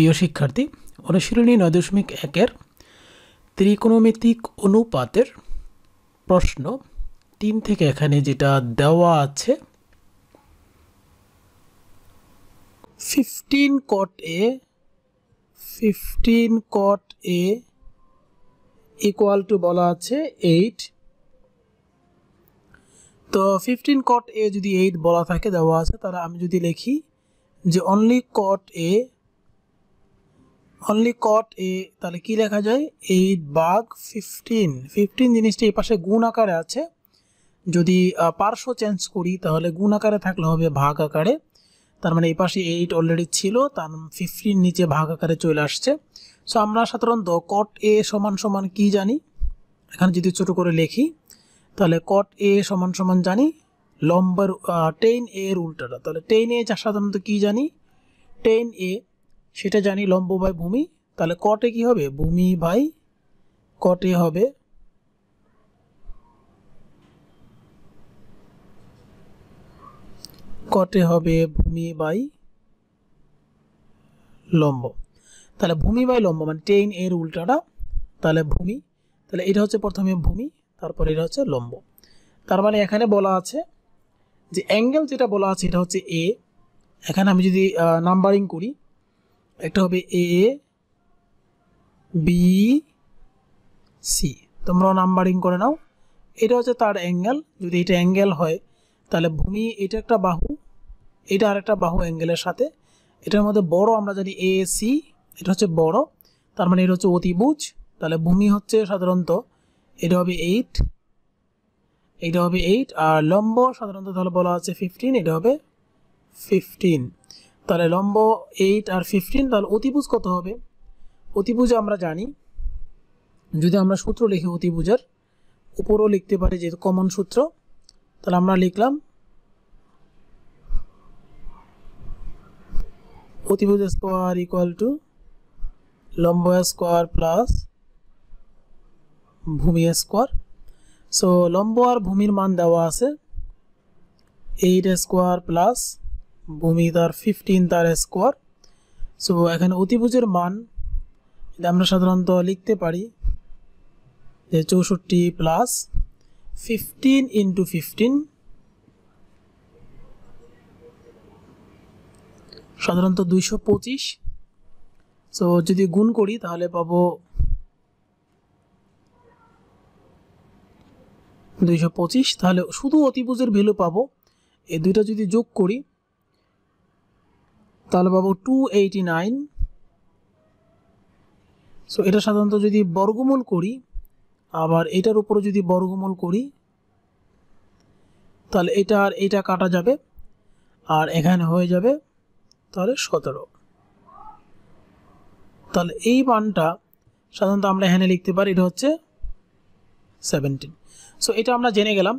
প্রিয় শিক্ষার্থী অনুশীলনী 9.1 এর ত্রিকোণমিতিক অনুপাতের প্রশ্ন ৩ থেকে এখানে যেটা দেওয়া আছে 15 cot A equal to বলা আছে 8 তো 15 cot A যদি 8 বলা থাকে দেওয়া আছে তাহলে আমি যদি লিখি যে only cot A তাহলে কি লেখা যায় 8 ভাগ 15 জিনিসটা এই পাশে গুণ আকারে আছে যদি পার্শ্ব চেঞ্জ করি তাহলে গুণ আকারে থাকলে হবে ভাগ আকারে তার মানে এই পাশে 8 অলরেডি ছিল তার 15 নিচে ভাগ আকারে চলে আসছে সো আমরা সাধারণত cot A সমান সমান কি জানি এখানে যদি ছোট করে লিখি তাহলে cot A সমান সমান জানি লম্বা tan A এর উল্টাটা তাহলে tan A যা সাধারণত কি জানি tan A সেটা জানি লম্ব বাই ভূমি তাহলে cot A কি হবে ভূমি বাই cot A হবে ভূমি বাই লম্ব তাহলে ভূমি বাই লম্ব মানে tan A এর উল্টাটা তাহলে ভূমি তাহলে এটা হচ্ছে প্রথমে ভূমি তারপর এটা হচ্ছে লম্ব তার মানে এখানে বলা আছে যে অ্যাঙ্গেল যেটা বলা আছে এটা হচ্ছে A এখানে আমি যদি নাম্বারিং করি একটা হবে A B C তোমরা নাম্বারিং করে নাও এটা হচ্ছে তার অ্যাঙ্গেল যদি এটা অ্যাঙ্গেল হয় তাহলে ভূমি এটা একটা বাহু এটা আরেকটা বাহু অ্যাঙ্গেলের সাথে এটার মধ্যে বড় আমরা জানি AC এটা হচ্ছে বড় তার মানে এটা হচ্ছে অতিভুজ তাহলে ভূমি হচ্ছে সাধারণত এটা হবে 8 এটা হবে 8 আর লম্ব সাধারণত তাহলে বলা আছে 15 এটা হবে 15 তাহলে লম্ব 8 আর 15 তাহলে অতিভুজ কত হবে অতিভুজ আমরা জানি যদি আমরা সূত্র লিখি অতিভুজের উপরও লিখতে পারি যে কমন সূত্র তাহলে আমরা লিখলাম অতিভুজ স্কয়ার ইকুয়াল টু লম্ব স্কয়ার প্লাস ভূমি স্কয়ার সো লম্ব আর ভূমির মান দেওয়া আছে 8 স্কয়ার প্লাস ভূমি তার 15 তার স্কয়ার সো এখানে অতিভুজের মান এটা আমরা সাধারণত লিখতে পারি যে 64 প্লাস 15 × 15 সাধারণত 225 সো যদি গুণ করি তাহলে পাবো 225 তাহলে শুধু অতিভুজের ভ্যালু পাবো এই দুইটা যদি যোগ করি তাহলে পাবো 289 সো এটা সাধারণত যদি বর্গমূল করি আবার এটার উপরে যদি বর্গমূল করি তাহলে এটা আর এটা কাটা যাবে আর এখানে হয়ে যাবে তাহলে 17 তাহলে এই মানটা সাধারণত আমরা এখানে লিখতে পারি এটা হচ্ছে 17 সো এটা আমরা জেনে গেলাম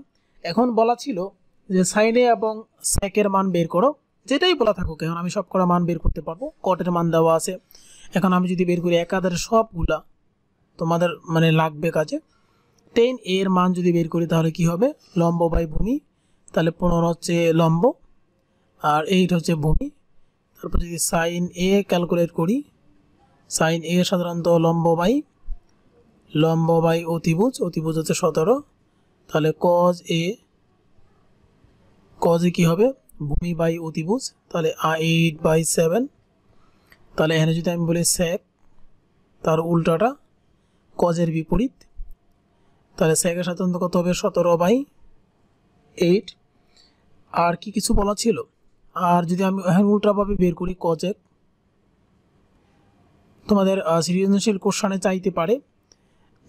এখন বলা ছিল যে sin A এবং sec এর মান বের করো যেটাই বলা থাকুক এখন আমি সবকটা মান বের করতে পারবো cot এর মান দেওয়া আছে এখন আমি যদি বের করি একাধারে সবগুলা তোমাদের মানে লাগবে কাজে tan A এর মান যদি বের করি তাহলে কি হবে লম্ব বাই ভূমি তাহলে 15 হচ্ছে লম্ব আর 8 হচ্ছে ভূমি তারপর যদি sin A ক্যালকুলেট করি sin A সাধারণত লম্ব বাই অতিভুজ হচ্ছে 17 তাহলে cos A কি হবে ভূমি বাই অতিভুজ তাহলে 8/7 তাহলে এখানে যদি আমি বলি sec তার উল্টাটা cos এর বিপরীত তাহলে sec এর সাধারণত কত হবে 17/8 আর কি কিছু বলা ছিল আর যদি আমি এখানে উল্টাভাবে বের করি cos A তোমাদের সৃজনশীল কোশ্চেনে চাইতে পারে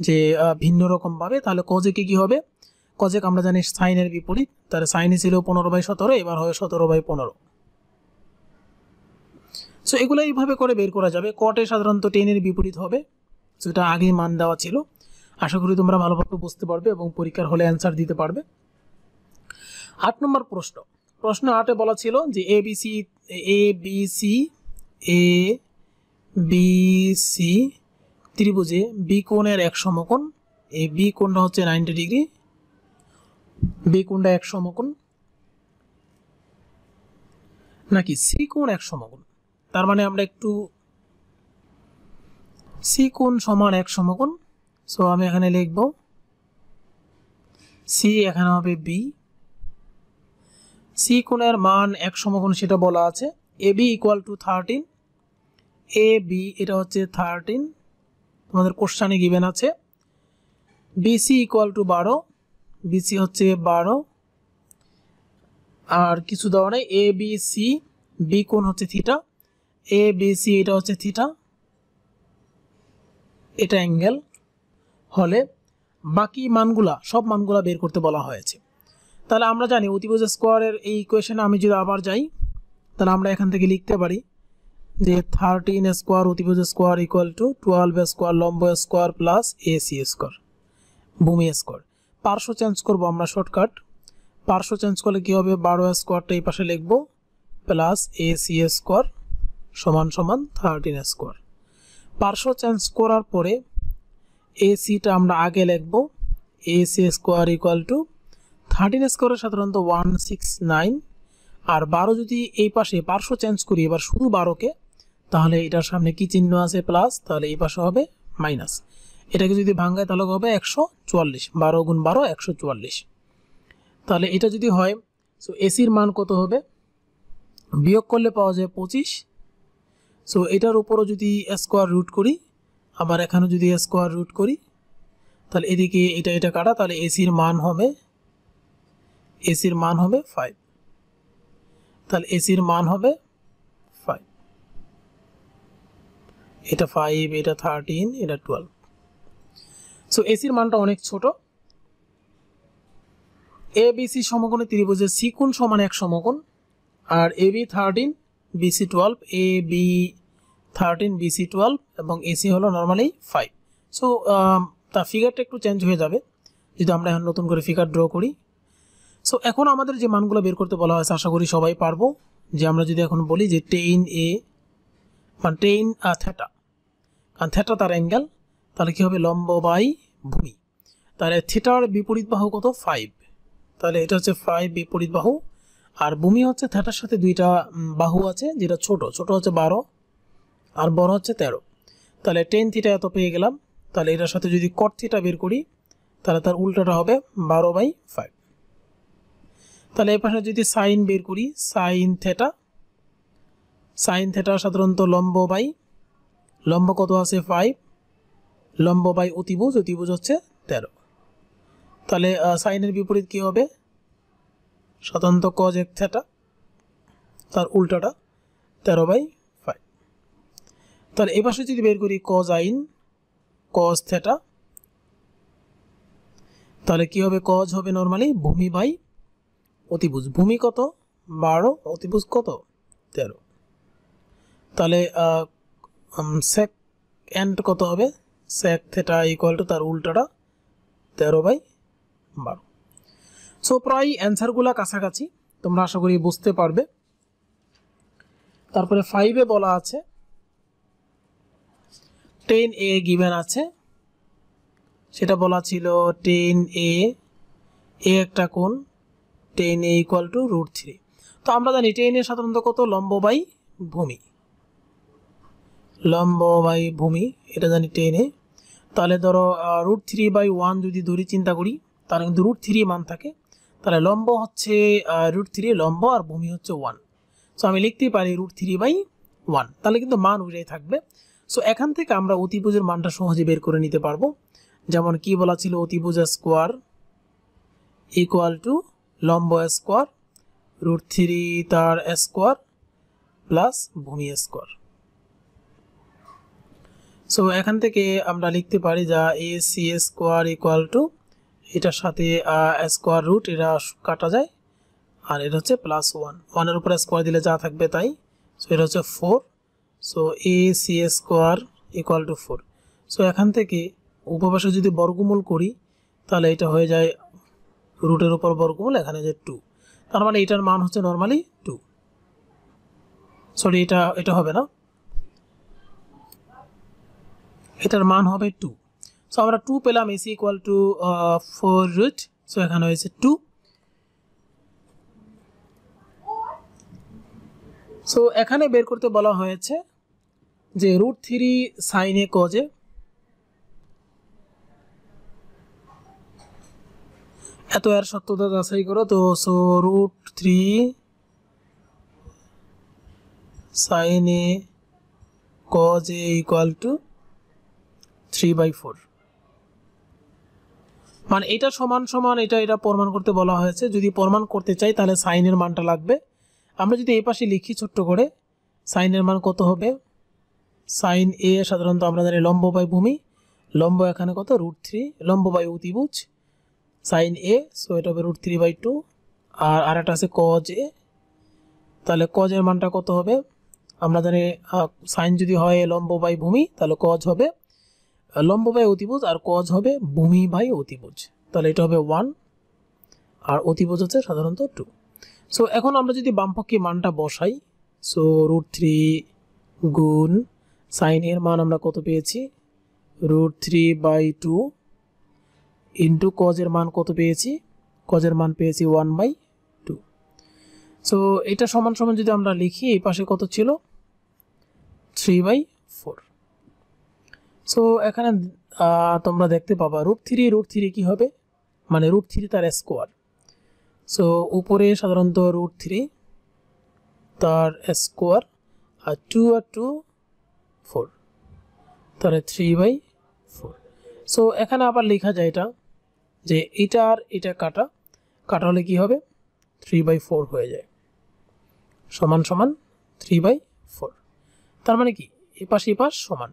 যে ভিন্ন রকম ভাবে তাহলে cos A কি হবে cos A আমরা জানি sin এর বিপরীত তাহলে sin এ ছিল 15/17 এবার হবে 17/15 সো এগুলো এইভাবে করে বের করা যাবে cot A সাধারণত 10 এর বিপরীত হবে যেটা আগে মান দেওয়া ছিল আশা করি তোমরা ভালোভাবে বুঝতে পারবে এবং পরীক্ষার হলে অ্যানসার দিতে পারবে 8 নম্বর প্রশ্ন 8 এ বলা ছিল যে A B C ত্রিভুজে B কোণের এক সমকোণ এই B কোণটা হচ্ছে 90 ডিগ্রি B কোণটা এক সমকোণ নাকি C কোণ এক সমকোণ তার মানে আমরা একটু सी कोण समान एक समकोण सो आमी एखाने लिखब सी एखाने होबे बी सी कोणेर मान एक समकोण सेटा बला आछे A B equal to 13 A B एटा होच्छे 13 तोमादेर कोश्चेने गिवेन आछे बीसी इक्वल टू 12 बीसी होच्छे 12 और किछु देওয়া নাই ए बी सी बी कोण होच्छे थीटा ए बी सी एटा होच्छे थीटा एटा एंगल হলে বাকি মানগুলা সব মানগুলা বের করতে বলা হয়েছে তাহলে আমরা জানি অতিভুজ স্কয়ারের এই ইকুয়েশন আমি যদি আবার যাই তাহলে আমরা এখান থেকে লিখতে পারি যে 13 স্কয়ার অতিভুজ স্কয়ার ইকুয়াল টু 12 স্কয়ার লম্ব স্কয়ার প্লাস এসি স্কয়ার ভূমি স্কয়ার পার্শ্ব চেঞ্জ করব আমরা শর্টকাট পার্শ্ব চেঞ্জ করলে কি হবে 12 স্কয়ারটা এই পাশে লিখব প্লাস এসি স্কয়ার সমান সমান 13 স্কয়ার পার্শ্ব চেঞ্জ করার পরে AC টা আমরা আগে লিখব AC স্কয়ার ইকুয়াল টু 13 স্কয়ারের সাধারণত 169 আর 12 যদি এই পাশে পার্শ্ব চেঞ্জ করি এবার শুধু 12 কে তাহলে এটার সামনে কি চিহ্ন আছে প্লাস তাহলে এই পাশে হবে মাইনাস এটাকে যদি ভাঙায় তাহলে হবে 144 12 গুণ 12 144 তাহলে এটা যদি হয় সো AC এর মান কত হবে বিয়োগ করলে পাওয়া যায় 25 সো এটার উপরও যদি স্কয়ার রুট করি আবার এখানে যদি স্কয়ার রুট করি তাহলে এদিকে এটা এটা কাটা তাহলে AC এর মান হবে 5 তাহলে AC এর মান হবে 5 এটা 5 এটা 13 এটা 12 সো AC এর মানটা অনেক ছোট ABC সমকোণী ত্রিভুজের C কোণ সমান এক সমকোণ আর AB 13 BC 12 AB 13 BC 12 এবং AC হলো নরমালি 5 সো তা ফিগারটা একটু চেঞ্জ হয়ে যাবে যদি আমরা এখন নতুন করে ফিগার ড্র করি সো এখন আমাদের যে মানগুলো বের করতে বলা হয়েছে আশা করি সবাই পারবো যে আমরা যদি এখন বলি যে tan a মানে tan থিটা কারণ থিটা তার অ্যাঙ্গেল তাহলে কি হবে লম্ব বাই ভূমি তাহলে থিটার বিপরীত বাহু কত 5 তাহলে এটা হচ্ছে 5 বিপরীত বাহু আর ভূমি হচ্ছে থিটার সাথে দুইটা বাহু আছে যেটা ছোট ছোট হচ্ছে 12 আর বড় হচ্ছে 13 তাহলে tan θ এত পেয়ে গেলাম তাহলে এর সাথে যদি cot θ বের করি তাহলে তার উল্টাটা হবে 12/5 তাহলে এই পাশে যদি sin বের করি sin θ সাধারণত লম্ব বাই লম্ব কত আছে 5 লম্ব বাই অতিভুজ অতিভুজ হচ্ছে 13 তাহলে sin এর বিপরীত কি হবে সাধারণত cos θ তার উল্টাটা 13/5 তাহলে এই পাশে যদি বের করি cos θ তাহলে কি হবে cos হবে নরমালি ভূমি বাই অতিভুজ ভূমি কত 12 অতিভুজ কত 13 তাহলে sec and কত হবে sec θ ইকুয়াল টু তার উল্টাটা 13/12 সো প্রায় অ্যানসারগুলো কাছাকাছি তোমরা আশা করি বুঝতে পারবে তারপরে 5 এ বলা আছে tan a given আছে সেটা বলা ছিল tan a a একটা কোণ tan a equal to √3 তো আমরা জানি tan এর সাধারণত কত লম্ব বাই ভূমি এটা জানি tan a তাহলে ধরো √3/1 যদি ধরি চিন্তা করি তাহলে কিন্তু √3 মান থাকে তাহলে লম্ব হচ্ছে √3 লম্ব আর ভূমি হচ্ছে 1 সো আমি লিখতে পারি √3/1 তাহলে কিন্তু মান উইরাই থাকবে সো এখান থেকে আমরা অতিভুজের মানটা সহজে বের করে নিতে পারবো যেমন কি বলা ছিল অতিভুজ স্কয়ার ইকুয়াল টু লম্ব স্কয়ার √3 তার স্কয়ার প্লাস ভূমি স্কয়ার সো এখান থেকে আমরা লিখতে পারি যা AC স্কয়ার ইকুয়াল টু এটার সাথে স্কয়ার রুট এটা কাটা যায় আর এটা হচ্ছে প্লাস 1 1 এর উপরে স্কয়ার দিলে যা থাকবে তাই সো এটা হচ্ছে 4 so AC square equal to 4 so এখান থেকে উপপাশে যদি বর্গমূল করি তাহলে এটা হয়ে যায় রুটের উপর বর্গমূল এখানে যে 2 তার মানে এটার মান হচ্ছে নরমালি 2 সরি এটা হবে না এটার মান হবে 2 সো আমরা 2 পেলাম AC equal to 4 root so এখানে হয়েছে 2 সো এখানে বের করতে বলা হয়েছে जे root three sine A cos A এত এর সত্যতা যাচাই করো তো so root three sine A cos A equal to 3/4 মানে এটা সমান সমান এটা এটা প্রমাণ করতে বলা হয়েছে। যদি প্রমাণ করতে চাই তাহলে সাইনের মানটা লাগবে। আমরা যদি এই পাশে লিখি ছোট্ট করে সাইনের মান কত হবে, সাইন এ সাধারণত আমরা জানি লম্ব বাই ভূমি, লম্ব এখানে কত রুট থ্রি, লম্ব বাই অতিভুজ sin a, so এটা হবে √3/2 আর আরেকটা আছে cos a, তাহলে cos এর মানটা কত হবে আমরা জানি sin যদি হয় লম্ব বাই ভূমি তাহলে cos হবে লম্ব বাই অতিভুজ আর cos হবে ভূমি বাই অতিভুজ, তাহলে এটা হবে 1 আর অতিভুজ হচ্ছে সাধারণত 2। সো এখন আমরা যদি বামপক্ষী মানটা বসাই সো √3 গুণ sin এর মান আমরা কত পেয়েছি √3/2 इंटू कजर मान कत पे कजर मान पे 1/2 सो एटा समान समान जो आमरा लिखी ए पाशे कत छिलो 3/4 सो एखाने तोमरा देखते पाबा √3 की होबे माने √3 तार स्कोयार सो ऊपरे साधारणत √3 तार स्कोयार और 2 4 तारे 3/4 सो एखाने आबार लेखा जाए एटा जे एटा आर एटा काटा काटा होले कि होबे 3/4 हो जाए समान समान 3/4 तार माने कि ए पाश समान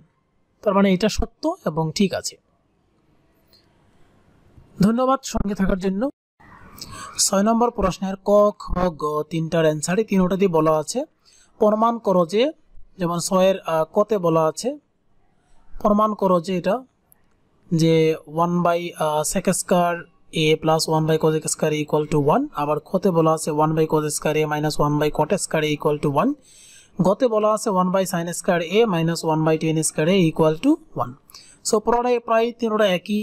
तार माने एटा सत्य एबं ठीक आछे। धन्यवाद संगे थाकार जन्य। 6 नम्बर प्रश्नेर क ख ग तीनटार आंसरই তিনটাতে বলা আছে প্রমাণ করো যে, যেমন 6 এর ক তে বলা আছে প্রমাণ করো যে এটা যে 1/sec² a plus 1/cos² equal to 1 আবার খতে বলা আছে 1/cos² a minus 1/cot² equal to 1 গতে বলা আছে 1/sin² a minus 1/tan² a equal to 1 so প্রায় তিনটা একই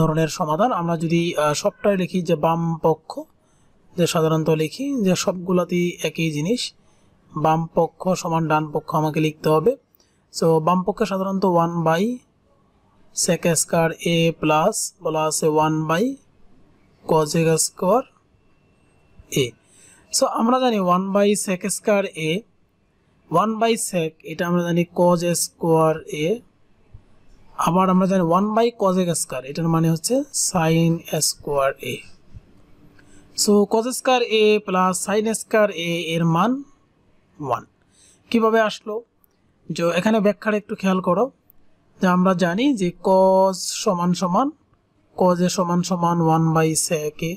ধরনের সমাধান। আমরা যদি সবটাই লিখি যে বাম পক্ষ যে সাধারণত লিখি যে সবগুলাতেই একই জিনিস বাম পক্ষ সমান ডান পক্ষ আমাকে লিখতে হবে। সো বাম পক্ষে সাধারণত 1/sec² a plus বলা আছে 1/cos² a সো আমরা জানি 1/sec² a 1/sec এটা আমরা জানি cos² a আবার আমরা জানি 1/cos² এটার মানে হচ্ছে sin² a so cos² a plus sin² a এর মান 1 কিভাবে আসলো যে এখানে ব্যাখ্যাটা একটু খেয়াল করো যে আমরা জানি যে cos সমান সমান cos a সমান সমান 1/sec a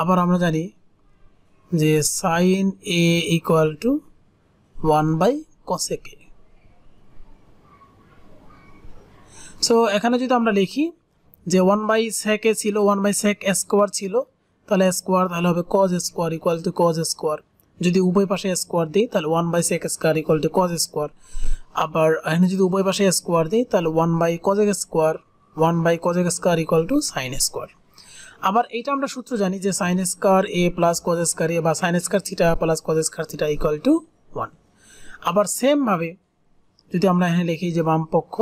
আবার আমরা জানি যে sin a equal to 1/cosec a so এখানে যদি আমরা লিখি যে 1/sec a ছিল 1/sec² ছিল তাহলে স্কয়ার তাহলে হবে cos² equal to cos² যদি উভয় পাশে স্কয়ার দেই তাহলে 1/sec² equal to cos² আবার এখানে যদি উভয় পাশে স্কয়ার দেই তাহলে 1/cos² equal to sin²। আবার এইটা আমরা সূত্র জানি যে sin² a plus cos² a বা sin² theta plus cos² theta equal to 1 আবার সেম ভাবে যদি আমরা এখানে লিখি যে বাম পক্ষ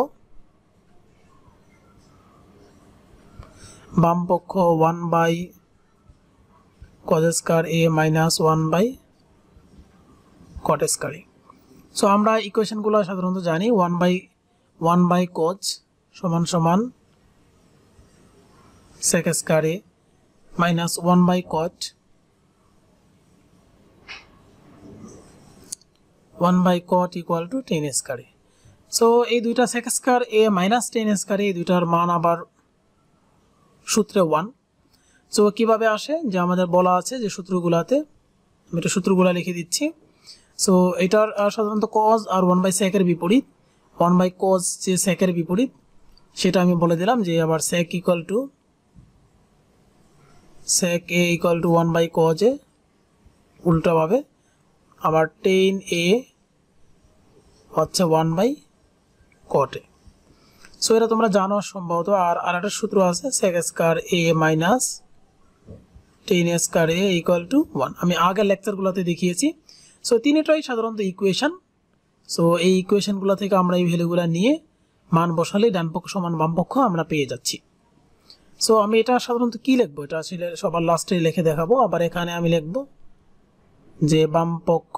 1/cos² a minus 1/cot²। So আমরা ইকুয়েশনগুলো সাধারণত জানি 1/cos সমান সমান sec² a minus 1/cot 1/cot equal to tan²। So এই দুইটা sec² a minus tan² এই দুইটার মান আবার সূত্রে 1। সো কিভাবে আসে যে আমাদের বলা আছে যে সূত্রগুলোতে আমি এটা সূত্রগুলো লিখে দিচ্ছি। সো এটার সাধারণত cos আর 1/sec এর বিপরীত 1/cos যে sec এর বিপরীত সেটা আমি বলে দিলাম যে আবার sec a equal to 1/cos a উল্টা ভাবে আবার tan a হচ্ছে 1/cot a। সো এটা তোমরা জানো সম্ভবত। আর আরেকটা সূত্র আছে sec² a minus tan² a equal to 1 আমি আগের লেকচারগুলোতে দেখিয়েছি। সো তিনটাই সাধারণত ইকুয়েশন সো এই ইকুয়েশনগুলো থেকে আমরা এই ভ্যালুগুলো নিয়ে মান বসালে ডান পক্ষ সমান বাম পক্ষ আমরা পেয়ে যাচ্ছি। সো আমি এটা সাধারণত কি লিখবো, এটা আসলে সবার লাস্টে লিখে দেখাবো। আবার এখানে আমি লিখবো যে বাম পক্ষ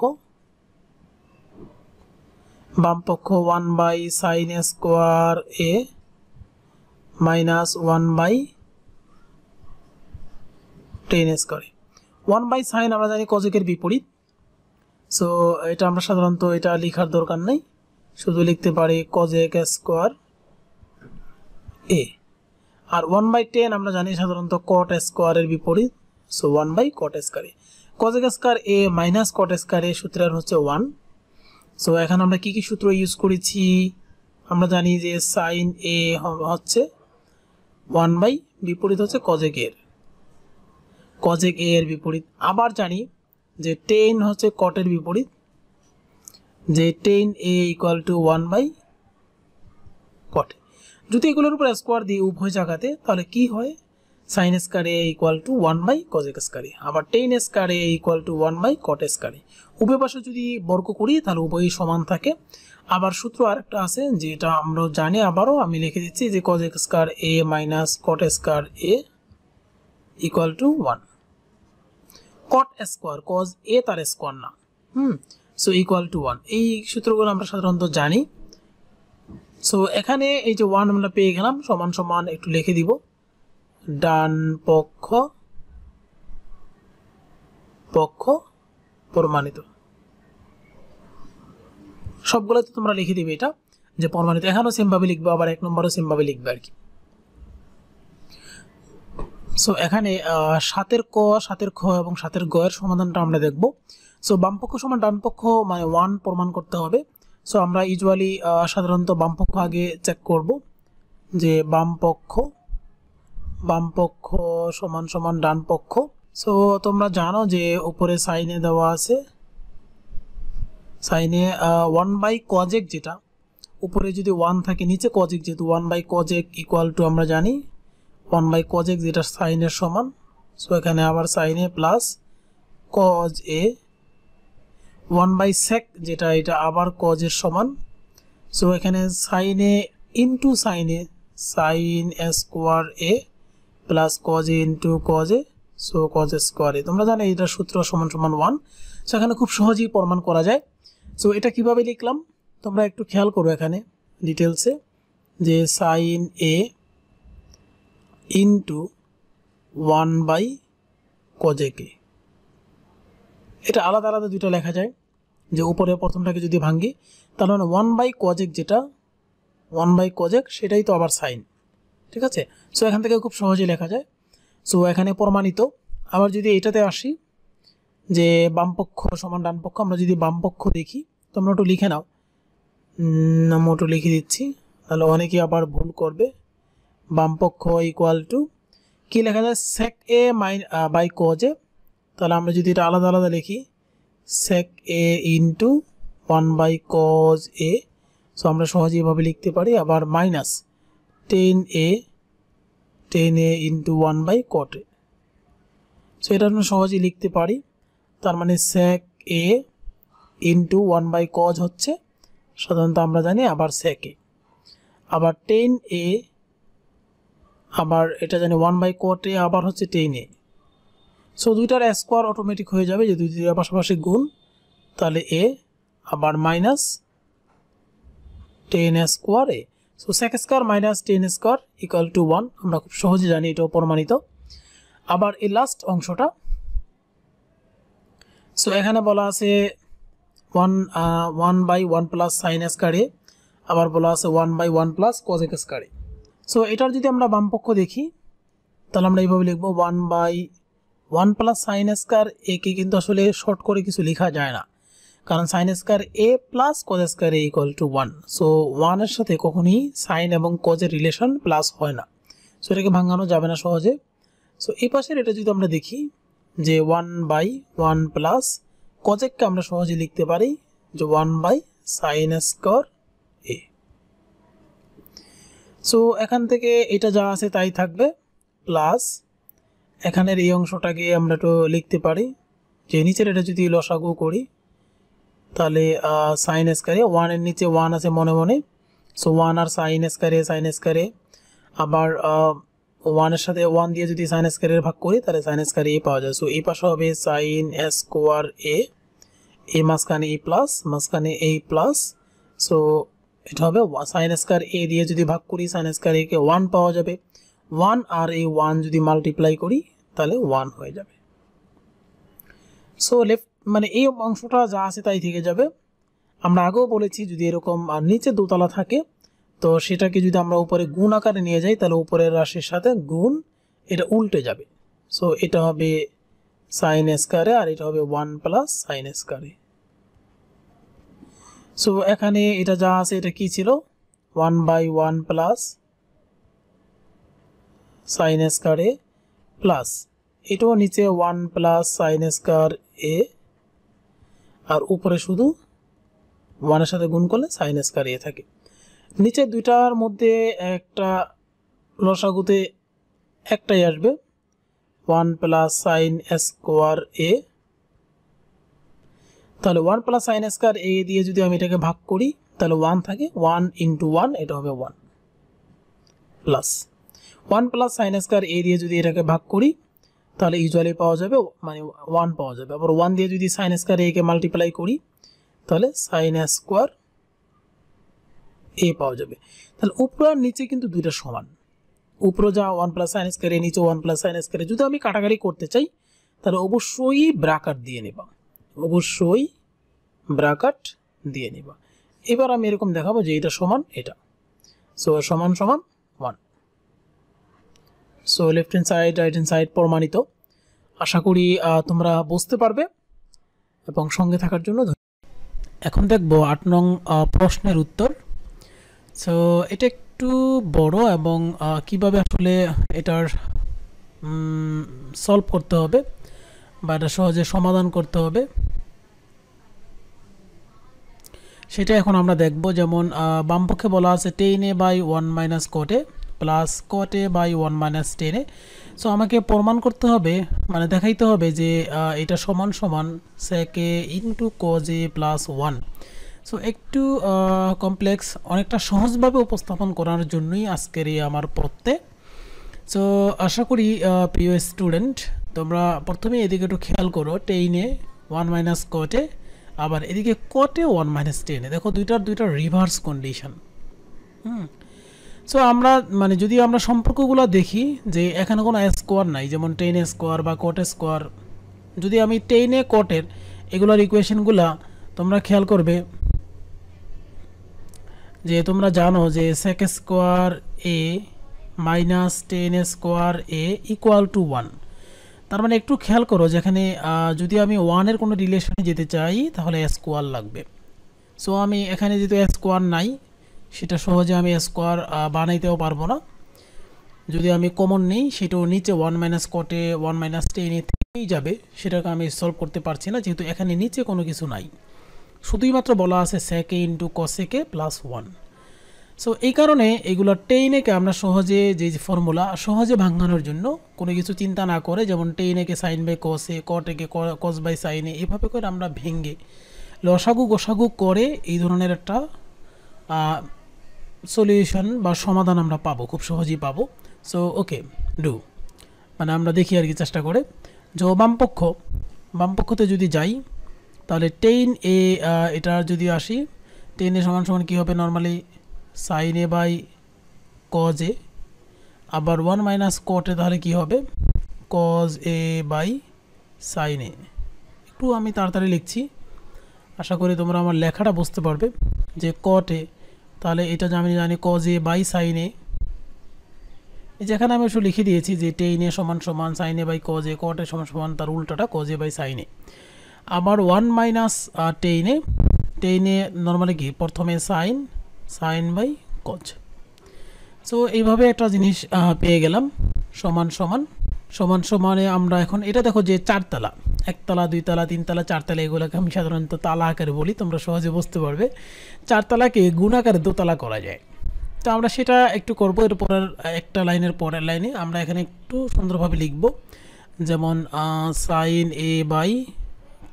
1 by sign square A minus 1 by tan square. 1 by sign আমরা জানি কজেকের বিপরীত, সো এটা আমরা সাধারণত এটা লেখার দরকার নেই, শুধু লিখতে পারি কজেক স্কোয়ার এ। আর 1 বাই টেন আমরা জানি সাধারণত কট স্কোয়ারের বিপরীত, so 1 by cot square A. Cosec square A minus cot square এ সূত্রের হচ্ছে 1। সো এখন আমরা কি কি সূত্র ইউজ করেছি, আমরা জানি যে সাইন এ হচ্ছে 1 বাই বিপরীত হচ্ছে কজেক এর বিপরীত। আবার জানি যে টেন হচ্ছে কটের বিপরীত, যে tan A equal to 1 by cot. যদি এগুলোর উপর স্কোয়ার দিই উভয় জায়গাতে তাহলে কি হয়, sign square A equal to 1 by cosec square এ, আবার tan square A equal to 1 by cot square A. উভয় পাশে যদি বর্গ করি তাহলে উভয়ই সমান থাকে। আবার সূত্র আরেকটা আছে যেটা আমরা জানি, আবারও আমি লিখে দিচ্ছি যে cosec square A minus cot square A equal to 1। Cot square cos এ তার স্কোয়ার না, সো ইকুয়াল টু 1। এই সূত্রগুলো আমরা সাধারণত জানি। সো এখানে এই যে 1 আমরা পেয়ে গেলাম, সমান সমান একটু লিখে দিব ডান পক্ষ প্রমাণিত, সবগুলো তো তোমরা লিখে দিবে এটা যে প্রমাণিত। এখানেও সেম ভাবে লিখবে, আবার এক নম্বরও সেম ভাবে লিখবে আর কি। সো এখানে 7 এর ক, 7 এর খ এবং 7 এর গ এর সমাধানটা আমরা দেখব। সো বামপক্ষ সমান ডানপক্ষ মানে 1 প্রমাণ করতে হবে। সো আমরা ইউজুয়ালি সাধারণত বামপক্ষ আগে চেক করব যে বামপক্ষ সমান সমান ডানপক্ষ। সো তোমরা জানো যে উপরে সাইনে দেওয়া আছে, সাইনে 1 বাই কজেক, যেটা উপরে যদি 1 থাকে নিচে কজেক, যেহেতু 1 বাই কজেক ইকুয়াল টু আমরা জানি 1 বাই কজেক যেটা সাইনের সমান। সো এখানে আবার সাইনে plus cos A, 1 by sec যেটা এটা আবার কজের সমান। সো এখানে সাইনে ইন্টু সাইনে সাইন স্কোয়ার এ প্লাস কজ এ ইন্টু কজ এ, সো কজ স্কোয়ার এ। তোমরা জানো এটা সূত্র সমান সমান 1। সো এখানে খুব সহজেই প্রমাণ করা যায়। সো এটা কিভাবে লিখলাম তোমরা একটু খেয়াল করো এখানে ডিটেলসে, যে sign A into 1 by cosec A. এটা আলাদা আলাদা দুটো লেখা যায়, যে উপরে প্রথমটাকে যদি ভাঙ্গি তাহলে 1 বাই কজেক, যেটা 1 বাই কজেক সেটাই তো আবার সাইন, ঠিক আছে। সো এখান থেকে খুব সহজেই লেখা যায়। সো এখানে প্রমাণিত। আবার যদি এটাতে আসি যে বামপক্ষ সমান ডানপক্ষ, আমরা যদি বামপক্ষ দেখি, তোমরা একটু লিখে নাও, আমি একটু লিখে দিচ্ছি তাহলে অনেকেই আবার ভুল করবে। বামপক্ষ ইকুয়াল টু কী লেখা যায়, সেক এ বাই কজ এ। তাহলে আমরা যদি এটা আলাদা আলাদা লিখি, sec A into 1 by cos A. So আমরা সহজে এভাবে লিখতে পারি। আবার minus ten A into 1 by cot A. So এটা আমরা সহজেই লিখতে পারি, তার মানে sec A into 1 by cos হচ্ছে সাধারণত আমরা জানি আবার সেক এ। আবার টেন এ, আবার এটা জানি 1 বাই কট এ, আবার হচ্ছে টেন এ। সো দুইটার স্কোয়ার অটোমেটিক হয়ে যাবে, যে দুইটার পাশাপাশি গুণ তাহলে এ। আবার minus tan square A. So sec square minus tan square equal to 1, আমরা খুব সহজে জানি, এটাও প্রমাণিত। আবার এই লাস্ট অংশটা, সো এখানে বলা আছে 1 বাই 1 প্লাস সাইন স্কোয়ার এ, আবার বলা আছে 1 by 1 plus cosec square A. So এটার যদি আমরা বামপক্ষ দেখি তাহলে আমরা এইভাবে লিখবো 1 বাই 1 প্লাস সাইন স্কোয়ার এ কে, কিন্তু আসলে শর্ট করে কিছু লেখা যায় না, কারণ sign square A plus cos square A equal to 1। So 1 এর সাথে কখনই সাইন এবং কজের রিলেশন প্লাস হয় না, সো এটাকে ভাঙানো যাবে না সহজে। সো এই পাশের এটা যদি আমরা দেখি যে 1 বাই 1 প্লাস কজেককে আমরা সহজে লিখতে পারি যে 1 by sign square A. So এখান থেকে এটা যা আছে তাই থাকবে, প্লাস এখানের এই অংশটাকে আমরা তো লিখতে পারি যে নিচের এটা যদি লসাগু করি তাহলে সাইন স্কয়ারে 1 এর নিচে 1 আছে মনে মনে সো 1 আর সাইন স্কয়ারে আবার 1 এর সাথে 1 দিয়ে যদি সাইন স্কয়ারের ভাগ করি তাহলে সাইন স্কয়ার এ পাওয়া যায় সো এই পাশে হবে সাইন স্কয়ার এ এ মাঝখানে এ প্লাস মাঝখানে এ প্লাস সো এটা হবে সাইন স্কয়ার এ দিয়ে যদি ভাগ করি সাইন স্কয়ার এ কে 1 পাওয়া যাবে 1 আর এই 1 যদি মাল্টিপ্লাই করি তাহলে 1 হয়ে যাবে সো লেফট মানে এই অংশটা যা আছে তাই থেকে যাবে আমরা আগেও বলেছি যদি এরকম নিচে দোতলা থাকে তো সেটাকে যদি আমরা উপরে গুণ আকারে নিয়ে যাই তাহলে উপরের রাশির সাথে গুণ এটা উল্টে যাবে সো এটা হবে sin স্কয়ারে আর এটা হবে 1 sin স্কয়ারে সো এখানে এটা যা আছে এটা কি ছিল 1/1 sin স্কয়ারে প্লাস এটাও নিচে 1 sin স্কয়ার এ আর উপরে শুধু 1 এর সাথে গুণ করলে sin স্কয়ার এ থাকে নিচে দুইটার মধ্যে একটা লসাগুতে একটাই আসবে 1 sin স্কয়ার এ তাহলে 1 sin স্কয়ার এ দিয়ে যদি আমি এটাকে ভাগ করি তাহলে 1 থাকে 1 এটা হবে 1 1 sin স্কয়ার এ দিয়ে যদি এটাকে ভাগ করি তাহলে ইউজুয়ালি পাওয়া যাবে মানে 1 পাওয়া যাবে আবার 1 দিয়ে যদি sin স্কয়ার এ কে মাল্টিপ্লাই করি তাহলে sin স্কয়ার এ পাওয়া যাবে তাহলে উপর আর নিচে কিন্তু দুইটা সমান উপর যা 1 sin স্কয়ার এ নিচে 1 sin স্কয়ার এ যদি আমি কাটাকাটি করতে চাই তাহলে অবশ্যই ব্র্যাকেট দিয়ে নেব এবার আমি এরকম দেখাবো যে এটা সমান এটা সো সমান সমান 1 so left hand side right hand side প্রমাণিত আশা করি তোমরা বুঝতে পারবে এবং সঙ্গে থাকার জন্য এখন দেখব 8 নং প্রশ্নের উত্তর সো এটা একটু বড় এবং কিভাবে আসলে এটার সলভ করতে হবে বা এটা সহজে সমাধান করতে হবে সেটা এখন আমরা দেখব যেমন বামপক্ষে বলা আছে tan a / 1 - cot a plus cot a by 1 minus tan a so আমাকে প্রমাণ করতে হবে মানে দেখাইতে হবে যে এটা সমান সমান sec a into cos a plus 1 so একটু কমপ্লেক্স অনেকটা সহজভাবে উপস্থাপন করার জন্যই আজকের এই আমার পড়তে সো আশা করি প্রিয় স্টুডেন্ট তোমরা প্রথমে এদিকে একটু খেয়াল করো tan a 1 minus cot a আবার এদিকে cot a 1 minus tan a দেখো দুইটা রিভার্স কন্ডিশন সো আমরা মানে যদি আমরা সম্পর্কগুলো দেখি যে এখানে কোনো স্কয়ার নাই যেমন tan a স্কয়ার বা cot a স্কয়ার যদি আমি tan a cot এর এগুলার ইকুয়েশনগুলো তোমরা খেয়াল করবে যে তোমরা জানো যে sec square a minus tan a square a equal to 1 তার মানে একটু খেয়াল করো যেখানে যদি আমি 1 এর কোনো রিলেশনে যেতে চাই তাহলে স্কয়ার লাগবে সো আমি এখানে যেহেতু স্কয়ার নাই সেটা সহজে আমি স্কয়ার বানাইতেও পারবো না যদি আমি কমন নেই সেটাও নিচে 1 cot a 1 tan a থেকেই যাবে সেটাকে আমি সলভ করতে পারছি না যেহেতু এখানে নিচে কোনো কিছু নাই শুধুই মাত্র বলা আছে sec a * cos a কে +1 সো এই কারণে এগুলা tan a কে আমরা সহজে যে ফর্মুলা সহজে ভাঙানোর জন্য কোনো কিছু চিন্তা না করে যেমন tan a কে sin by cos a cot a কে cos by sin a এভাবে করে আমরা ভেঙে লসাগু গোসাগু করে এই ধরনের একটা সলিউশন বা সমাধান আমরা পাবো খুব সহজেই পাবো সো ওকে ডু মানে আমরা দেখি আর কি চেষ্টা করে যে বামপক্ষতে যদি যাই তাহলে tan a এটা যদি আসি tan a সমান সমান কি হবে normally sin a by cos a আবার 1 cot a তাহলে কি হবে cos a by sin a একটু আমি তাড়াতাড়ি লিখছি আশা করি তোমরা আমার লেখাটা বুঝতে পারবে যে cot a তাহলে এটা আমি জানি cos a by sin a যেখানে আমি শুধু লিখে দিয়েছি যে tan a সমান সমান sin a by cos a cot a সমান সমান তার উল্টাটা cos a by sin a আবার 1 tan a নরমালি কি প্রথমে sin by cos সো এইভাবে একটা জিনিস পেয়ে গেলাম সমান সমান সমান সমানে আমরা এখন এটা দেখো যে চারতলা একতলা দুইতলা তিনতলা চারতলা এগুলোকে আমি সাধারণত তালা আকারে বলি তোমরা সহজে বুঝতে পারবে চারতলাকে গুণ আকারে দোতলা করা যায় তো আমরা সেটা একটু করব এর পরের একটা লাইনের পরের লাইনে আমরা এখানে একটু সুন্দরভাবে লিখব যেমন sin a by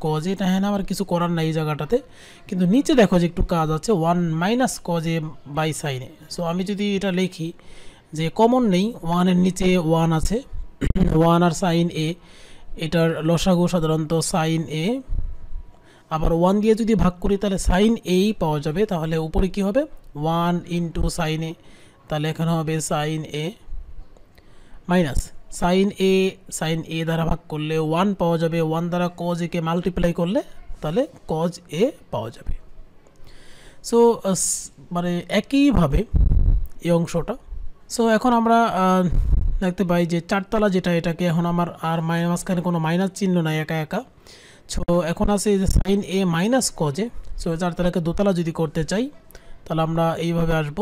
cos a है ना हमारे किसी कोरान नहीं जगह टाते किंतु नीचे देखो जी एक टुक काज आते one minus cos a by sin है so आमी जो दी इटा लेखी जे common नहीं one है नीचे one आते one और sin a इटा लोशागु शादरंतो sin a আবার 1 দিয়ে যদি ভাগ করি তাহলে sin a পাওয়া যাবে তাহলে উপরে কি হবে 1 * sin a তাহলে এখানে হবে sin a minus sin a দ্বারা ভাগ করলে 1 পাওয়া যাবে 1 দ্বারা cos a কে মাল্টিপ্লাই করলে তাহলে cos a পাওয়া যাবে সো মানে একই ভাবে এই অংশটা সো এখন আমরা দেখতে পাই যে চারতলা যেটা এটাকে এখন আমার আর মাইনাস কানে কোনো মাইনাস চিহ্ন নাই একা একা तो এখন আছে sin a minus cos a so এর চারতলাকে দোতলা যদি করতে চাই তাহলে আমরা এইভাবে আসব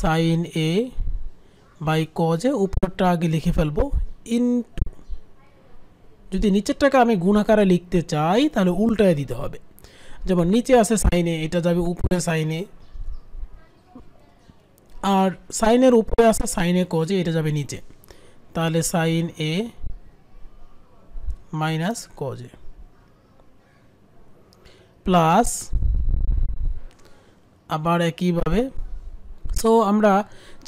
sin a by cos a উপরটা আগে লিখে ফেলব ইনটু যদি নিচেরটাকে আমি গুণ আকারে লিখতে চাই তাহলে উল্টায় দিতে হবে যেমন নিচে আছে sin a এটা যাবে উপরে sin a আর sin এর উপরে আছে sin a cos a এটা যাবে নিচে তাহলে sin a minus cos a plus আবার একই ভাবে সো আমরা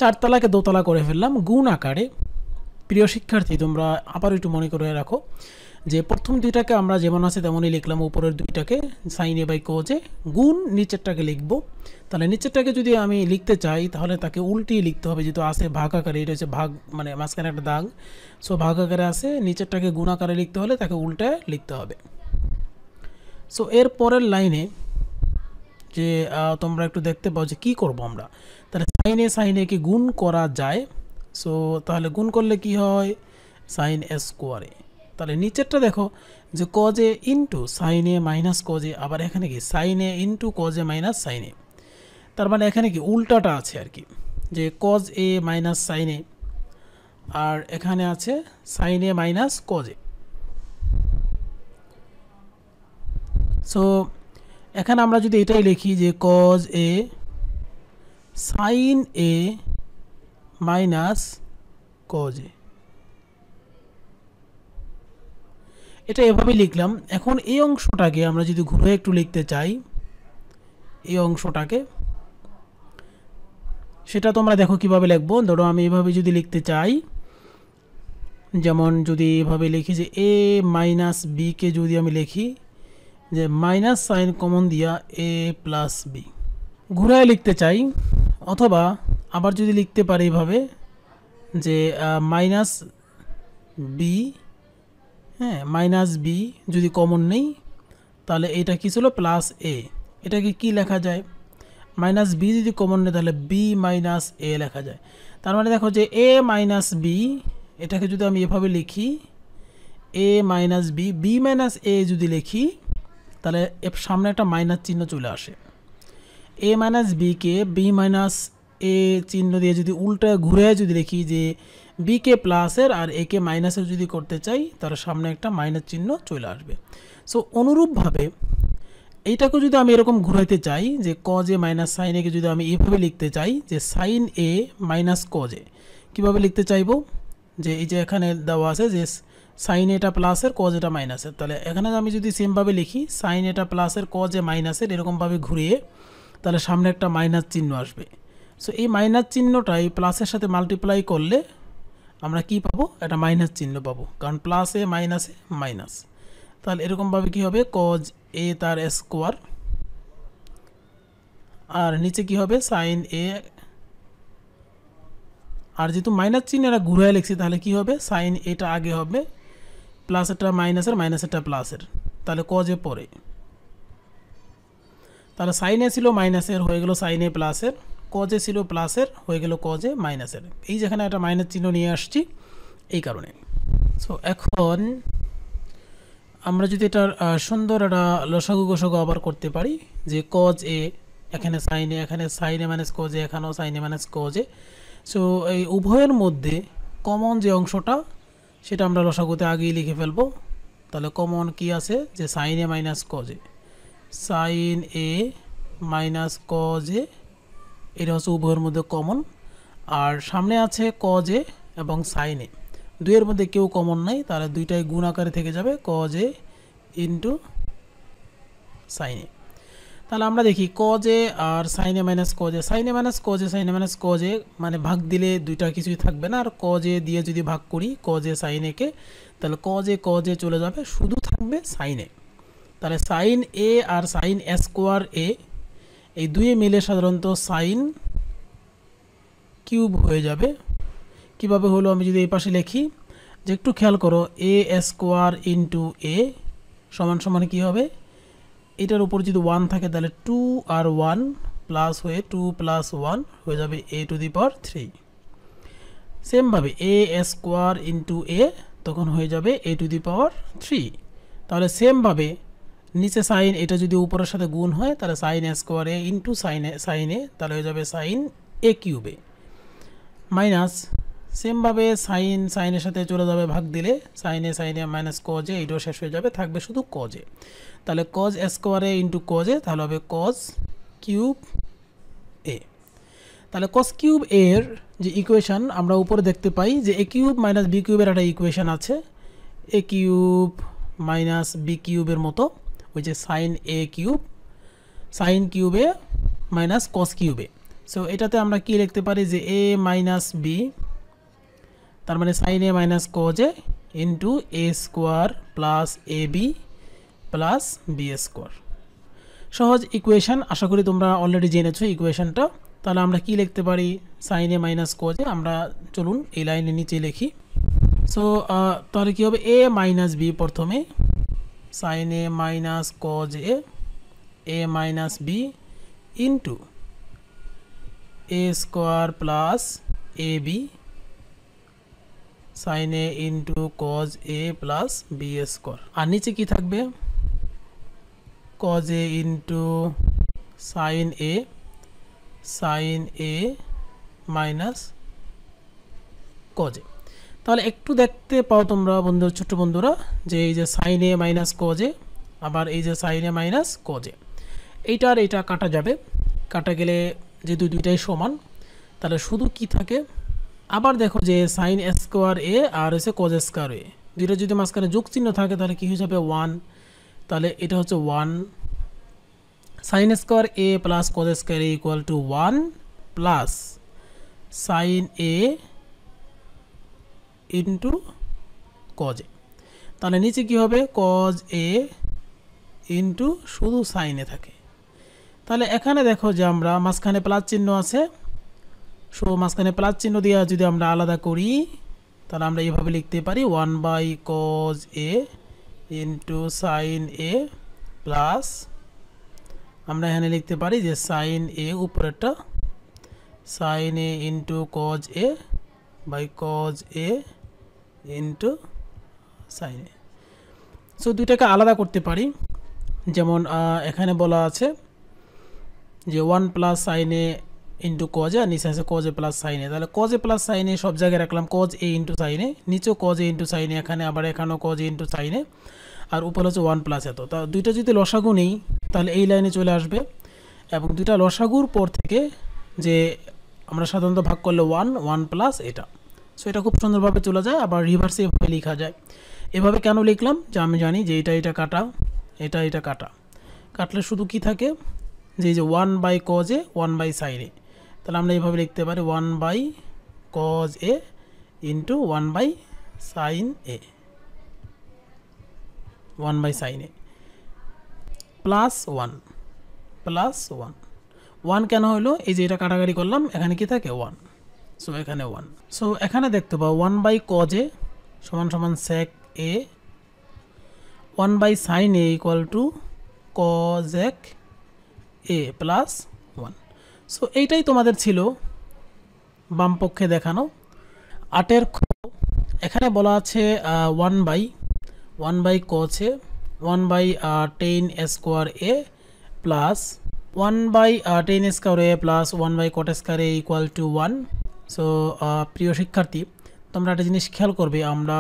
চারতলাকে দোতলা করে ফেললাম গুণ আকারে প্রিয় শিক্ষার্থী তোমরা আবার একটু মনে করে রাখো যে প্রথম দুইটাকে আমরা যেমন আছে তেমনই লিখলাম উপরের দুইটাকে sin a by cos a গুণ নিচেরটাকে লিখব তাহলে নিচেরটাকে যদি আমি লিখতে চাই তাহলে তাকে উল্টিয়ে লিখতে হবে যেহেতু আছে ভাগ আকারে এটা হচ্ছে ভাগ মানে মাঝখানে একটা দাগ সো ভাগ আকারে আছে নিচেরটাকে গুণ আকারে লিখতে হলে তাকে উল্টায় লিখতে হবে সো এর পরের লাইনে যে তোমরা একটু দেখতে পাও যে কি করব আমরা তাহলে sin a কে গুণ করা যায় সো তাহলে গুণ করলে কি হয় sin a স্কয়ার তাহলে নিচেরটা দেখো যে cos a * sin a - cos a আবার এখানে কি sin a * cos a - sin a তার মানে এখানে কি উল্টাটা আছে আর কি যে cos a - sin a আর এখানে আছে sin a - cos a so এখানে আমরা যদি এটাই লিখি যে cos a sin a - cos a এটা এভাবে লিখলাম এখন এই অংশটাকে আমরা যদি ঘুরে একটু লিখতে চাই এই অংশটাকে সেটা তোমরা দেখো কিভাবে লিখব ধরো আমি এভাবে যদি লিখতে চাই যেমন যদি এভাবে লিখি যে a - b কে যদি আমি লিখি যে মাইনাস সাইন কমন দিয়া a + b ঘুরে লিখতে চাই অথবা আবার যদি লিখতে পারি এভাবে যে মাইনাস b হ্যাঁ -b যদি কমন নেই তাহলে এটা কি ছিল + a এটাকে কি লেখা যায় -b যদি কমন নেই তাহলে b - a লেখা যায় তার মানে দেখো যে a - b এটাকে যদি আমি এভাবে লিখি a - b b - a যদি লিখি তাহলে এর সামনে একটা মাইনাস চিহ্ন চলে আসে a - b K b - a চিহ্ন দিয়ে যদি উল্টা ঘুরে যদি লিখি যে b কে প্লাস এর আর a কে মাইনাস এর যদি করতে চাই তার সামনে একটা মাইনাস চিহ্ন চলে আসবে সো অনুরূপ ভাবে এইটাকে যদি আমি এরকম ঘোরাতে চাই যে cos a - sin a কে যদি আমি এইভাবে লিখতে চাই যে sin a - cos a কিভাবে লিখতে চাইবো যে এই যে এখানে দেওয়া আছে যে sin a টা প্লাস এর cos a টা মাইনাস এর তাহলে এখানে আমি যদি সেম ভাবে লিখি sin a টা প্লাস এর cos a মাইনাস এর এরকম ভাবে ঘুরিয়ে তাহলে সামনে একটা মাইনাস চিহ্ন আসবে সো এই মাইনাস চিহ্নটাই প্লাস এর সাথে মাল্টিপ্লাই করলে আমরা কি পাবো এটা মাইনাস চিহ্ন পাবো কারণ প্লাস এ মাইনাসে মাইনাস তাহলে এরকম ভাবে কি হবে cos a তার স্কয়ার আর নিচে কি হবে sin a আর যেহেতু মাইনাস চিহ্নটা ঘুরে লিখছি তাহলে কি হবে sin a টা আগে হবে প্লাস এটা মাইনাসের মাইনাসটা প্লাসের তাহলে cos a পরে তাহলে sin a ছিল মাইনাসের হয়ে গেল sin a প্লাসের cos a ছিল প্লাসের হয়ে গেল cos a মাইনাসের এই যেখানে একটা মাইনাস চিহ্ন নিয়ে আসছি এই কারণে সো এখন আমরা যদি এটা সুন্দর একটা লসাগু গসাগু আবার করতে পারি যে cos a এখানে sin a - cos a এখানেও sin a - cos a so এই উভয়ের মধ্যে কমন যে অংশটা সেটা আমরা লসাগুতে আগেই লিখে ফেলব তাহলে কমন কি আছে যে sin a - cos a sin a - cos a এটা হচ্ছে উভয়ের মধ্যে কমন আর সামনে আছে cos a এবং sin a দুইয়ের মধ্যে কেউ কমন নাই, তাহলে দুইটাই গুণ আকারে থেকে যাবে cos a into sin a। তাহলে আমরা দেখি cos a আর sin a minus cos a, sin a minus cos a, sin a minus cos a মানে ভাগ দিলে দুইটা কিছুই থাকবে না। আর cos a দিয়ে যদি ভাগ করি cos a sin a কে, তাহলে cos a চলে যাবে, শুধু থাকবে sin a। তাহলে sin a আর sin স্কোয়ার a এই দুই মিলে সাধারণত sin কিউব হয়ে যাবে। কিভাবে হলো আমি যদি এই পাশে লিখি, যে একটু খেয়াল করো a স্কোয়ার ইনটু a সমান সমান কি হবে, এটার উপর যদি 1 থাকে তাহলে 2 আর 1 প্লাস হয়ে 2 প্লাস 1 হয়ে যাবে a to the power 3। Same ভাবে a স্কোয়ার ইনটু a তখন হয়ে যাবে a টু দি পাওয়ার 3। তাহলে সেম ভাবে নিচে sin এটা যদি উপরের সাথে গুণ হয় তাহলে sin square a into sin a তাহলে হয়ে যাবে sin a কিউবে, মাইনাস सेम भावे sin sin সাথে চলে যাবে ভাগ দিলে sin a minus cos a এটাও শেষ হয়ে যাবে, থাকবে শুধু cos a। তাহলে cos square a into cos a তাহলে হবে cos কিউব a। তাহলে cos কিউব a এর যে ইকুয়েশন আমরা উপরে দেখতে পাই যে a কিউব - b কিউবের একটা ইকুয়েশন আছে, a কিউব - b কিউবের মতো, ওই যে sin a cube sin cube a - cos cube a। So এটাতে আমরা কি লিখতে পারি যে a - b তার মানে sin a minus cos a into a square plus ab plus b square। সহজ ইকুয়েশন, আশা করি তোমরা অলরেডি জেনেছো ইকুয়েশনটা। তাহলে আমরা কি লিখতে পারি sin a minus cos a, আমরা চলুন এই লাইনের নিচে লিখি। সো তাহলে কি হবে a minus b, প্রথমে sin a minus cos a a minus b into a square plus ab sin a into cos a plus b square। আর নিচে কি থাকবে cos a into sin a minus cos a। তাহলে একটু দেখতে পাও তোমরা বন্ধু, ছোট বন্ধুরা, যে এই যে sin a minus cos a আবার এই যে sin a minus cos a, এইটা আর এইটা কাটা যাবে। কাটা গেলে যেহেতু দুইটাই সমান তাহলে শুধু কি থাকে, আবার দেখো যে sin স্কয়ার a আর হচ্ছে cos স্কয়ার a, দুইটা যদি মাঝখানে যোগ চিহ্ন থাকে তাহলে কি হয়ে যাবে 1, তাহলে এটা হচ্ছে 1 sin square a plus cos square a equal to 1 plus sin a into cos a। তাহলে নিচে কি হবে cos a ইনটু শুধু sin a থাকে। তাহলে এখানে দেখো যে আমরা মাঝখানে প্লাস চিহ্ন আছে, সো মাঝখানে প্লাস চিহ্ন দিয়ে যদি আমরা আলাদা করি তাহলে আমরা এইভাবে লিখতে পারি 1 by cos a into sin a plus আমরা এখানে লিখতে পারি যে sin a উপরেরটা sin a into cos a by cos a into sin a। So দুইটাকে আলাদা করতে পারি, যেমন এখানে বলা আছে যে 1 plus sin a into cos a, নিচে আছে cos a plus sin a। তাহলে cos a plus sin a সব জায়গায় রাখলাম cos a into sin a, নিচেও cos a into sin a, এখানে আবার এখানেও cos a into sin a, আর উপরে হচ্ছে 1 প্লাস এত। তা দুইটা যদি লসাগু নেই তাহলে এই লাইনে চলে আসবে, এবং দুইটা লসাগুর পর থেকে যে আমরা সাধারণত ভাগ করলে 1 প্লাস এটা, সো এটা খুব সুন্দরভাবে চলে যায়। আবার রিভার্সে এভাবে লেখা যায়। এভাবে কেন লিখলাম, যে আমি জানি যে এটা এটা কাটা, এটা এটা কাটা, কাটলে শুধু কি থাকে যে 1 by cos a 1 by sin a। তাহলে আমরা এইভাবে লিখতে পারি 1 by cos a into 1 by sin a, 1 by sin a plus 1 plus 1। 1 কেন হলো, এই যে এটা কাটাকাটি করলাম এখানে কি থাকে 1, সো এখানে 1। সো এখানে দেখতে পাও 1 বাই cos a সমান সমান sec a, 1 by sin a equal to cos a a plus 1। So এইটাই তোমাদের ছিল বামপক্ষে দেখানো। 8-এর খ, এখানে বলা আছে 1 by cos a 1 by tan square a plus 1 by tan square a plus 1 by cot square a equal to 1। So প্রিয় শিক্ষার্থী, তোমরা একটা জিনিস খেয়াল করবে, আমরা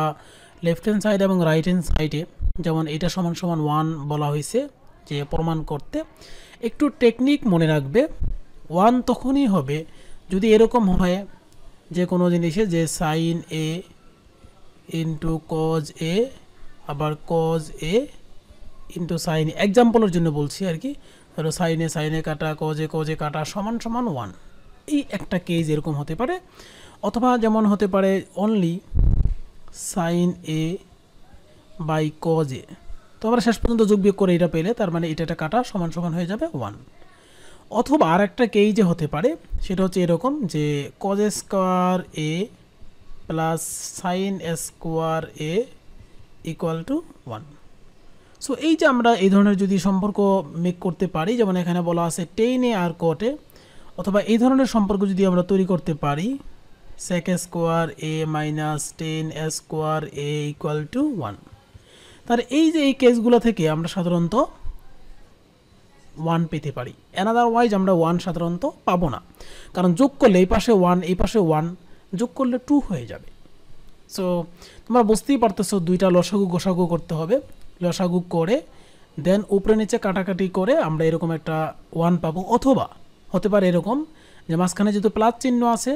লেফট হ্যান্ড সাইড এবং রাইট হ্যান্ড সাইডে যেমন এটা সমান সমান 1 বলা হয়েছে যে প্রমাণ করতে, একটু টেকনিক মনে রাখবে। 1 তখনই হবে যদি এরকম হয় যে কোনো জিনিসে যে sin a ইন্টু কজ এ আবার কজ এ ইন্টু সাইন এক্সাম্পলের জন্য বলছি আর কি, ধরো সাইনে সাইনে কাটা কজে কজে কাটা সমান সমান ওয়ান। এই একটা কেস এরকম হতে পারে, অথবা যেমন হতে পারে only sin A by cos এ। তো আমরা শেষ পর্যন্ত যোগ বিয়োগ করে এটা পেলে তার মানে এটা একটা কাটা সমান সমান হয়ে যাবে ওয়ান। অথবা আর একটা কেই যে হতে পারে সেটা হচ্ছে এরকম যে cos square A plus sign square A equal to one. So এই যে আমরা এই ধরনের যদি সম্পর্ক মেক করতে পারি, যেমন এখানে বলা আছে টেন এ আর কটে, অথবা এই ধরনের সম্পর্ক যদি আমরা তৈরি করতে পারি sec square A minus tan square A equal to one, তাহলে এই যে এই কেসগুলো থেকে আমরা সাধারণত ওয়ান পেতে পারি। অ্যানাদারওয়াইজ আমরা ওয়ান সাধারণত পাবো না, কারণ যোগ করলে এই পাশে ওয়ান এই পাশে ওয়ান, যোগ করলে টু হয়ে যাবে। সো তোমরা বুঝতেই পারতেছো দুইটা লসাগু গোসাগু করতে হবে, লসাগু করে দেন উপরে নিচে কাটাকাটি করে আমরা এরকম একটা ওয়ান পাবো। অথবা হতে পারে এরকম যে মাঝখানে যেহেতু প্লাস চিহ্ন আছে,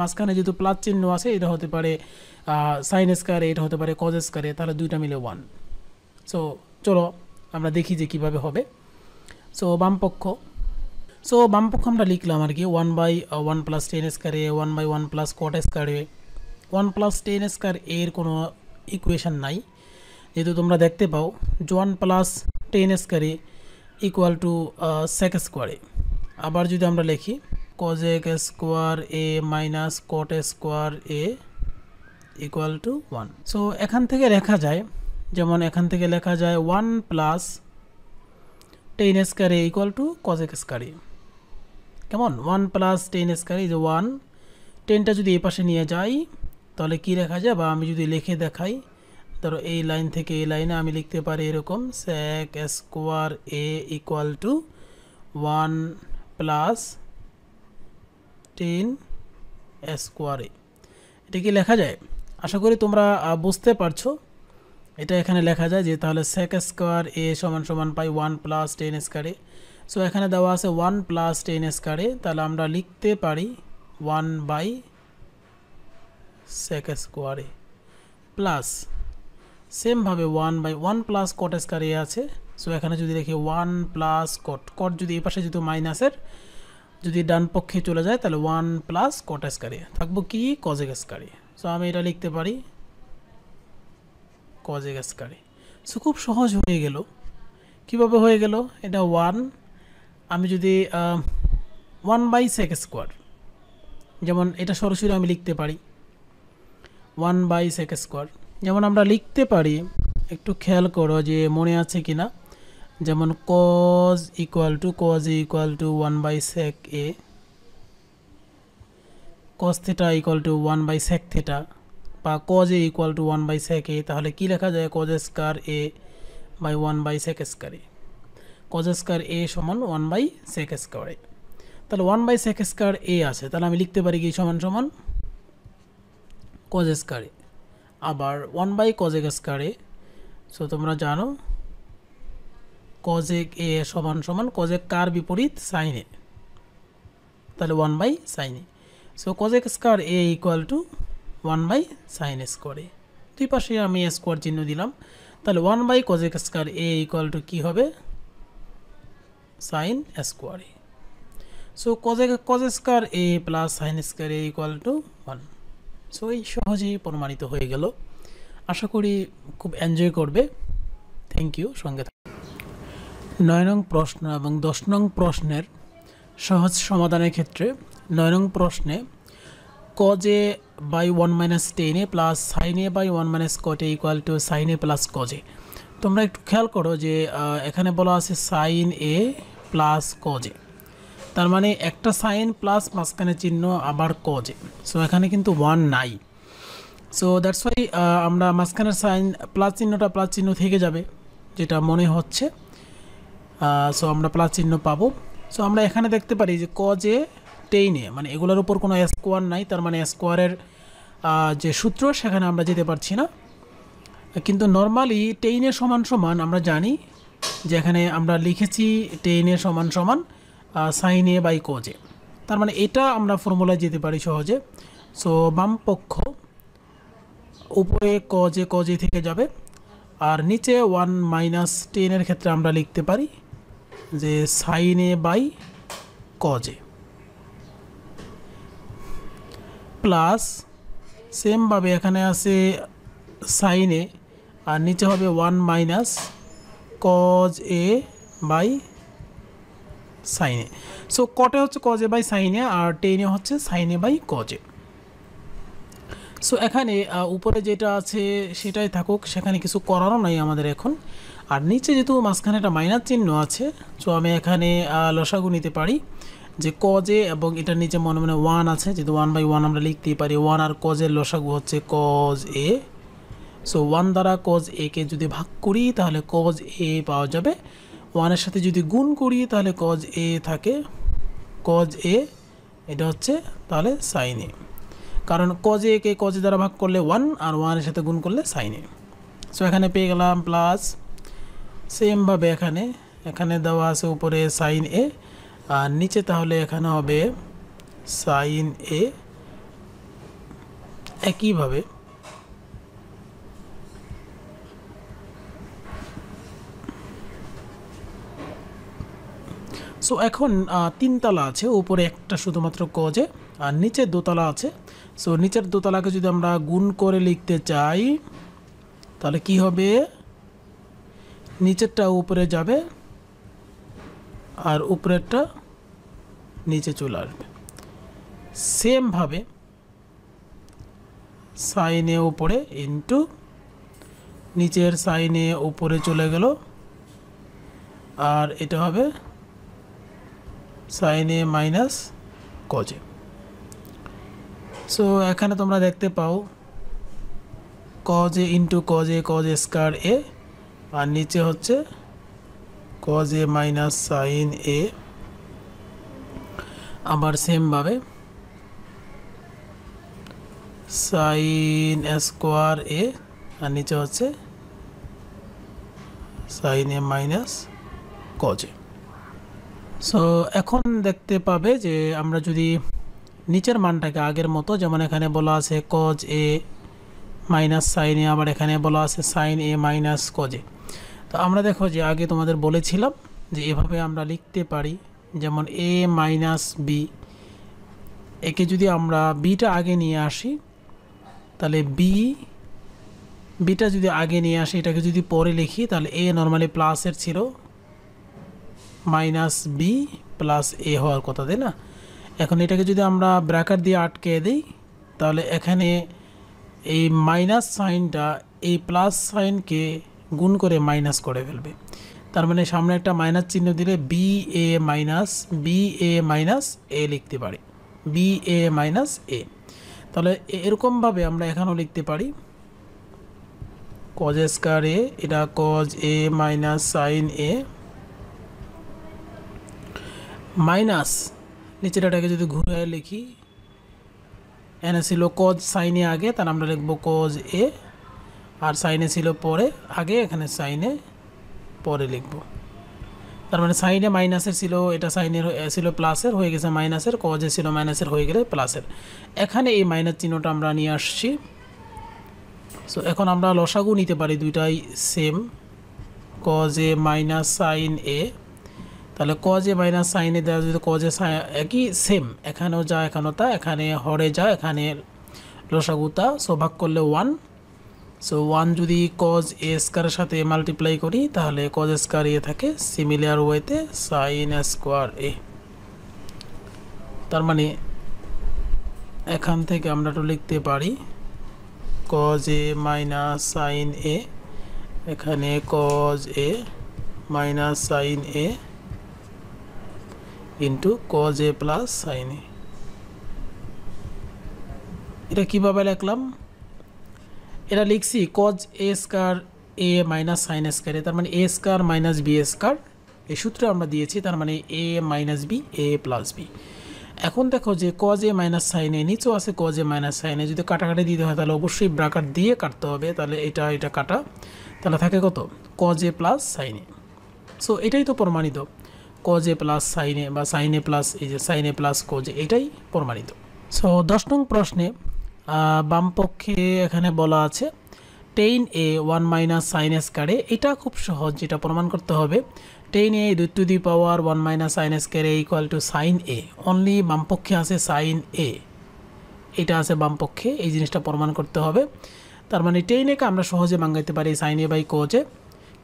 মাঝখানে যেহেতু প্লাস চিহ্ন আছে এটা হতে পারে সাইন স্কয়ারে, এটা হতে পারে কজ স্কয়ারে, তাহলে দুইটা মিলে ওয়ান। সো চলো আমরা দেখি যে কীভাবে হবে। সো বামপক্ষ আমরা লিখলাম আর কি one by one plus tan square a, one by one plus cot square a. One plus tan square এর কোনো ইকুয়েশান নাই, যেহেতু তোমরা দেখতে পাও যে one plus tan square A equal to sec square a. আবার যদি আমরা লিখি cosec square A minus cot square A equal to one. So এখান থেকে লেখা যায়, যেমন এখান থেকে লেখা যায় one plus tan square A equal to cosec square a. কেমন one plus tan square a যে ওয়ান, টেনটা যদি এই পাশে নিয়ে যাই তাহলে কি লেখা যায়, বা আমি যদি লিখে দেখাই, ধরো এই লাইন থেকে এই লাইনে আমি লিখতে পারি এরকম sec square A equal to one plus tan square এ। এটা কি লেখা যায়, আশা করি তোমরা বুঝতে পারছো। এটা এখানে লেখা যায় যে তাহলে সেক স্কোয়ার এ সমান সমান পাই ওয়ান প্লাস টেন স্কোয়ার এ। সো এখানে দেওয়া আছে one plus tan square a, তাহলে আমরা লিখতে পারি one by sec square A plus সেমভাবে one by one plus cot square a আছে। সো এখানে যদি দেখি ওয়ান প্লাস কট, কট যদি এই পাশে যেহেতু মাইনাসের যদি ডান পক্ষে চলে যায় তাহলে one plus cot square a, থাকবো কি কজেক স্কয়ার এ। সো আমি এটা লিখতে পারি কজেক স্কয়ার এ। সো খুব সহজ হয়ে গেল। কিভাবে হয়ে গেল এটা, ওয়ান আমি যদি ওয়ান বাই সেক স্কোয়ার, যেমন এটা সরাসরি আমি লিখতে পারি ওয়ান বাই সেক স্কোয়ার। যেমন আমরা লিখতে পারি, একটু খেয়াল করো যে মনে আছে কি না, যেমন cos equal to cos A equal to one by sec A, cos theta equal to one by sec theta, বা cos A equal to one by sec এ। তাহলে কী লেখা যায়, cos square A by one by sec square a, cos square এ সমান one by sec square a. তাহলে one by sec square এ আছে, তাহলে আমি লিখতে পারি কি সমান সমান কজ স্কয়ার এ, আবার one by cosec square a. So তোমরা জানো কজেক এ সমান সমান কজেক কার বিপরীত সাইন এ, তাহলে one by sin A. So cosec square A equal to one by sin square a, দুই পাশে আমি স্কোয়ার চিহ্ন দিলাম, তাহলে one by cosec square A equal two কী হবে sin square a. So cos square A plus sin square A equal to one. So এই সহজেই প্রমাণিত হয়ে গেল, আশা করি খুব এনজয় করবে। থ্যাংক ইউ, সঙ্গে থাকবে। ৯ নং প্রশ্ন এবং ১০ নং প্রশ্নের সহজ সমাধানের ক্ষেত্রে ৯ নং প্রশ্নে cos A by one minus ten A plus sign A by one minus cot A equal to sin A plus cos এ। তোমরা একটু খেয়াল করো যে এখানে বলা আছে সাইন এ প্লাস কজ এ, তার মানে একটা সাইন প্লাস মাঝখানে চিহ্ন আবার কজ এ। সো এখানে কিন্তু ওয়ান নাই, সো দ্যাটস ওয়াই আমরা মাঝখানের সাইন প্লাস চিহ্নটা প্লাস চিহ্ন থেকে যাবে যেটা মনে হচ্ছে। সো আমরা প্লাস চিহ্ন পাবো। সো আমরা এখানে দেখতে পারি যে কজ এ টেন এ, মানে এগুলোর উপর কোনো স্কোয়ার নাই, তার মানে স্কোয়ারের যে সূত্র সেখানে আমরা যেতে পারছি না। কিন্তু নর্মালি টেন এ সমান সমান আমরা জানি যে এখানে আমরা লিখেছি টেন এ সমান সমান সাইন এ বাই কজ এ, তার মানে এটা আমরা ফর্মুলায় যেতে পারি সহজে। সো বামপক্ষ উপরে cos a cos a থেকে যাবে আর নিচে 1 - tan এর ক্ষেত্রে আমরা লিখতে পারি যে sin a / cos a plus same ভাবে এখানে আছে sin a আর নিচে হবে 1 - cos a / sin a so cot a হচ্ছে cos a / sin a R tan a হচ্ছে sin a / cos a so এখানে উপরে যেটা আছে সেটাই থাকুক সেখানে কিছু করারও নাই আমাদের এখন আর নিচে যেহেতু মাঝখানে একটা মাইনাস চিহ্ন আছে সো আমি এখানে লসাগু নিতে পারি যে cos a এবং এটা নিচে মনে মনে 1 আছে যেহেতু 1/1 আমরা লিখতে পারি 1 আর cos এর লসাগু হচ্ছে cos a so 1 দ্বারা cos a কে যদি ভাগ করি তাহলে cos a পাওয়া যাবে 1 এর সাথে যদি গুণ করি তাহলে cos a থাকে cos a এটা হচ্ছে তাহলে sin a কারণ cos a কে cos দ্বারা ভাগ করলে 1 আর 1 এর সাথে গুণ করলে sin a সো এখানে পেয়ে গেলাম প্লাস সেম ভাবে এখানে এখানে দেওয়া আছে উপরে sin a আর নিচে তাহলে এখানে হবে sin a একই ভাবে সো এখন তিন তলা আছে উপরে একটা শুধুমাত্র cos a আর নিচে দোতলা আছে সো নিচের দোতলাকে যদি আমরা গুণ করে লিখতে চাই তাহলে কি হবে নিচেরটা উপরে যাবে আর উপরেরটা নিচে চলে আসবে সেম ভাবে sin a উপরে ইনটু নিচের sin a উপরে চলে গেল আর এটা হবে sin a - cos a so এখানে তোমরা দেখতে পাও cos a * cos a cos square a আর নিচে হচ্ছে cos a - sin a আবার सेम ভাবে sin square a আর নিচে হচ্ছে sin a - cos a so এখন দেখতে পাবে যে আমরা যদি নিচের মানটাকে আগের মতো যেমন এখানে বলা আছে cos a - sin a আবার এখানে বলা আছে sin a - cos a তো আমরা দেখো যে আগে তোমাদের বলেছিলাম যে এভাবে আমরা লিখতে পারি যেমন a - b একে যদি আমরা b টা আগে নিয়ে আসি তাহলে b টা যদি আগে নিয়ে আসি এটাকে যদি পরে লিখি তাহলে a নরমালি প্লাস এর ছিল - b প্লাস a হওয়ার কথা তাই না এখন এটাকে যদি আমরা ব্র্যাকেট দিয়ে আটকে দেই তাহলে এখানে এই মাইনাস সাইনটা এই প্লাস সাইনকে গুণ করে মাইনাস করে ফেলবে তার মানে সামনে একটা মাইনাস চিহ্ন দিলে BA - A লিখতে পারি BA - A তাহলে এরকম ভাবে আমরা এখানেও লিখতে পারি cos square A এটা cos A - sin A minus নিচেটাকে যদি ঘুরে লিখি এখানে ছিল cos sin a আগে তাহলে আমরা লিখব cos a আর sin a ছিল পরে আগে এখানে sin a পরে লিখব তার মানে sin a মাইনাস এর ছিল এটা sin এর ছিল প্লাস এর হয়ে গেছে মাইনাস এর cos a ছিল মাইনাস এর হয়ে গেলে প্লাস এর এখানে এই মাইনাস চিহ্নটা আমরা নিয়ে আসছি সো এখন আমরা লসাগু নিতে পারি দুইটাই same cos a - sin a তাহলে cos a - sin a দ্বারা যদি cos a একই सेम এখানেও যা এখানেও তা এখানে হরে যা এখানে লসাগু তা সো ভাগ করলে 1 সো 1 যদি cos a স্কয়ারের সাথে মাল্টিপ্লাই করি তাহলে cos স্কয়ার a থাকে সিমিলার ওয়েতে sin স্কয়ার a তার মানে এখান থেকে আমরা তো লিখতে পারি cos a - sin a এখানে cos a - sin a into cos a plus sin a এটা কিভাবে লিখলাম এটা লিখছি cos a square a - sin a square তার মানে a square - b square এই সূত্র আমরা দিয়েছি তার মানে a - b a + b এখন দেখো যে cos a - sin a নিচে আছে cos a - sin a যদি কাটাকাটি দিতে হয় তাহলে অবশ্যই ব্র্যাকেট দিয়ে কাটতে হবে তাহলে এটা এটা কাটা তাহলে থাকে কত cos a plus sin a so এটাই তো প্রমাণিত cos a plus sin a বা sin a plus এই যে sin a plus cos a এটাই প্রমাণিত সো 10 নং প্রশ্নে বামপক্ষে এখানে বলা আছে টেন এ ওয়ান মাইনাস সাইন স্কয়ারে। এটা খুব সহজ, যেটা প্রমাণ করতে হবে tan A to the power one minus sin স্কয়ারে equal to sin A. Only বামপক্ষে আছে সাইন এ, এটা আছে বামপক্ষে, এই জিনিসটা প্রমাণ করতে হবে। তার মানে টেন একে আমরা সহজে ভাঙাইতে পারি সাইন এ বাই কোজে,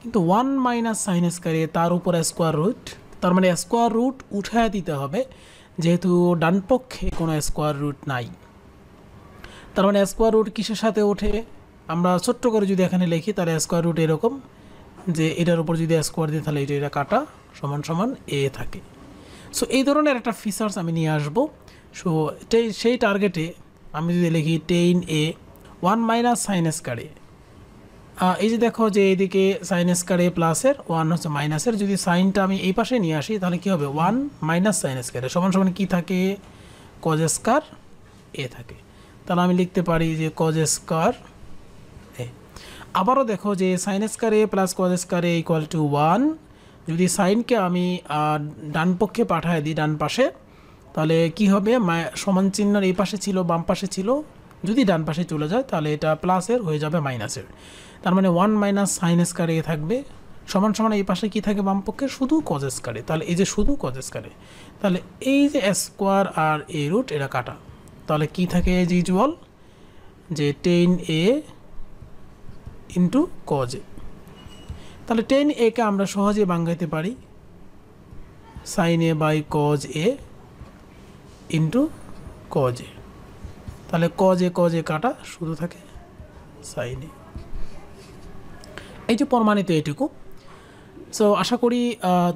কিন্তু ওয়ান মাইনাস সাইন স্কয়ারে তার উপর স্কোয়ার রুট, তার মানে স্কোয়ার রুট উঠায় দিতে হবে যেহেতু ডানপক্ষে কোনো স্কোয়ার রুট নাই। তার মানে স্কোয়ার রুট কিসের সাথে ওঠে, আমরা ছোট্ট করে যদি এখানে লিখি তাহলে স্কোয়ার রুট এরকম যে এটার উপর যদি স্কোয়ার দিই তাহলে এটা কাটা সমান সমান এ থাকে। সো এই ধরনের একটা ফিচার্স আমি নিয়ে আসবো। সো সেই টার্গেটে আমি যদি লিখি টেন এ ওয়ান মাইনাস সাইন স্কয়ারে, এই যে দেখো যে এইদিকে সাইন স্কয়ারে প্লাসের ওয়ান হচ্ছে মাইনাসের, যদি সাইনটা আমি এই পাশে নিয়ে আসি তাহলে কী হবে ওয়ান মাইনাস সাইন স্কয়ারে সমান সমান কী থাকে কজ স্কয়ার এ থাকে। তাহলে আমি লিখতে পারি যে কজ স্কয়ার এ। আবারও দেখো যে sin স্কয়ারে plus cos স্কয়ারে equal to one, যদি সাইনকে আমি ডান পক্ষে পাঠায় দিই ডান পাশে তাহলে কি হবে সমান চিহ্ন এই পাশে ছিল বাম পাশে ছিল, যদি ডান পাশে চলে যায় তাহলে এটা প্লাসের হয়ে যাবে মাইনাসের, তার মানে ওয়ান মাইনাস সাইন স্কয়ার এ থাকবে সমান সমান এই পাশে কী থাকে বামপক্ষে শুধু কজ স্কয়ার এ। তাহলে এই যে শুধু কজ স্কয়ার এ, তাহলে এই যে স্কোয়ার আর এ রুট এটা কাটা, তাহলে কি থাকে এজ ইউজুয়াল যে টেন এ ইন্টু কজ এ। তাহলে টেন একে আমরা সহজে ভাঙাইতে পারি sin A by cos A into cos এ, তাহলে কজ এ কাটা শুধু থাকে সাইন এ। এই যে প্রমাণিত এটুকু। সো আশা করি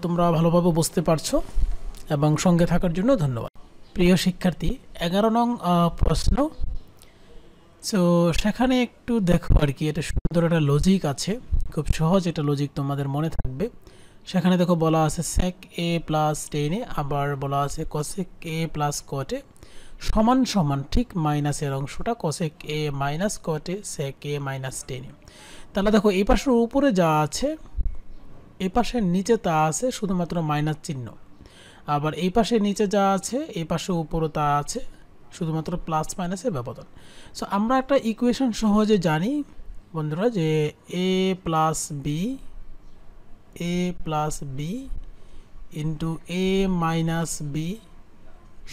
তোমরা ভালোভাবে বুঝতে পারছো এবং সঙ্গে থাকার জন্য ধন্যবাদ। প্রিয় শিক্ষার্থী 11 নং প্রশ্ন। সো সেখানে একটু দেখো আর কি, এটা সুন্দর একটা লজিক আছে, খুব সহজ এটা লজিক তোমাদের মনে থাকবে। সেখানে দেখো বলা আছে সেক এ প্লাস টেন এ, আবার বলা আছে কসেক এ প্লাস কট এ সমান সমান ঠিক মাইনাসের অংশটা কসেক এ মাইনাস কট এ সেক এ মাইনাস টেন এ। তাহলে দেখো এই পাশের উপরে যা আছে এই পাশের নিচে তা আছে শুধুমাত্র মাইনাস চিহ্ন, আবার এই পাশে নিচে যা আছে এই পাশে উপরে তা আছে শুধুমাত্র প্লাস মাইনাসের ব্যবধান। সো আমরা একটা ইকুয়েশন সহজে জানি বন্ধুরা যে a plus b into a minus b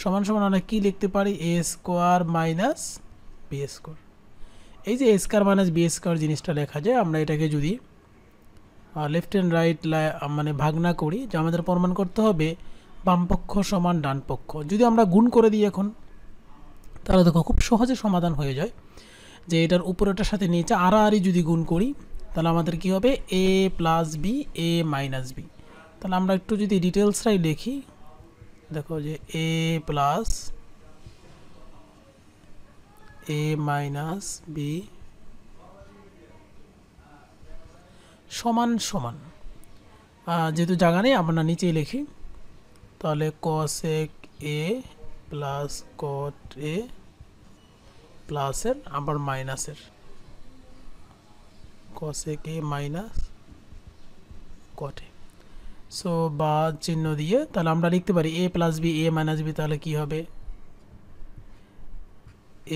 সমান সমান আমরা কী লিখতে পারি a square minus b square. এই যে a square minus b square জিনিসটা লেখা যায়, আমরা এটাকে যদি লেফট অ্যান্ড রাইট মানে ভাগনা করি, যে আমাদের প্রমাণ করতে হবে বামপক্ষ সমান ডানপক্ষ। যদি আমরা গুণ করে দিই এখন তাহলে দেখো খুব সহজে সমাধান হয়ে যায়, যে এটার উপরেটার সাথে নিচে আড়াআড়ি যদি গুণ করি তাহলে আমাদের কি হবে a plus b a minus b। তাহলে আমরা একটু যদি ডিটেলসটাই লিখি, দেখো যে a plus a minus b সমান সমান, যেহেতু জায়গা নেই আমরা নিচেই লিখি, তাহলে কসেক এ প্লাস কট এ প্লাসের আবার মাইনাসের কসেক এ মাইনাস কট এ, সো বা চিহ্ন দিয়ে। তাহলে আমরা লিখতে পারি এ plus B A minus B, তাহলে কী হবে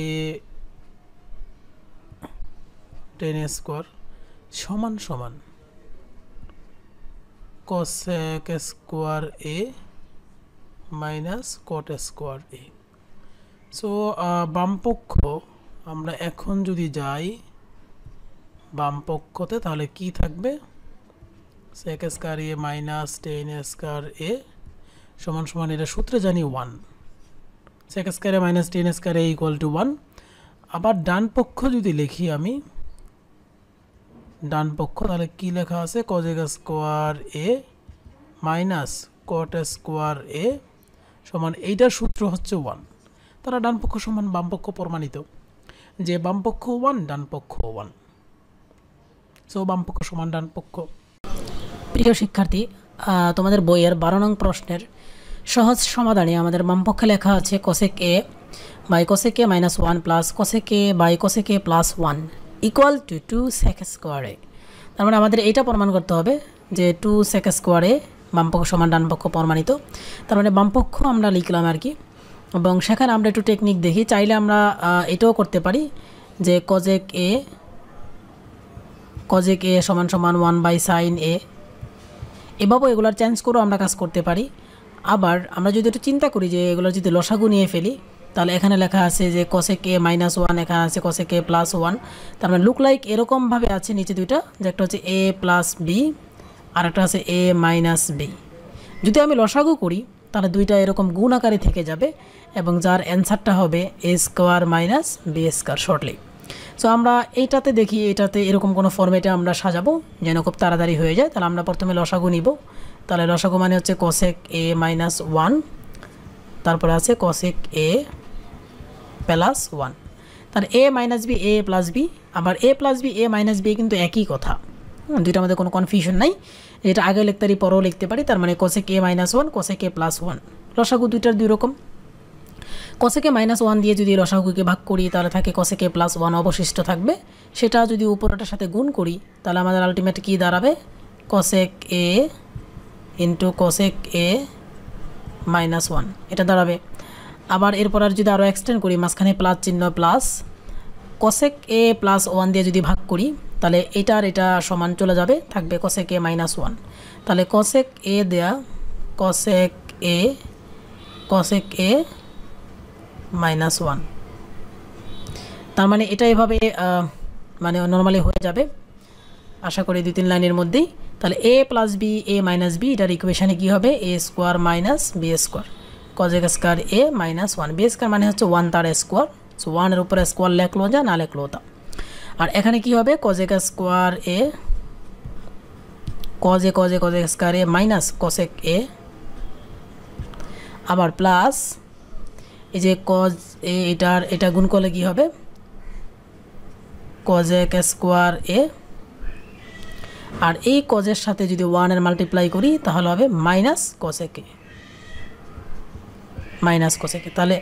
এ টেন স্কোয়ার সমান সমান কসেক স্কোয়ার এ মাইনাস কট স্কোয়ার এ। সো বামপক্ষ আমরা এখন যদি যাই বামপক্ষতে তাহলে কি থাকবে সেক স্কয়ার এ মাইনাস টেন স্কয়ার এ সমান সমান, এটা সূত্রে জানি one, sec square A minus tan square A equal to one. আবার ডানপক্ষ যদি লিখি আমি ডানপক্ষ, তাহলে কি লেখা আছে কজেক স্কোয়ার এ মাইনাস কট স্কোয়ার এ সমান, এইটার সূত্র হচ্ছে ওয়ান। তারা ডানপক্ষ সমান বামপক্ষ প্রমাণিত, যে বামপক্ষ ওয়ান ডানপক্ষ ওয়ান, সো বামপক্ষ সমান ডানপক্ষ। প্রিয় শিক্ষার্থী তোমাদের বইয়ের 12 নং প্রশ্নের সহজ সমাধানে আমাদের বামপক্ষে লেখা আছে cosec A by cosec A minus one plus cosec A by cosec A plus one equal to two sec square এ। তার মানে আমাদের এইটা প্রমাণ করতে হবে যে টু সেক স্কোয়ার এ বামপক্ষ সমান ডানপক্ষ প্রমাণিত। তার মানে বামপক্ষ আমরা লিখলাম আর কি এবং সেখানে আমরা একটু টেকনিক দেখি। চাইলে আমরা এটাও করতে পারি যে কজেক এ সমান সমান 1/sin a, এভাবেও এগুলোর চেঞ্জ করেও আমরা কাজ করতে পারি। আবার আমরা যদি একটু চিন্তা করি যে এগুলো যদি লসাগু নিয়ে ফেলি, তাহলে এখানে লেখা আছে যে cosec a - 1, এখানে আছে cosec a + 1, তার মানে লুক লাইক এরকমভাবে আছে নিচে দুইটা, যে একটা হচ্ছে a + b আর একটা আছে a - b। যদি আমি লসাগু করি তাহলে দুইটা এরকম গুণ আকারে থেকে যাবে এবং যার অ্যান্সারটা হবে a² - b² শর্টলি। সো আমরা এইটাতে দেখি, এটাতে এরকম কোনো ফর্মেটে আমরা সাজাবো যেন খুব তাড়াতাড়ি হয়ে যায়। তাহলে আমরা প্রথমে লসাগু নিব। তাহলে লসাগু মানে হচ্ছে cosec a - 1, তারপরে আছে cosec a + 1, তার a - b a + b, আবার a + b a - b কিন্তু একই কথা, দুইটার মধ্যে কোনো কনফিউশন নাই। এটা আগে লিখতে পারি, পরেও লিখতে পারি। তার মানে cosec a - 1 cosec a + 1, লসাগু দুইটার দুই রকম। cosec a - 1 দিয়ে যদি লসাগুকে ভাগ করি তাহলে থাকে cosec a + 1 অবশিষ্ট থাকবে, সেটা যদি উপরটার সাথে গুণ করি তাহলে আমাদের আলটিমেট কী দাঁড়াবে cosec a × cosec a - 1, এটা দাঁড়াবে। আবার এরপর আর যদি আরও এক্সটেন্ড করি, মাঝখানে প্লাস চিহ্ন, প্লাস cosec a + 1 দিয়ে যদি ভাগ করি তাহলে এটার এটা সমান চলে যাবে, থাকবে cosec a - 1। তাহলে cosec a - 1, তার মানে এটা এভাবে মানে নর্মালি হয়ে যাবে আশা করি 2-3 লাইনের মধ্যেই। তাহলে a + b a - b, এটার ইকুয়েশানে কী হবে a² - b², cosec² a - 1, b² মানে হচ্ছে 1² সো 1-এর উপরে স্কোয়ার লেখলো যা না লেখলো তা। আর এখানে কি হবে cosec a - cosec a - cosec a, আবার প্লাস এই যে cos a, এটার এটা গুণ করলে কি হবে cosec a, আর এই কজের সাথে যদি 1-এর মাল্টিপ্লাই করি তাহলে হবে -cosec a। তাহলে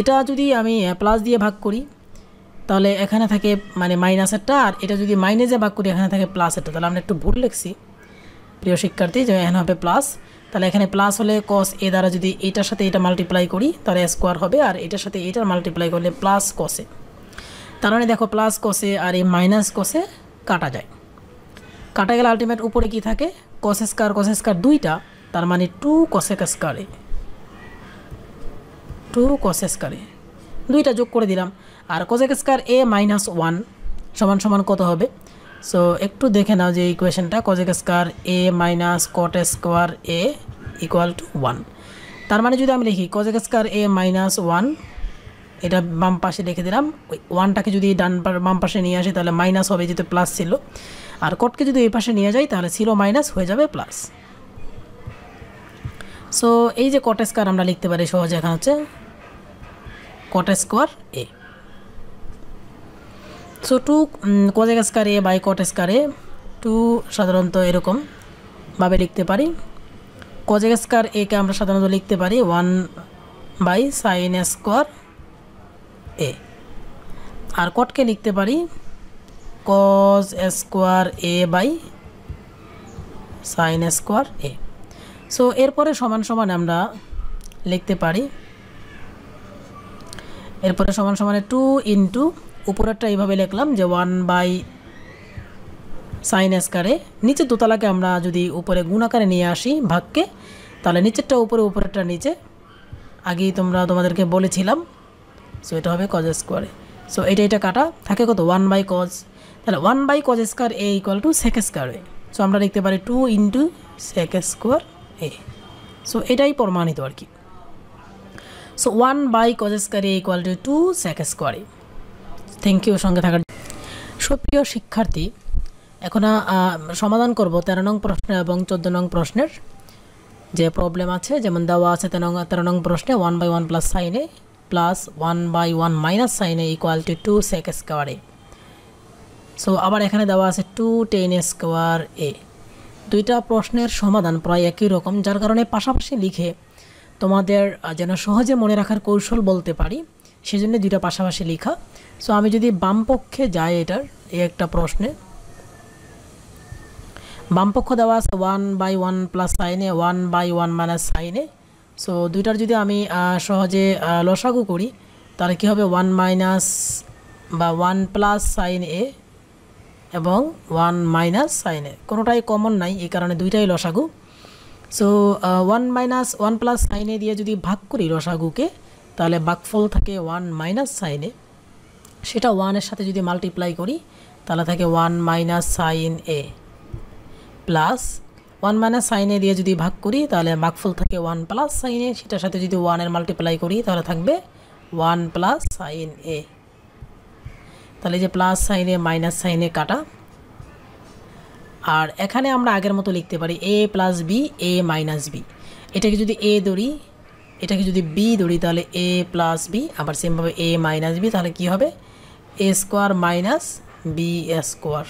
এটা যদি আমি প্লাস দিয়ে ভাগ করি তাহলে এখানে থাকে মানে -এরটা, আর এটা যদি মাইনাসে ভাগ করি এখানে থাকে +এরটা। তাহলে আমরা একটু ভুল লিখছি প্রিয় শিক্ষার্থী, যে এখানে হবে প্লাস। তাহলে এখানে প্লাস হলে cos a দ্বারা যদি এটার সাথে এটা মাল্টিপ্লাই করি তাহলে স্কোয়ার হবে, আর এটার সাথে এটার মাল্টিপ্লাই করলে +cos a। তার মানে দেখো +cos a আর এই -cos a কাটা যায়, কাটা গেলে আলটিমেট উপরে কি থাকে cos² দুইটা, তার মানে 2 cosec² দুইটা যোগ করে দিলাম। আর cosec² a - 1 সমান সমান কত হবে? সো একটু দেখে নাও যে ইকুয়েশনটা cosec² a - cot² a = 1। তার মানে যদি আমি লিখি cosec² a - 1, এটা বাম পাশে রেখে দিলাম, ওই 1টাকে যদি বাম পাশে নিয়ে আসি তাহলে মাইনাস হবে, যেহেতু প্লাস ছিল। আর কটকে যদি এই পাশে নিয়ে যাই তাহলে ছিল মাইনাস হয়ে যাবে প্লাস। সো এই যে cot² আমরা লিখতে পারি সহজে, এখানে হচ্ছে cot² a। So 2 cosec² a/cot² a 2 সাধারণত এরকমভাবে লিখতে পারি। cosec² a কে আমরা সাধারণত লিখতে পারি 1/sin² a, আর কটকে লিখতে পারি cos² a/sin²a। সো এরপরে সমান সমান আমরা লিখতে পারি, এরপরে সমান সমানে 2 উপরেরটা এইভাবে লিখলাম যে 1/sin²a, নিচে দোতলাকে আমরা যদি উপরে গুণ আকারে নিয়ে আসি ভাগকে, তাহলে নিচেরটা উপরে উপরেরটা নিচে, আগেই তোমাদেরকে বলেছিলাম। সো এটা হবে cos²a। সো এটা কাটা থাকে কত 1/cos, তাহলে 1/cos² a = sec²a। সো আমরা লিখতে পারি 2 sec²a। সো এটাই প্রমাণিত আর কি। So 1/cos² a = 2 sec²a। Thank you সঙ্গে থাকার। সুপ্রিয় শিক্ষার্থী, এখন সমাধান করব 13 নং প্রশ্ন এবং 14 নং প্রশ্নের যে প্রবলেম আছে। যেমন দেওয়া আছে 13 নং প্রশ্নে 1/1 + sin a + 1/1 - sin a = 2 sec²a। So আবার এখানে দেওয়া আছে 2 tan² a। দুইটা প্রশ্নের সমাধান প্রায় একই রকম, যার কারণে পাশাপাশি লিখে তোমাদের যেন সহজে মনে রাখার কৌশল বলতে পারি সেজন্য দুইটা পাশাপাশি লেখা। সো আমি যদি বামপক্ষে যাই, এটার এই একটা প্রশ্নে বামপক্ষ দেওয়া আছে 1/1 + sin a 1/1 - sin a सो दुइटार जो सहजे लसागु करी ताहले कि होबे वन माइनस बा वन प्लस साइन ए एवं वन माइनस साइन ए कोनोटाई कमन नाई एई कारणे दुइटाई लसागु। So one minus one plus sign ए दिए जदि भाग करी लसागुके ताहले भागफल थाके वन माइनस साइन ए सेटा वानेर साथे जदि माल्टिप्लाई करी ताहले थाके वन माइनस साइन ए प्लस वन माइनस साइन ए दिए जो भाग करी ताहले भागफल थाके वन प्लस साइन ए सेटार साथे जदि वानेर माल्टिप्लाई करी ताहले थाकबे वन प्लस साइन ए ताहले जे प्लस साइन ए माइनस साइन ए काटा और एखाने आमरा आगेर मतो लिखते पारी ए प्लस बी ए माइनस बी एटाके जदि ए धरी एटाके जदि बी धरी ताहले ए प्लस बी आबार सेम भावे ए माइनस बी ताहले कि होबे ए स्क्वायर माइनस बी स्क्वायर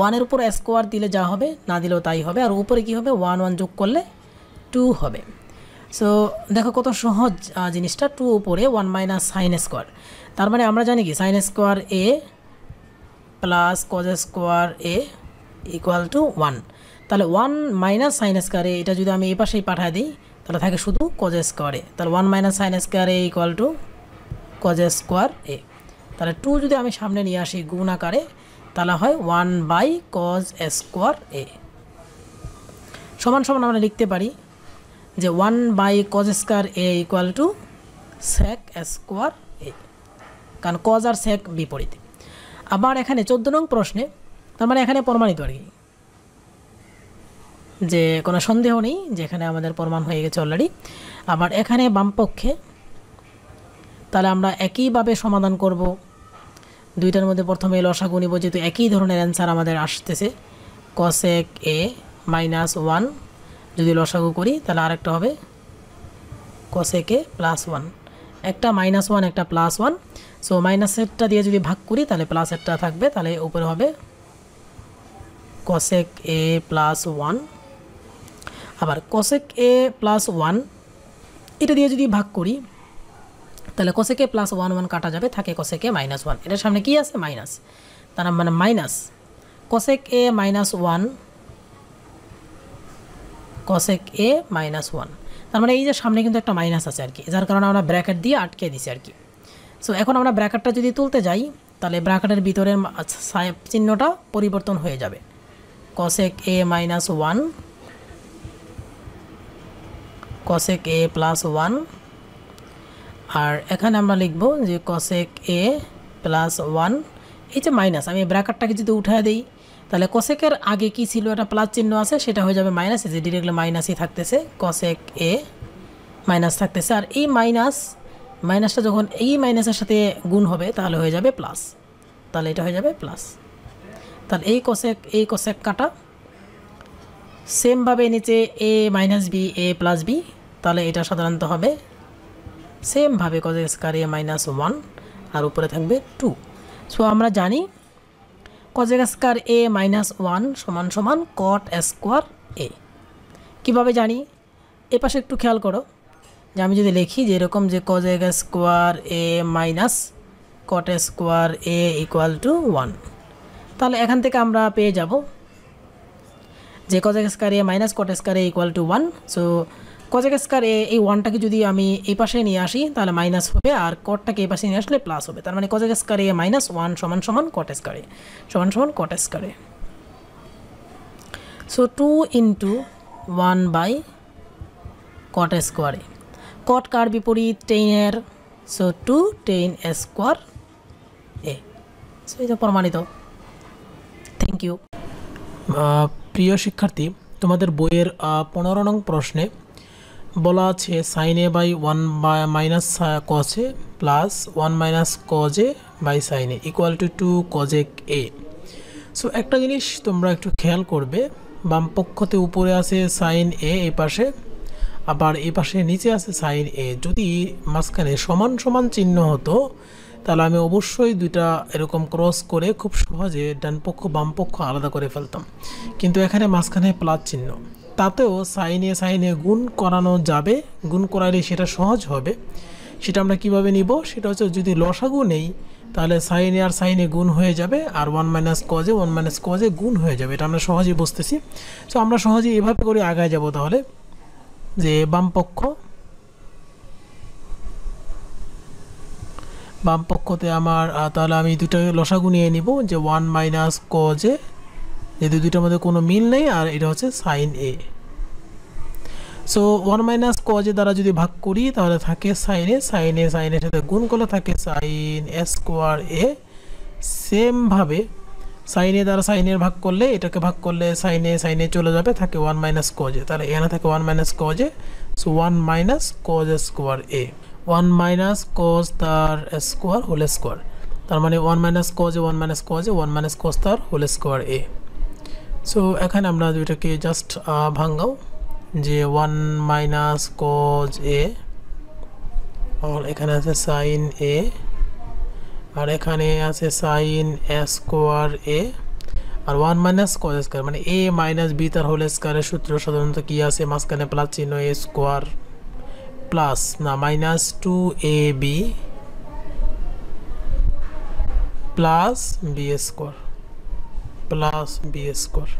ওয়ানের উপর স্কোয়ার দিলে যা হবে না দিলেও তাই হবে আর উপরে কি হবে 1 1 যোগ করলে 2 হবে। সো দেখো কত সহজ জিনিসটা 2 উপরে 1 - sin স্কয়ার তার মানে আমরা জানি কি sin square a + cos square a = 1 তাহলে 1 - sin স্কয়ার a এটা যদি আমি এই পাশেই পাঠিয়ে দেই তাহলে থাকে শুধু cos স্কয়ার a তাহলে 1 - sin square a = cos square a তাহলে 2 যদি আমি সামনে নিয়ে আসি গুণ আকারে ताला है 1 by cos square a समान समान हमें लिखते पारी जे 1 by cos square a equal to sec square a कारण cos और sec विपरीत आबार एखाने 14 नং प्रश्ने तार माने एखाने प्रमाणित आर कि जे कोनो सन्देह नहीं जे एखाने आमादेर प्रमाण हो गेछे अलरेडी आबार एखाने बामपक्षे ताहले आमरा एकी भावे समाधान करब दुईटार मध्य प्रथम लसागु निब जेहेतु एक ही धरनेर आंसर आमादेर आसतेछे cosec a माइनस वन जो लसागु करी ताहले आरेकटा होबे cosec a प्लस वन एक माइनस वन एक प्लस वन। सो माइनसटा दिए जो भाग करी ताहले प्लसटा थाकबे ताहले ऊपर होबे cosec a प्लस वन आबार cosec a प्लस वन एटा दिए जो भाग करी ताहले cosec a plus one one काटा जाए थाके cosec a माइनस वन एटार सामने कि आछे माइनस तार माने minus cosec a minus one cosec a minus one तार माने एई जे सामने किन्तु एकटा माइनस आछे आर कि जार कारणे आमरा ब्रैकेट दिए आटके दिछि आर कि। सो एखन आमरा ब्रैकेटटा जदि तुलते जाई ताहले ब्रैकेटेर भितरेर चिह्नटा परिवर्तन हये जाबे cosec a minus one cosec a plus one और एखे हमें लिखब जो cosec a प्लस वन ये माइनस हमें ब्रैकेट के जो उठा दी तेल cosec आगे कि प्लस चिन्ह आसे हो जाए माइनस डायरेक्टली माइनस ही थकते cosec a माइनस थकते और ये माइनस माइनसटा जो ये माइनसर साथे गुण हो ताहले हो जाए प्लस ताहले एटा हो जाए प्लस ताहले ए cosec काटा सेम भावे नीचे a minus b a plus B ताहले एटा साधारणत होबे सेम भावे cos square a minus one और ऊपर थकबे टू। सो आमरा जानी cos square a minus one समान समान cot स्क्वायर a किभाबे जानी ए पाशे एकटू ख्याल करो जे आमी जोदि लिखी जे एरकम जे cos square a minus cot square a equal to one ताहले एखान थेके आमरा पेये जाबो जे cos square a minus cot square a equal to one. So cos square a one की जी ए पाशे नहीं आसि ताहले माइनस होबे और cot के पाशे नहीं आसले प्लस होबे तार माने cos square a minus one समान समान cot स्क्वायर समान समान cot square. So two into one by cot square cot कार विपरीत टेनर सो टू टेन स्क्वायर ए। सो ये प्रमाणित। Thank you. प्रिय शिक्षार्थी तुम्हारे बोइएर 15 नং प्रश्ने বলা আছে sin a by 1 minus cos a plus 1 minus cos a by sin a equal to 2 cos a। So একটা জিনিস তোমরা একটু খেয়াল করবে বাম পক্ষতে উপরে আছে sin a এই পাশে আবার এই পাশে নিচে আছে sin a যদি মাঝখানে সমান সমান চিহ্ন হতো তাহলে আমি অবশ্যই দুইটা এরকম ক্রস করে খুব সহজে ডান পক্ষ বাম পক্ষ আলাদা করে ফেলতাম কিন্তু এখানে মাঝখানে প্লাস চিহ্ন তাতেও sin a গুণ করানো যাবে গুণ করালে সেটা সহজ হবে। সেটা আমরা কিভাবে নিব সেটা হচ্ছে যদি লসাগু নেই তাহলে sin a আর sin a গুণ হয়ে যাবে আর 1 - cos a 1 - cos a গুণ হয়ে যাবে এটা আমরা সহজেই বুঝতেছি। সো আমরা সহজেই এভাবে করে আগায় যাব তাহলে। যে বামপক্ষতে আমার তাহলে আমি দুটো লসাগু নিয়ে নিব যে 1 মাইনাস cos a যেহেতু দুটোর মধ্যে কোনো মিল নেই আর এটা হচ্ছে sin a so 1 minus cos a দ্বারা যদি ভাগ করি তাহলে থাকে sin a sin a এর সাথে গুণ করলে থাকে sin স্কয়ার a সেম ভাবে sin a দ্বারা sin এর ভাগ করলে এটাকে ভাগ করলে sin a চলে যাবে থাকে 1 মাইনাস cos a তাহলে এখানে থাকে 1 minus cos a so 1 minus cos square a 1 minus cos tar square whole square tar mane 1 minus cos 1 minus cos 1 minus cos tar whole square a so ekhane amra eta ke just bhangao je 1 minus cos a or ekhane ache sin a ar ekhane ache sin square a আর 1 minus cos square mane a minus b tar whole square sutro sadharonto ki ache maskane plus chino a square plus na minus 2ab plus b square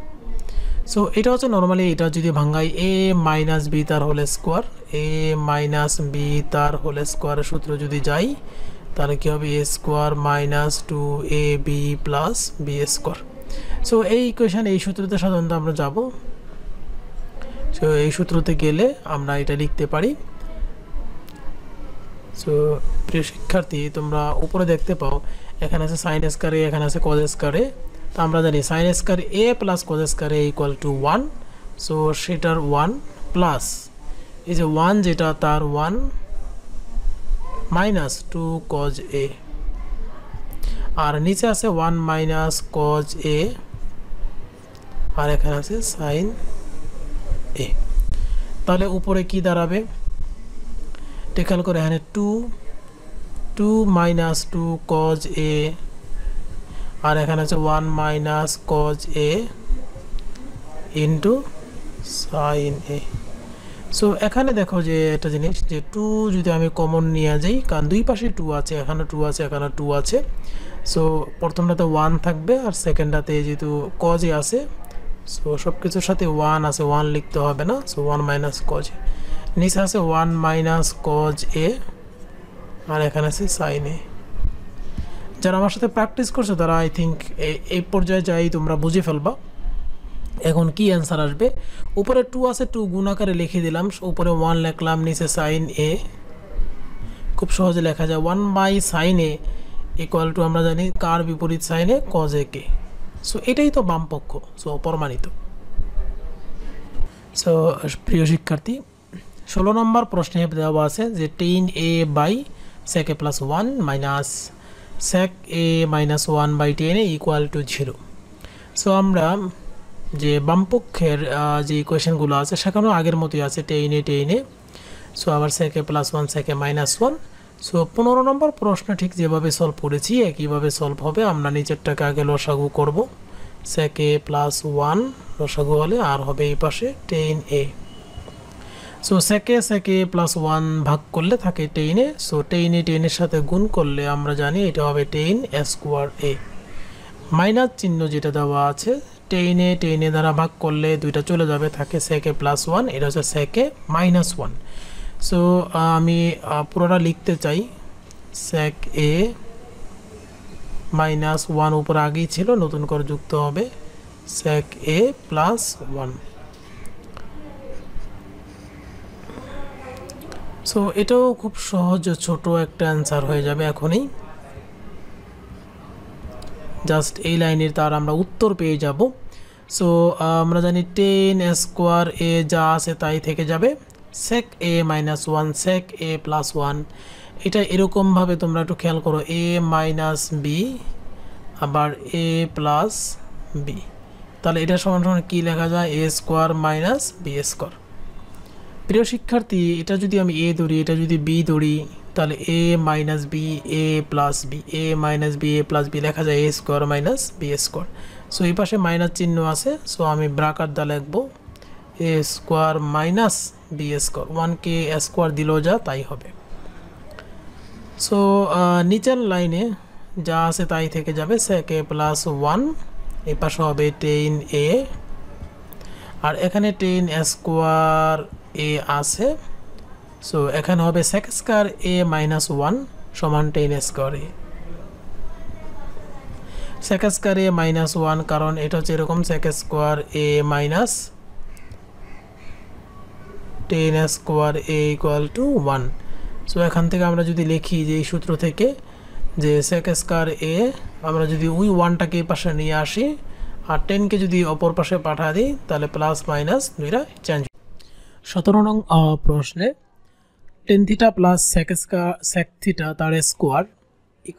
so it also normally it is jodi bhangai a minus b tar whole square a minus b tar whole square sutro jodi jai tale ki hobe a square minus 2ab plus b square so ei equation ei sutro te sadharonto amra jabo so ei sutro te gele amra eta likhte pari so प्रिय शिक्षार्थी तुम्हारा ऊपर देखते पाओ एखे sin square ए एखे cos square तो आमरा जानी sin square a plus cos square a equal to 1 so सेटार 1 प्लस इज 1 जेटा तार 1 माइनस 2 cos ए और नीचे आसे 1 माइनस cos ए और एखे sin ए ताहले ऊपर की दाड़ाबे टेकल करे हने 2 माइनस 2 cos a और এখানে আছে 1 minus cos a into sin a so এখানে দেখো যে একটা জিনিস যে 2 যদি আমি কমন নিয়ে যাই কারণ দুই পাশে 2 আছে এখানে 2 আছে এখানে 2 আছে সো প্রথমটাতে 1 থাকবে আর সেকেন্ডটাতে যেহেতু cos a আছে সো সবকিছুর সাথে 1 আছে 1 লিখতে হবে না সো 1 - cos a নিচে আছে 1 minus cos a আর এখানে আছে sin a যারা আমার সাথে প্র্যাকটিস করছো তারা আই থিংক এই পর্যায়ে যাই তোমরা বুঝে ফেলবা এখন কি आंसर আসবে উপরে 2 আছে 2 গুণ আকারে লিখে দিলাম উপরে 1 লিখলাম নিচে sin a খুব সহজে লেখা যায় 1 by sin a equal to আমরা জানি কার বিপরীত sin a cos a কে সো এটাই তো বামপক্ষ সো প্রমাণিত সো প্রিয় শিক্ষার্থী 16 नंबर प्रश्न है देवा आछे जे tan a by sec a plus 1 minus sec a minus 1 by tan a equal to 0 सो আমরা যে বামপক্ষের যে ইকুয়েশন গুলো আছে সেখানে আগের মতই আছে tan a সো আবার sec a plus 1 sec a minus 1 so 15 number প্রশ্ন ঠিক যেভাবে সলভ করেছি একইভাবে সলভ হবে আমরা নিচেরটাকে আগে লসাগু করব sec a plus 1 লসাগু হলে আর হবে এই পাশে tan a so sec a plus 1 भाग कर ले थाके tan a so tan a साथे गुण कर ले आमरा जानी एटा होबे tan स्क्वायर a माइनस चिन्ह जेटा देवा आछे tan a द्वारा भाग कर ले दुइटा चले जाबे थाके sec a प्लस 1 एटा होच्छे sec a माइनस 1 सो आमी पुरोटा लिखते चाई sec a माइनस 1 ऊपर आगेई छिलो नतुन करे जुक्त होबे sec a प्लस 1 सो এটাও খুব সহজ ছোট একটা आंसर হয়ে যাবে এখনই জাস্ট এই লাইনের তার আমরা উত্তর পেয়ে যাব সো আমরা জানি tan স্কয়ার a যা আছে তাই থেকে যাবে sec a - 1 sec a + 1 এটা এরকম ভাবে তোমরা একটু খেয়াল করো a - b আবার a + b তাহলে এটা সমান সমান কি লেখা যায় a স্কয়ার - b স্কয়ার প্রিয় শিক্ষার্থী এটা যদি আমি a ধরি এটা যদি b ধরি তাহলে a - b a + b a - b a + b লেখা যায় a square - b square so এই পাশে মাইনাস চিহ্ন আছে সো আমি ব্র্যাকেট দিয়ে লিখব a স্কয়ার - b স্কয়ার 1 কে স্কয়ার দিলেও যা তাই হবে সো নিচের লাইনে যা আছে তাই থেকে যাবে sec a + 1 এই পাশে হবে tan a আর এখানে tan স্কয়ার ए आछे सो एखाने होबे sec square a minus 1 समान 10 square sec square a minus 1 कारण एटा होच्छे एरकम sec square a minus 10 square a equal to 1 सो एखान थेके आमरा जोदि लिखी जे सूत्र थेके जे sec square a आमरा जोदि ओई 1 टाके ए पाशे निये आसि আর 10 के যদি অপর পাশে পাঠা দেই তাহলে প্লাস মাইনাস দুইটা চেঞ্জ 17 নং প্রশ্নে tan θ + sec θ তার square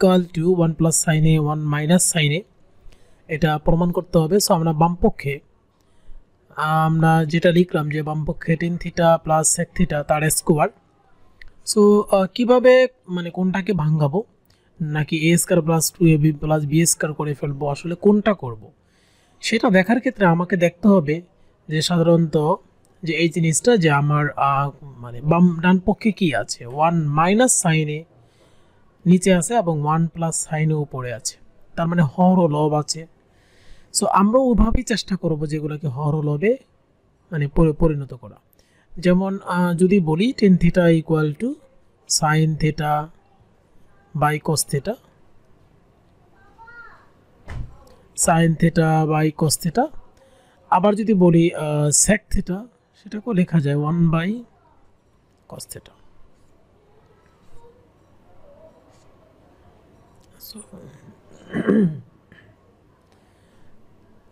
= 1 + sin a 1 - sin a এটা প্রমাণ করতে হবে সো আমরা বাম পক্ষে আমরা যেটা লিখলাম যে বাম পক্ষে tan θ + sec θ তার স্কয়ার সো কিভাবে মানে কোনটাকে ভাঙাবো নাকি a² + 2ab + b² করে ফেলবো আসলে কোনটা করব সেটা দেখার ক্ষেত্রে আমাকে দেখতে হবে যে সাধারণত যে এই জিনিসটা যে আমার মানে বাম ডান পক্ষে কি আছে 1 - sin a নিচে আছে এবং 1 + sin a উপরে আছে তার মানে হর ও লব আছে সো আমরা ওভাবে চেষ্টা করব যেগুলোকে হর ও লবে মানে পরিণত করা যেমন যদি বলি tan θ = sin θ / cos θ sin theta by cos theta আবার যদি বলি sec theta সেটাকে লেখা যায় 1 by cos theta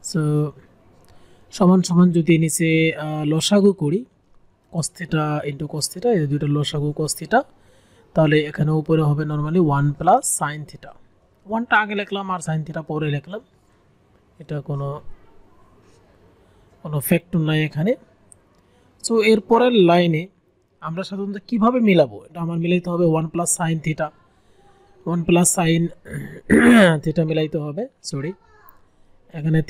so সমান সমান যদি নিচে লসাগু করি cos theta into cos theta এই দুটো লসাগু cos theta তাহলে এখানে উপরে হবে নরমালি 1 plus sin theta 1 টা আগে লিখলাম আর sin theta পরে লিখলাম এটা কোনো কোনো ফ্যাক্টর নাই এখানে সো এর পরের লাইনে আমরা সাধারণত কিভাবে মিলাবো এটা আমার মিলাইতে হবে 1 + sin θ 1 + sin θ মিলাইতে হবে সরি এখানে θ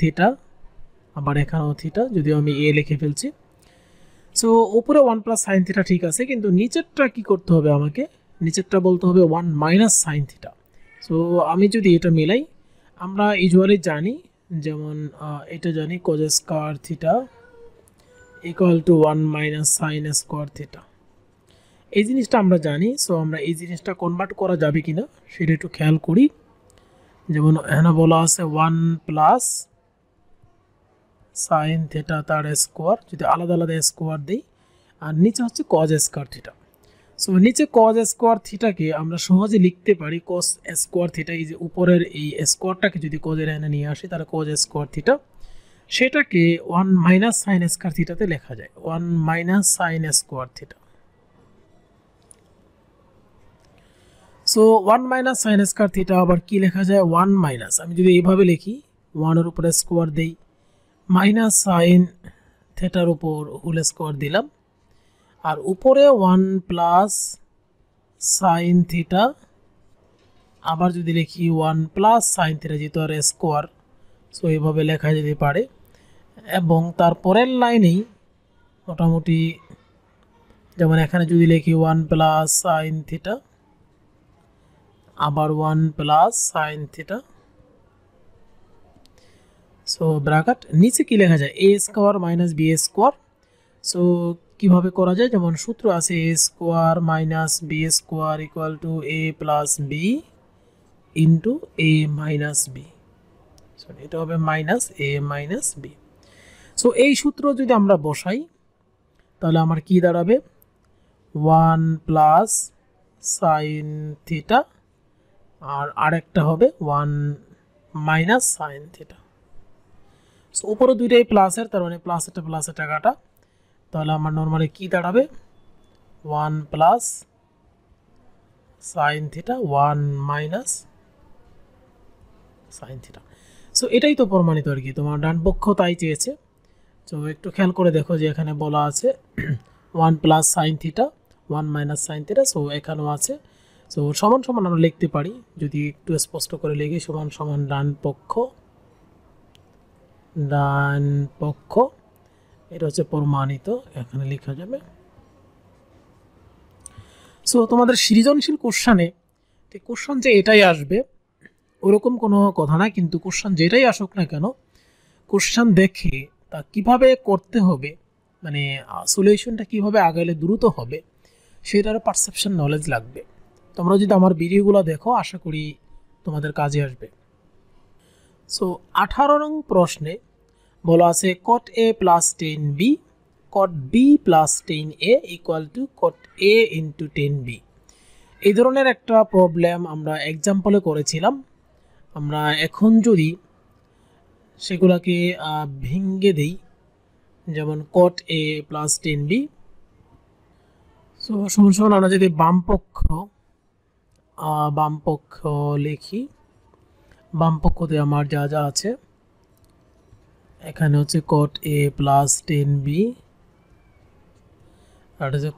আবার এখানেও θ যদি আমি a লিখে ফেলছি সো উপরে 1 + sin θ ঠিক আছে কিন্তু নিচেরটা কি করতে হবে আমাকে নিচেরটা বলতে হবে 1 - sin θ সো আমি যদি এটা মিলাই আমরা ইউজুয়ালি জানি যেমন এটা জানি cos square theta equal to 1 minus sin square theta এই জিনিসটা আমরা জানি সো আমরা এই জিনিসটা কনভার্ট করা যাবে কিনা সেটা একটু খেয়াল করি যেমন এখানে বলা আছে 1 plus sin theta তার স্কয়ার যদি আলাদা আলাদা স্কয়ার দেই আর নিচে হচ্ছে cos square theta সো নিচে cos square theta কে আমরা সহজে লিখতে পারি cos square theta এই যে উপরের এই স্কয়ারটাকে যদি cos এর এখানে নিয়ে আসি তাহলে cos square theta সেটাকে 1 - sin square theta তে লেখা যায় 1 - sin square theta so 1 - sin square theta আবার কি লেখা যায় 1 - আমি যদি এইভাবে লিখি 1 এর উপরে স্কয়ার দেই - sin theta এর উপর হোল স্কয়ার দিলাম আর উপরে 1 plus sin theta আবার যদি লিখি 1 plus sin theta যেহেতু আর স্কয়ার সো এইভাবে লেখা যেতে পারে এবং তারপরের লাইনেই মোটামুটি যেমন এখানে যদি লিখি 1 plus sin theta আবার 1 plus sin theta so bracket নিচে কি লেখা যায় a square minus b square so কিভাবে করা যায় যেমন সূত্র আছে a square minus b square equal to a plus b into a minus b so এটা হবে minus a minus b so এই সূত্র যদি আমরা বসাই তাহলে আমার কি দাঁড়াবে 1 plus sin theta আর আরেকটা হবে 1 minus sin theta সো উপরে দুইটাই প্লাস এর তার মানে প্লাস এটা কাটা তাহলে আমার নরমালি কি দাঁড়াবে 1 plus sin theta 1 minus sin theta so এটাই তো প্রমাণিত আর কি তোমার ডান পক্ষ তাই চেয়েছে তো একটু খেয়াল করে দেখো যে এখানে বলা আছে 1 plus sin theta 1 minus sin theta so এখানেও আছে সো সমান সমান আমরা লিখতে পারি যদি একটু স্পষ্ট করে লিখি সমান সমান ডান পক্ষ এটা হচ্ছে প্রমাণিত এখানে লেখা যাবে সো তোমাদের সৃজনশীল কোশ্চেনে তে কোশ্চেন যে এটাই আসবে এরকম কোনো কথা না কিন্তু কোশ্চেন যেটাই আসুক না কেন কোশ্চেন দেখে তা কিভাবে করতে হবে মানে সলিউশনটা কিভাবে আগাইলে দ্রুত হবে সেটারও পারসেপশন নলেজ লাগবে। তোমরা যদি আমার ভিডিওগুলো দেখো আশা করি তোমাদের কাজে আসবে। সো 18 নং প্রশ্নে বলা আছে cot a plus 10b cot b plus 10a equal to cot a into 10b। এই ধরনের একটা প্রবলেম আমরা এক্সাম্পলে করেছিলাম। আমরা এখন যদি সেগুলোকে ভেঙে দেই, যেমন cot a plus 10b সমান সমান আমরা যদি বামপক্ষ লিখি, বামপক্ষতে আমার যা যা আছে এখানে হচ্ছে cot a plus 10b আর হচ্ছে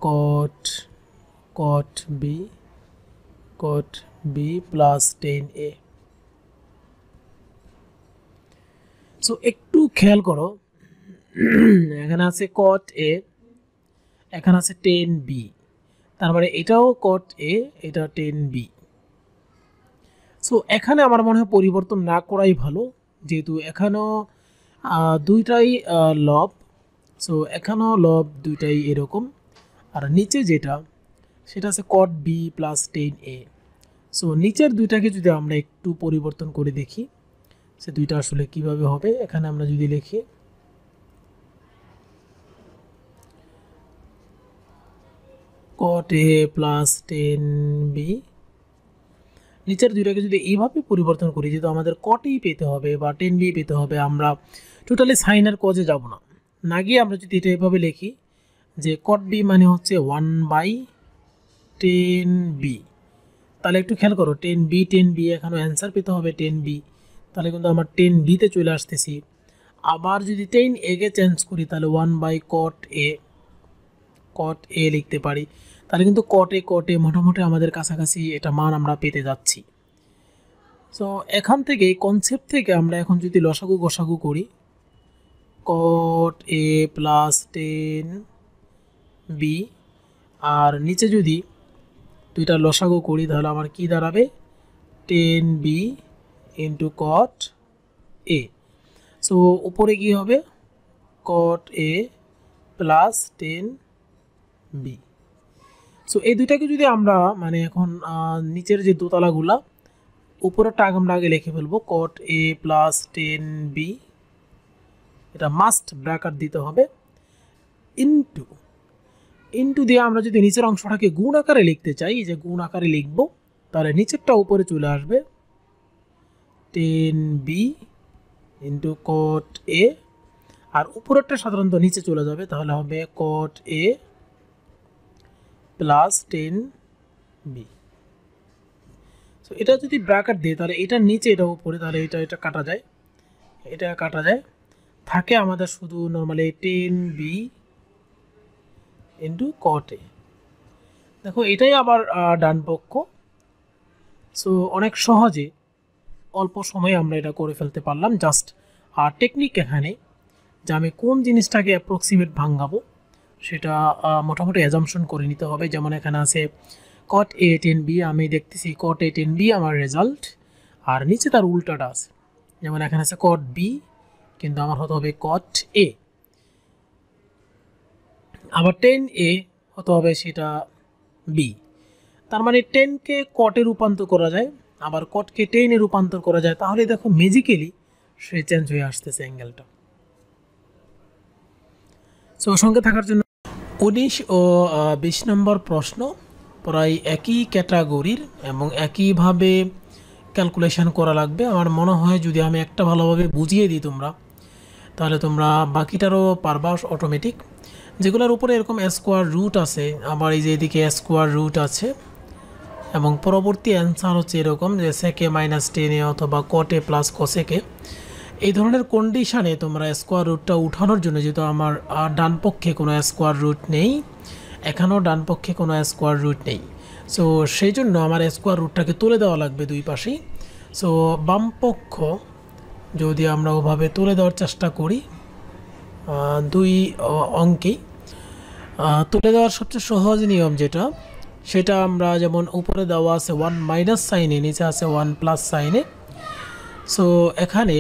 cot b plus 10a। So একটু খেয়াল করো, এখানে আছে cot a, এখানে আছে 10b, তার মানে এটাও cot a, এটা 10b। সো এখানে আমার মনে হয় পরিবর্তন না করাই ভালো, যেহেতু এখানেও দুইটাই লব। সো এখানেও লব দুইটাই এরকম, আর নিচে যেটা সেটা আছে cot b plus 10a। So নিচের দুইটাকে যদি আমরা একটু পরিবর্তন করে দেখি সে দুইটা আসলে কিভাবে হবে। এখানে আমরা যদি লিখি cot a প্লাস 10b, নিচের দুইটাকে যদি এইভাবে পরিবর্তন করি, যেহেতু আমাদের কটেই পেতে হবে বা 10b পেতে হবে, আমরা টোটালি সাইন আর কজে যাব না, না গিয়ে আমরা যদি এটা এভাবে লিখি যে cot b মানে হচ্ছে 1/10b। তাহলে একটু খেয়াল করো 10b এখানে অ্যান্সার পেতে হবে 10b, তাহলে কিন্তু আমার 10b তে চলে আসতেছি। আবার যদি 10a কে চেঞ্জ করি তাহলে 1/cot a লিখতে পারি, তাহলে কিন্তু cot a মোটামুটি আমাদের কাছাকাছি এটা মান আমরা পেতে যাচ্ছি। সো এখান থেকে এই কনসেপ্ট থেকে আমরা এখন যদি লসাগু গসাগু করি, cot a প্লাস 10b আর নিচে যদি দুইটা লসাগু করি তাহলে আমার কি দাঁড়াবে 10b into cot a। So উপরে কি হবে cot a plus 10b। So এই দুইটাকে যদি আমরা মানে এখন নিচের যে দোতলাগুলা উপরের টাগ আমরা আগে লিখে ফেলবো cot a প্লাস 10b, এটা মাস্ট ব্র্যাকেট দিতে হবে, ইন্টু দিয়ে আমরা যদি নিচের অংশটাকে গুণ আকারে লিখতে চাই, যে গুণ আকারে লিখব তাহলে নিচেরটা উপরে চলে আসবে 10b ইন্টু cot a আর উপরেরটা সাধারণত নিচে চলে যাবে, তাহলে হবে cot a plus 10b। So এটা যদি ব্র্যাকেট দিই তাহলে এটা নিচে এটা উপরে, তাহলে এটা কাটা যায়, এটা কাটা যায়, থাকে আমাদের শুধু normally 10b into cot a। দেখো এটাই আবার ডান পক্ষ। সো অনেক সহজে অল্প সময়ে আমরা এটা করে ফেলতে পারলাম। জাস্ট আর টেকনিক এখানে যে আমি কোন জিনিসটাকে অ্যাপ্রক্সিমেট ভাঙাবো সেটা মোটামুটি অ্যাজাম্পশন করে নিতে হবে। যেমন এখানে আছে cot a 10b, আমি দেখতেছি cot a 10b আমার রেজাল্ট, আর নিচে তার উল্টাটা আছে, যেমন এখানে আছে cot b কিন্তু আমার হতে হবে cot a, আবার 10a হতে হবে সেটা b, তার মানে 10কে cot এ রূপান্তর করা যায়, আবার cot কে 10 এ রূপান্তর করা যায়। তাহলে দেখো ম্যাজিক্যালি সে চেঞ্জ হয়ে আসতেছে অ্যাঙ্গেলটা। সো সঙ্গে থাকার জন্য 19 ও 20 নম্বর প্রশ্ন প্রায় একই ক্যাটাগরির এবং একইভাবে ক্যালকুলেশন করা লাগবে। আমার মনে হয় যদি আমি একটা ভালোভাবে বুঝিয়ে দিই তোমরা, তাহলে তোমরা বাকিটারও পারবা অটোমেটিক। যেগুলোর উপরে এরকম স্কোয়ার রুট আছে, আবার এই যে এদিকে স্কোয়ার রুট আছে, এবং পরবর্তী অ্যান্সার হচ্ছে এরকম যে সেকে -10a অথবা cot a plus cosec a, এই ধরনের কন্ডিশানে তোমরা স্কোয়ার রুটটা উঠানোর জন্য, যেহেতু আমার ডান পক্ষে কোনো স্কোয়ার রুট নেই, এখানেও ডান পক্ষে কোনো স্কোয়ার রুট নেই, সো সেই জন্য আমার স্কোয়ার রুটটাকে তুলে দেওয়া লাগবে দুই পাশেই। সো বাম পক্ষ যদি আমরা ওভাবে তুলে দেওয়ার চেষ্টা করি দুই অঙ্কেই, তুলে দেওয়ার সবচেয়ে সহজ নিয়ম যেটা, সেটা আমরা যেমন উপরে দেওয়া আছে 1 - সাইনে, নিচে আছে 1 প্লাস সাইনে। সো এখানে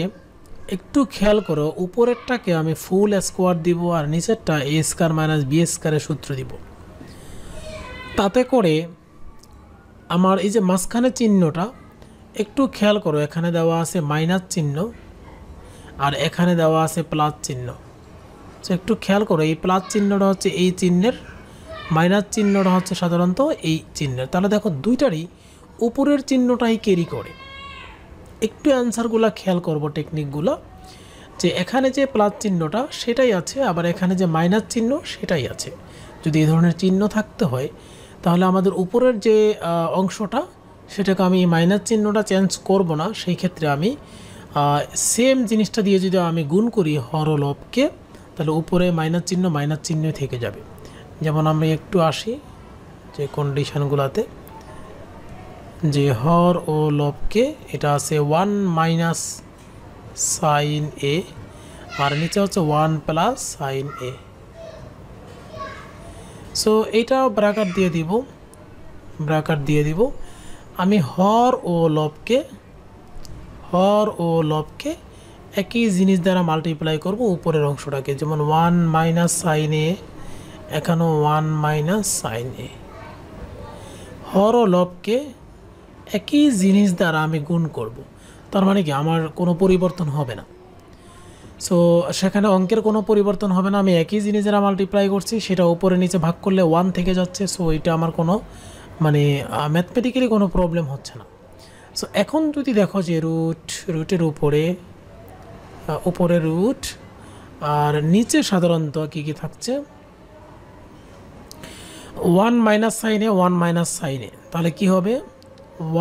একটু খেয়াল করো উপরেরটাকে আমি ফুল স্কোয়ার দিব আর নিচেরটা এ স্কয়ার মাইনাস বি স্কয়ারের সূত্র দিব। তাতে করে আমার এই যে মাঝখানে চিহ্নটা একটু খেয়াল করো, এখানে দেওয়া আছে মাইনাস চিহ্ন আর এখানে দেওয়া আছে প্লাস চিহ্ন। তো একটু খেয়াল করো এই প্লাস চিহ্নটা হচ্ছে এই চিহ্নের, মাইনাস চিহ্নটা হচ্ছে সাধারণত এই চিহ্নের। তাহলে দেখো দুইটারই উপরের চিহ্নটাই ক্যারি করে। একটু অ্যান্সারগুলো খেয়াল করবো টেকনিকগুলো, যে এখানে যে প্লাস চিহ্নটা সেটাই আছে, আবার এখানে যে মাইনাস চিহ্ন সেটাই আছে। যদি এই ধরনের চিহ্ন থাকতে হয় তাহলে আমাদের উপরের যে অংশটা সেটাকে আমি মাইনাস চিহ্নটা চেঞ্জ করব না, সেই ক্ষেত্রে আমি সেম জিনিসটা দিয়ে যদি আমি গুণ করি হর ও লবকে, তাহলে উপরে মাইনাস চিহ্ন থেকে যাবে। যেমন আমি একটু আসি যে কন্ডিশনগুলোতে, যে হর ও লবকে এটা আছে 1 মাইনাস সাইন এ আর নিচে হচ্ছে 1 প্লাস সাইন এ। সো এটা ব্র্যাকেট দিয়ে দিব। আমি হর ও লবকে একই জিনিস দ্বারা মাল্টিপ্লাই করব উপরের অংশটাকে, যেমন 1 মাইনাস সাইন এ, এখানেও 1 মাইনাস সাইন এ। হর ও লবকে একই জিনিস দ্বারা আমি গুণ করব, তার মানে কি আমার কোনো পরিবর্তন হবে না। সো সেখানে অঙ্কের কোনো পরিবর্তন হবে না, আমি একই জিনিস দ্বারা মাল্টিপ্লাই করছি, সেটা উপরে নিচে ভাগ করলে 1 থেকে যাচ্ছে। সো এটা আমার কোনো মানে ম্যাথমেটিক্যালি কোনো প্রবলেম হচ্ছে না। সো এখন যদি দেখো যে রুটের উপরে রুট আর নিচে সাধারণত কী থাকছে, 1 মাইনাস সাইনে। তাহলে কি হবে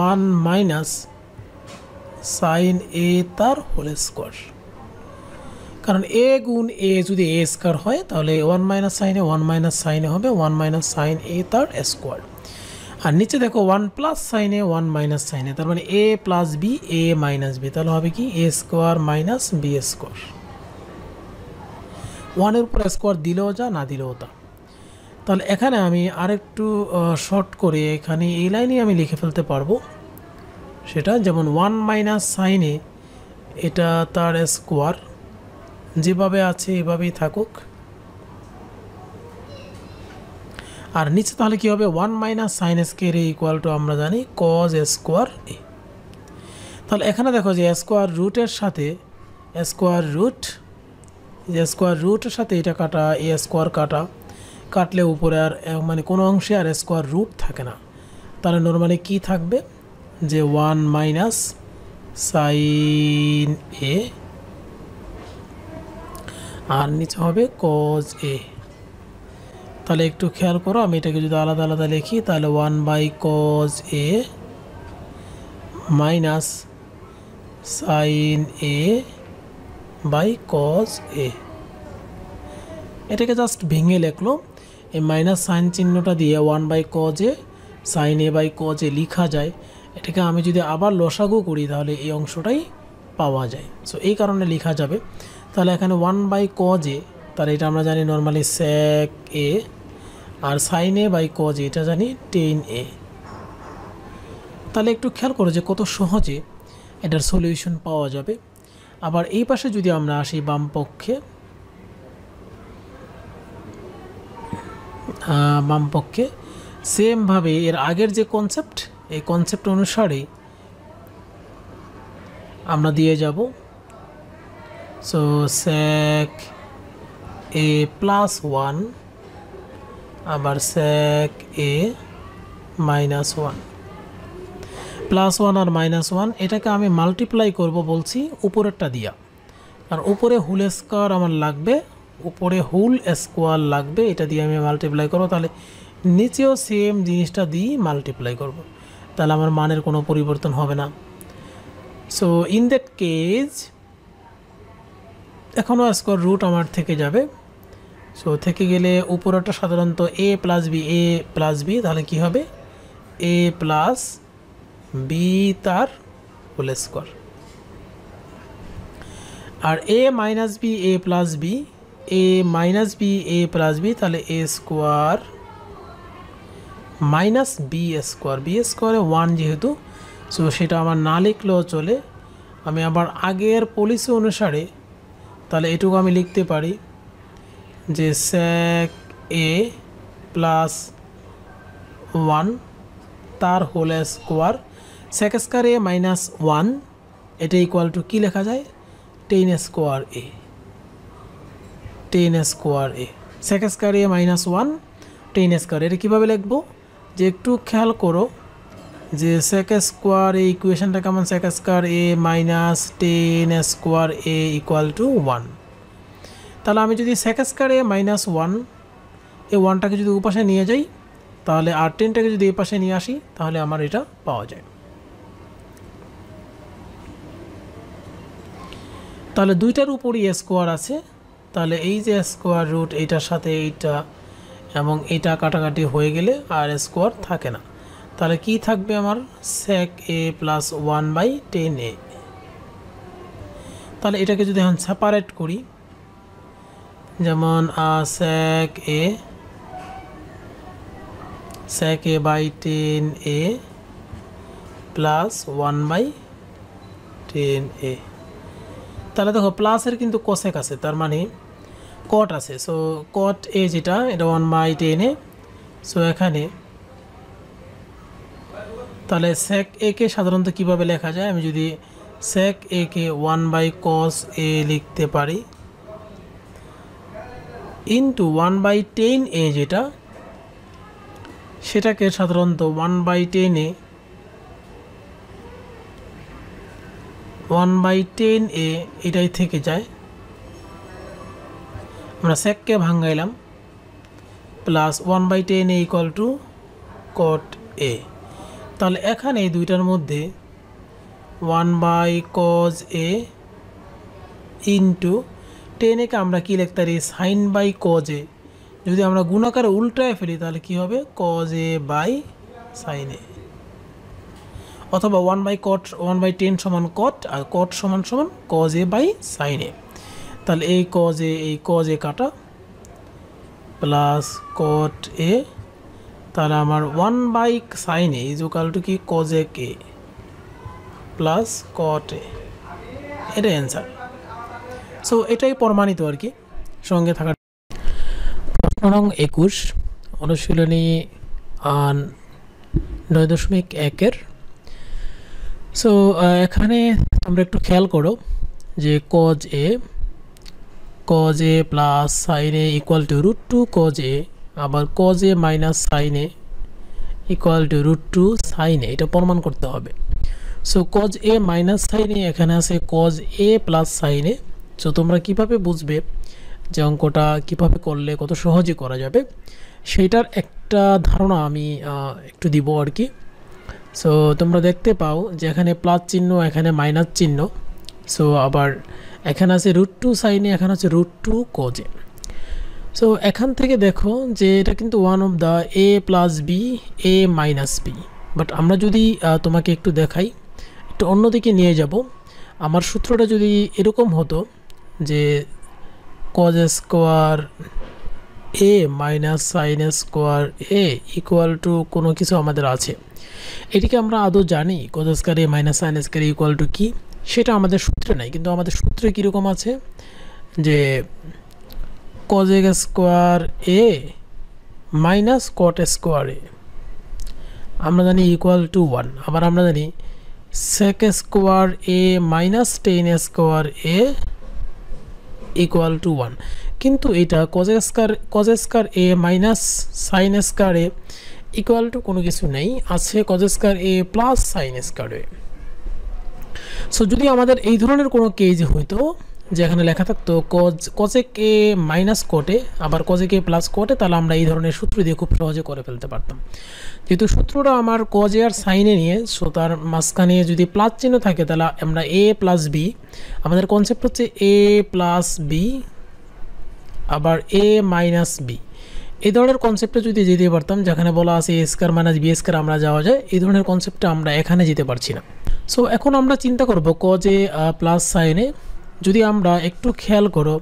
1 মাইনাস সাইন এ তার হোল স্কোয়ার, কারণ এ গুণ এ যদি এ স্কোয়ার হয় তাহলে 1 মাইনাস সাইনে হবে 1 মাইনাস সাইন এ তার স্কোয়ার। আর নিচে দেখো 1 প্লাস সাইনে 1 মাইনাস সাইনে, তার মানে এ plus B A minus B, তাহলে হবে কি এ স্কোয়ার মাইনাস বি স্কোয়ার। 1-এর উপর স্কোয়ার দিলেও যা না দিলেও তা। তাহলে এখানে আমি আরেকটু শর্ট করে এখানে এই লাইনে আমি লিখে ফেলতে পারবো সেটা, যেমন 1 মাইনাস সাইনে এটা তার স্কোয়ার, যেভাবে আছে এভাবেই থাকুক। আর নিচে তাহলে কী হবে 1 minus sine square A equal to আমরা জানি কজ স্কোয়ার এ। তাহলে এখানে দেখো যে স্কোয়ার রুটের সাথে এটা কাটা, এ স্কোয়ার কাটলে উপরে আর মানে কোনো অংশে আর স্কোয়ার রুট থাকে না। তাহলে নর্মালি কি থাকবে যে 1 মাইনাস সাইন এ আর নিচে হবে কজ এ। তাহলে একটু খেয়াল করো, আমি এটাকে যদি আলাদা আলাদা লিখি তাহলে 1/cos A minus sin A/cos A। এটাকে জাস্ট ভেঙে লিখলাম, এই মাইনাস সাইন চিহ্নটা দিয়ে 1/cos A sin A/cos A লিখা যায়। এটাকে আমি যদি আবার লসাগু করি তাহলে এই অংশটাই পাওয়া যায়। সো এই কারণে লিখা যাবে। তাহলে এখানে 1/cos A, তাহলে এটা আমরা জানি নর্মালি sec A, আর sin A/cos A এটা জানি tan A। তাহলে একটু খেয়াল করো যে কত সহজে এটার সলিউশন পাওয়া যাবে। আবার এই পাশে যদি আমরা আসি বামপক্ষে সেমভাবে এর আগের যে কনসেপ্ট, এই কনসেপ্ট অনুসারে আমরা দিয়ে যাব। সো sec A + 1 আবার sec A - 1 +1 আর -1 এটাকে আমি মাল্টিপ্লাই করব বলছি উপরেরটা দিয়া, আর উপরে হোল স্কোয়ার আমার লাগবে, এটা দিয়ে আমি মাল্টিপ্লাই করব। তাহলে নিচেও সেম জিনিসটা দিয়ে মাল্টিপ্লাই করব, তাহলে আমার মানের কোনো পরিবর্তন হবে না। সো ইন দ্যাট কেস এখনও স্কোয়ার রুট আমার থেকে যাবে। সো থেকে গেলে উপরেটা সাধারণত a প্লাস বি, তাহলে কি হবে a + b/2। R a - b a + b, তাহলে a² - b², b² এ 1 যেহেতু, সো সেটা আমার না লিখলেও চলে। আমি আবার আগের পলিসি অনুসারে তাহলে এটুকু আমি লিখতে পারি যে sec a প্লাস 1 তার whole square sec square a minus 1 এটা ইকুয়াল টু কি লেখা যায় tan square a sec square a minus 1 tan square এটা কিভাবে লিখবো যে একটু খেয়াল করো যে sec স্কয়ার a ইকুয়েশনটা কেমন sec square a minus tan square a equal to 1 তাহলে আমি যদি sec স্কয়ার a মাইনাস 1 এই 1টাকে যদি উপরে নিয়ে যাই তাহলে আর 10টাকে যদি এই পাশে নিয়ে আসি তাহলে আমার এটা পাওয়া যায় তাহলে দুইটার উপরই স্কয়ার আছে তাহলে এই যে স্কয়ার রুট এটার সাথে এইটা এবং এটা কাটাকাটি হয়ে গেলে আর স্কয়ার থাকে না তাহলে কি থাকবে আমার sec a plus 1 by 10a তাহলে এটাকে যদি এখন সেপারেট করি যেমন sec a by 10a plus 1 by 10a তাহলে দেখো প্লাসের কিন্তু cosec আছে তার মানে cot আছে সো cot a যেটা এটা 1 by 10a সো এখানে তাহলে sec a কে সাধারণত কিভাবে লেখা যায় আমি যদি sec a কে 1 by cos a লিখতে পারি into 1 by 10a যেটা সেটাকে সাধারণত 1 by 10a 1 by 10a এটাই থেকে যায় আমরা sec কে ভাঙাইলাম plus 1 by 10a equal to cot a তাহলে এখানে এই দুইটার মধ্যে 1 by cos a into 10a কে আমরা কি লিখতে পারি sin by cos a যদি আমরা গুণ আকারে উল্টায় ফেলি তাহলে কি হবে cos a by sin a অথবা 1 by cot 1 by 10 সমান cot আর cot সমান সমান cos a by sin a তাহলে এই cos a কাটা প্লাস cot a তাহলে আমার 1 by sin a is equal to কি cos a k plus cot a এটা অ্যানসার সো এটাই প্রমাণিত আর কি সঙ্গে থাকা নং 21 অনুশীলনী 9.1 এর সো এখানে আমরা একটু খেয়াল করো যে cos a plus sin a equal to √2 cos a আবার cos a minus sin a equal to √2 sin a এটা প্রমাণ করতে হবে so cos a minus sin a এখানে আছে cos a plus sin a so তোমরা কিভাবে বুঝবে যে অঙ্কটা কিভাবে করলে কত সহজে করা যাবে সেটার একটা ধারণা আমি একটু দিব আর কি সো তোমরা দেখতে পাও যে এখানে প্লাস চিহ্ন এখানে মাইনাস চিহ্ন সো আবার এখানে আছে √2 sin a এখানে আছে √2 cos a সো এখান থেকে দেখো যে এটা কিন্তু one of the a plus b a minus b but আমরা যদি তোমাকে একটু দেখাই একটু অন্যদিকে নিয়ে যাব আমার সূত্রটা যদি এরকম হতো যে cos square a minus sin square a equal to কোনো কিছু আমাদের আছে এটিকে আমরা আদৌ জানি cos square a minus sin square equal to কি সেটা আমাদের সূত্রে নাই কিন্তু আমাদের সূত্রে কি রকম আছে যে cos square a minus cot square a আমরা জানি equal to 1 আবার আমরা জানি sec square a minus tan square a equal to 1 কিন্তু এটা cos square a minus sin square a equal to কোনো কিছু নেই আছে cos square a plus sin square a so যদি আমাদের এই ধরনের কোনো কেজ হইতো যেখানে লেখা থাকতো cos a minus cot a আবার cos a plus cot a তাহলে আমরা এই ধরনের সূত্র দিয়ে খুব সহজে করে ফেলতে পারতাম যেহেতু সূত্রটা আমার cos a আর sin a নিয়ে সো তার মাঝখানে যদি প্লাস চিহ্ন থাকে তাহলে আমরা a plus b আমাদের কনসেপ্ট হচ্ছে a plus b আবার a minus b এই ধরনের কনসেপ্টে যদি যেতে পারতাম যেখানে বলা আছে a স্কয়ার - b স্কয়ার আমরা যাওয়া যায় এই ধরনের কনসেপ্টটা আমরা এখানে যেতে পারছি না সো এখন আমরা চিন্তা করব cos a plus sin a যদি আমরা একটু খেয়াল করো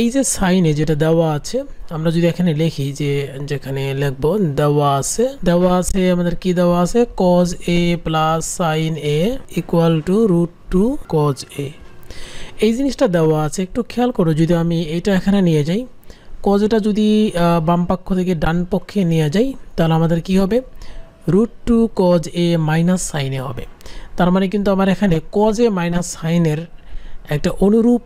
এই যে সাইনে যেটা দেওয়া আছে আমরা যদি এখানে লিখি যে যেখানে লিখব দেওয়া আছে আমাদের কি দেওয়া আছে cos a plus sin a equal to √2 cos a এই জিনিসটা দেওয়া আছে একটু খেয়াল করো যদি আমি এটা এখানে নিয়ে যাই cos এটা যদি বাম পক্ষ থেকে ডান পক্ষে নিয়ে যাই তাহলে আমাদের কি হবে √2 cos a minus sin a হবে তার মানে কিন্তু আমার এখানে cos a minus sin এর একটা অনুরূপ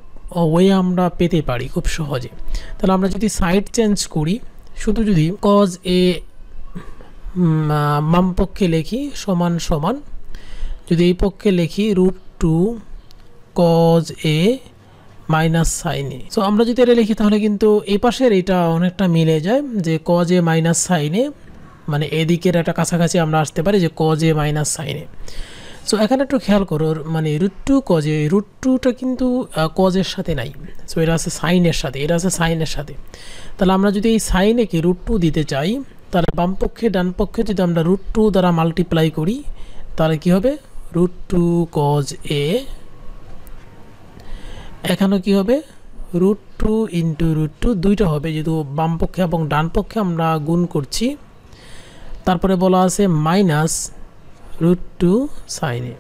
ওয়ে আমরা পেতে পারি খুব সহজে তাহলে আমরা যদি সাইড চেঞ্জ করি শুধু যদি cos a বাম পক্ষে লিখি সমান সমান যদি এই পক্ষে লিখি √2 cos a minus sin a so আমরা যদি এটা লিখি তাহলে কিন্তু এই পাশের এটা অনেকটা মিলে যায় যে cos a minus sin a মানে এদিকের একটা কাছাকাছি আমরা আসতে পারি যে cos a minus sin a so এখানে একটু খেয়াল করো মানে √2 cos a √2 টা কিন্তু cos এর সাথে নাই সো এটা আছে sin এর সাথে তাহলে আমরা যদি এই sin এ কে √2 দিতে চাই তাহলে বাম পক্ষে ডান পক্ষে যদি আমরা √2 দ্বারা মাল্টিপ্লাই করি তাহলে কি হবে √2 cos a এখানে কি হবে √2 √2 দুইটা হবে যেহেতু বাম পক্ষে এবং ডান পক্ষে আমরা গুণ করছি তারপরে বলা আছে মাইনাস √2 sin a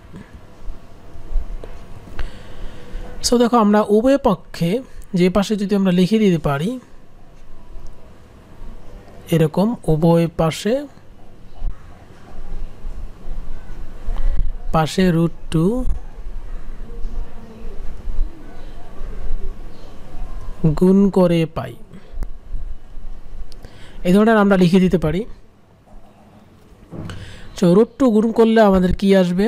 সো দেখো আমরা উভয় পক্ষে যে পাশে যদি আমরা লিখে দিতে পারি এরকম উভয় পাশে √2 গুণ করে পাই এই ধরনের আমরা লিখে দিতে পারি √2 গুণ করলে আমাদের কি আসবে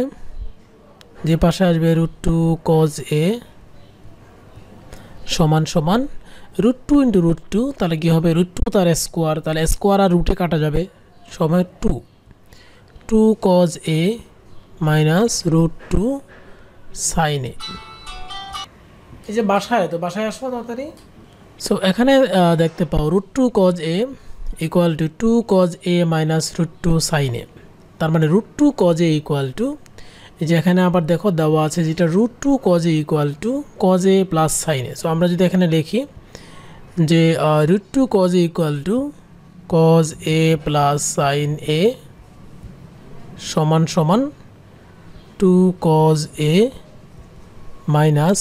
যে পাশে আসবে √2 cos a সমান সমান √2 * √2 তাহলে কি হবে √2 তার স্কয়ার তাহলে স্কয়ার আর রুটে কাটা যাবে সমান 2 2 cos a - √2 sin a এই যে বাসায় তো বাসায় আসো তাড়াতাড়ি সো এখানে দেখতে পাও √2 cos a equal to 2 cos a - √2 sin a তার মানে √2 cos a equal to এই যে এখানে আবার দেখো দেওয়া আছে যেটা √2 cos a equal to cos a plus sin a so আমরা যদি এখানে লিখি যে √2 cos a equal to cos a plus sin a সমান সমান 2 cos a minus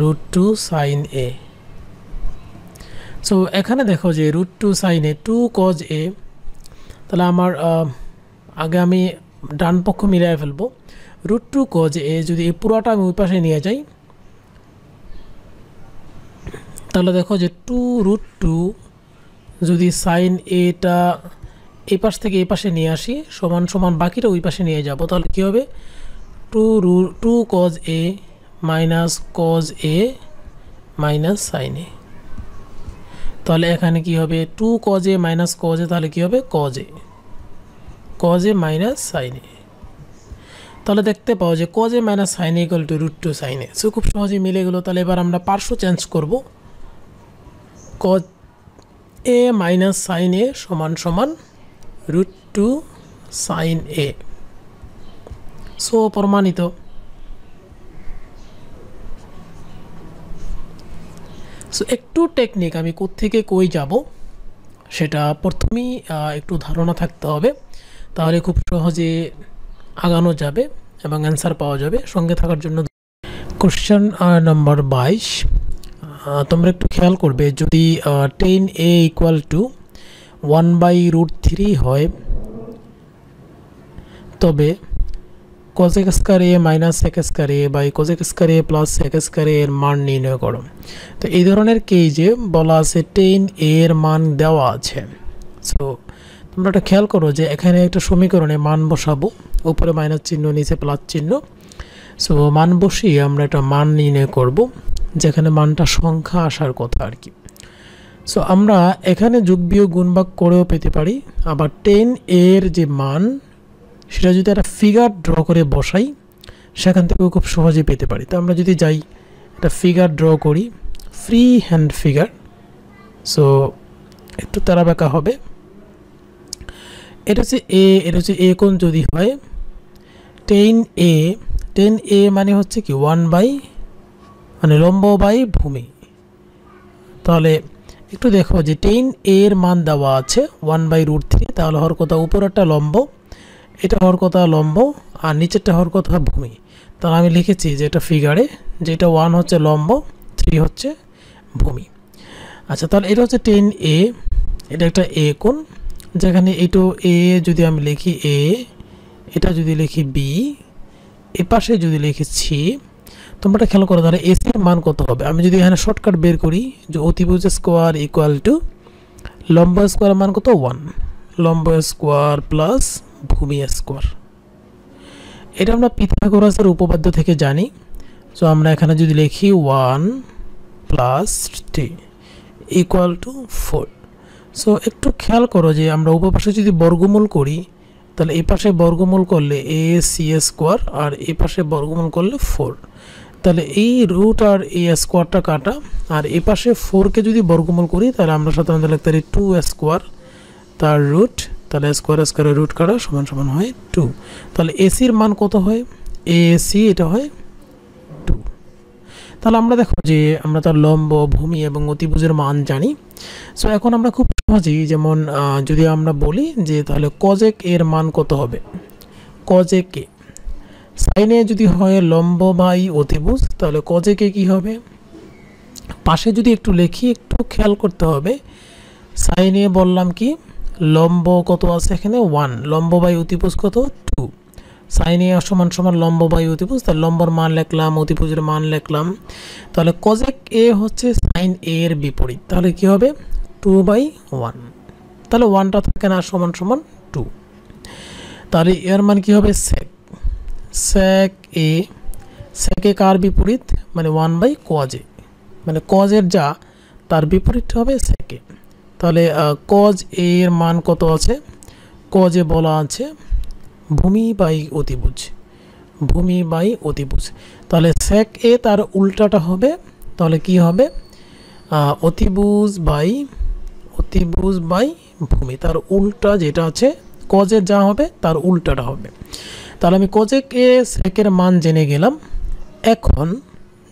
√2 sin a so এখানে দেখো যে √2 sin a 2 cos a তাহলে আমার আগে আমি ডান পক্ষ মিলায়ে ফেলব √2 cos a যদি এই পুরোটা আমি ওই পাশে নিয়ে যাই তাহলে দেখো যে 2 √2 যদি sin a টা এই পাশ থেকে এই পাশে নিয়ে আসি সমান সমান বাকিটা ওই পাশে নিয়ে যাব তাহলে কি হবে 2 cos a - cos a - sin a তাহলে এখানে কি হবে 2 cos a - cos a তাহলে কি হবে cos a minus sin a তাহলে দেখতে পাও যে cos a minus sin a equal to √2 sin a so খুব সহজে মিলে গেল তাহলে এবার আমরা পার্শ্ব চেঞ্জ করব cos a minus sin a সমান সমান √2 sin a সো প্রমাণিত সো একটু টেকনিক আমি কোথা থেকে কই যাব সেটা প্রথমেই একটু ধারণা থাকতে হবে তাহলে খুব সহজে আগানো যাবে এবং অ্যানসার পাওয়া যাবে সঙ্গে থাকার জন্য কোশ্চেন নাম্বার 22 তোমরা একটু খেয়াল করবে যদি tan a = 1/√3 হয় তবে cosec square a - sec square a / cosec square a + sec square a এর মান নির্ণয় করো তো এই ধরনের কেজে বলা আছে tan a এর মান দেওয়া আছে সো আমরা এটা খেয়াল করো যে এখানে একটা সমীকরণে মান বসাবো উপরে মাইনাস চিহ্ন নিচে প্লাস চিহ্ন সো মান বসিয়ে আমরা এটা মান নির্ণয় করব যেখানে মানটা সংখ্যা আসার কথা আর কি সো আমরা এখানে যোগ বিয়োগ গুণ ভাগ করেও পেতে পারি আবার tan a এর যে মান সেটা যদি একটা ফিগার ড্র করে বসাই সেখান থেকেও খুব সহজে পেতে পারি তো আমরা যদি যাই একটা ফিগার ড্র করি ফ্রি হ্যান্ড ফিগার সো একটু তারাবাঁকা হবে এটা হচ্ছে a কোণ যদি হয় tan a মানে হচ্ছে কি 1 বাই মানে লম্ব বাই ভূমি তাহলে একটু দেখো যে tan a এর মান দেওয়া আছে 1/√3 তাহলে হর কথা উপরেরটা লম্ব এটা হর কথা লম্ব আর নিচেরটা হর কথা ভূমি তাহলে আমি লিখেছি যে এটা ফিগারে যেটা 1 হচ্ছে লম্ব 3 হচ্ছে ভূমি আচ্ছা তাহলে এটা হচ্ছে tan a এটা একটা a কোণ যেখানে এটো a যদি আমি লিখি a এটা যদি লিখি b এই পাশে যদি লিখি c তোমরা খেয়াল করো তাহলে ac এর মান কত হবে আমি যদি এখানে শর্টকাট বের করি যে অতিভুজ স্কয়ার ইকুয়াল টু লম্ব স্কয়ার মান কত 1 লম্ব স্কয়ার প্লাস ভূমি স্কয়ার এটা আমরা পিথাগোরাসের উপপাদ্য থেকে জানি সো আমরা এখানে যদি লিখি 1 plus t equal to 4 so একটু খেয়াল করো যে আমরা উপপাশে যদি বর্গমূল করি তাহলে এই পাশে বর্গমূল করলে ac স্কয়ার আর এই পাশে বর্গমূল করলে 4 তাহলে এই রুট আর এই স্কয়ারটা কাটা আর এই পাশে 4 কে যদি বর্গমূল করি তাহলে আমরা সাধারণত লিখতে পারি 2 স্কয়ার তার রুট তাহলে স্কয়ার স্কয়ারে রুট কাটা সমান সমান হয় 2 তাহলে ac এর মান কত হয় ac এটা হয় 2 তাহলে আমরা দেখো যে আমরা তার লম্ব ভূমি এবং অতিভুজের মান জানি সো এখন আমরা খুব সহজেই যেমন যদি আমরা বলি যে তাহলে cos a এর মান কত হবে cos a কে sin a যদি হয় লম্ব বাই অতিভুজ তাহলে cos a কে কি হবে পাশে যদি একটু লিখি একটু খেয়াল করতে হবে sin a বললাম কি লম্ব কত আছে এখানে 1 লম্ব বাই অতিভুজ কত 2 sin a সমান সমান লম্ব বাই অতিভুজ তাহলে লম্বর মান লিখলাম অতিভুজের মান লিখলাম তাহলে cos a হচ্ছে sin a এর বিপরীত তাহলে কি হবে 2/1 তাহলে 1 টা থাকে না সমান সমান 2 তাহলে এর মান কি হবে sec sec a কার বিপরীত মানে 1/cos a মানে cos এর যা তার বিপরীত হবে sec a তাহলে cos a এর মান কত আছে cos a বলা আছে ভূমি বাই অতিভুজ তাহলে sec a তার উল্টাটা হবে তাহলে কি হবে অতিভুজ বাই অতিভুজ বাই ভূমি তার উল্টা যেটা আছে cos এর যা হবে তার উল্টাটা হবে তাহলে আমি cos a sec এর মান জেনে গেলাম এখন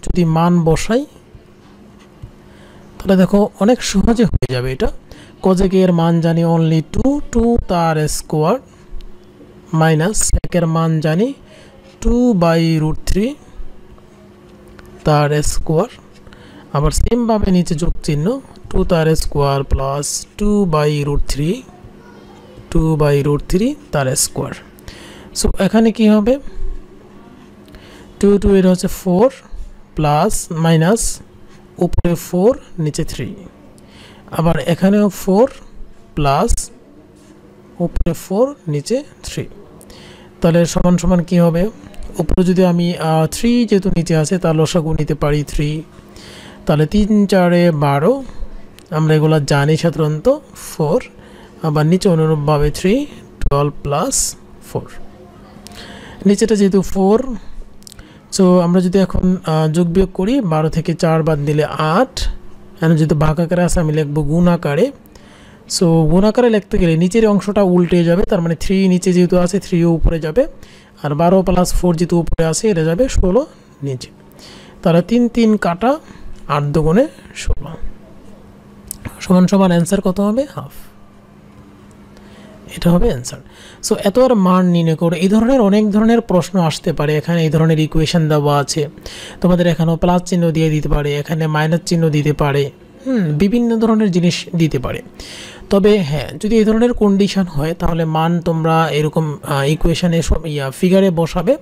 যদি মান বসাই তাহলে দেখো অনেক সহজে হয়ে যাবে এটা cos a এর মান জানি only 2 তার স্কয়ার মাইনাস sec এর মান জানি 2/√3 তার স্কয়ার আবার সেম ভাবে নিচে যোগ চিহ্ন 2 তার স্কয়ার প্লাস 2/√3 তার স্কয়ার সো এখানে কি হবে 2 এর হচ্ছে 4 প্লাস মাইনাস উপরে 4 নিচে 3 আবার এখানেও 4 প্লাস উপরে 4 নিচে 3 তাহলে সমান সমান কি হবে উপরে যদি আমি 3 যেহেতু নিচে আছে তার লসাগু নিতে পারি 3 তাহলে 3 × 4 = 12 আমরা এগুলা জানি সাধারণত 4 আবার নিচে অনুরূপভাবে 3 12 প্লাস 4 নিচেটা যেহেতু 4 সো আমরা যদি এখন যোগ বিয়োগ করি 12 থেকে 4 বাদ দিলে 8 এখানে যেহেতু ভাগ আকারে আছে আমি লিখব গুণ আকারে সো গুণ আকারে লিখতে গেলে নিচের অংশটা উল্টে যাবে তার মানে 3 নিচে যেহেতু আছে 3 ও উপরে যাবে আর 12 প্লাস 4 যেহেতু উপরে আছে এটা যাবে 16 নিচে তাহলে 3 কাটা 8 × 2 = 16 সমান সমান आंसर কত হবে হাফ এটা হবে आंसर সো এত আর মান নির্ণয় করে এই ধরনের অনেক ধরনের প্রশ্ন আসতে পারে এখানে এই ধরনের ইকুয়েশন দেওয়া আছে তোমাদের এখানে প্লাস চিহ্ন দিয়ে দিতে পারে এখানে মাইনাস চিহ্ন দিতে পারে বিভিন্ন ধরনের জিনিস দিতে পারে তবে হ্যাঁ যদি এই ধরনের কন্ডিশন হয় তাহলে মান তোমরা এরকম ইকুয়েশনে ফিগারে বসাবে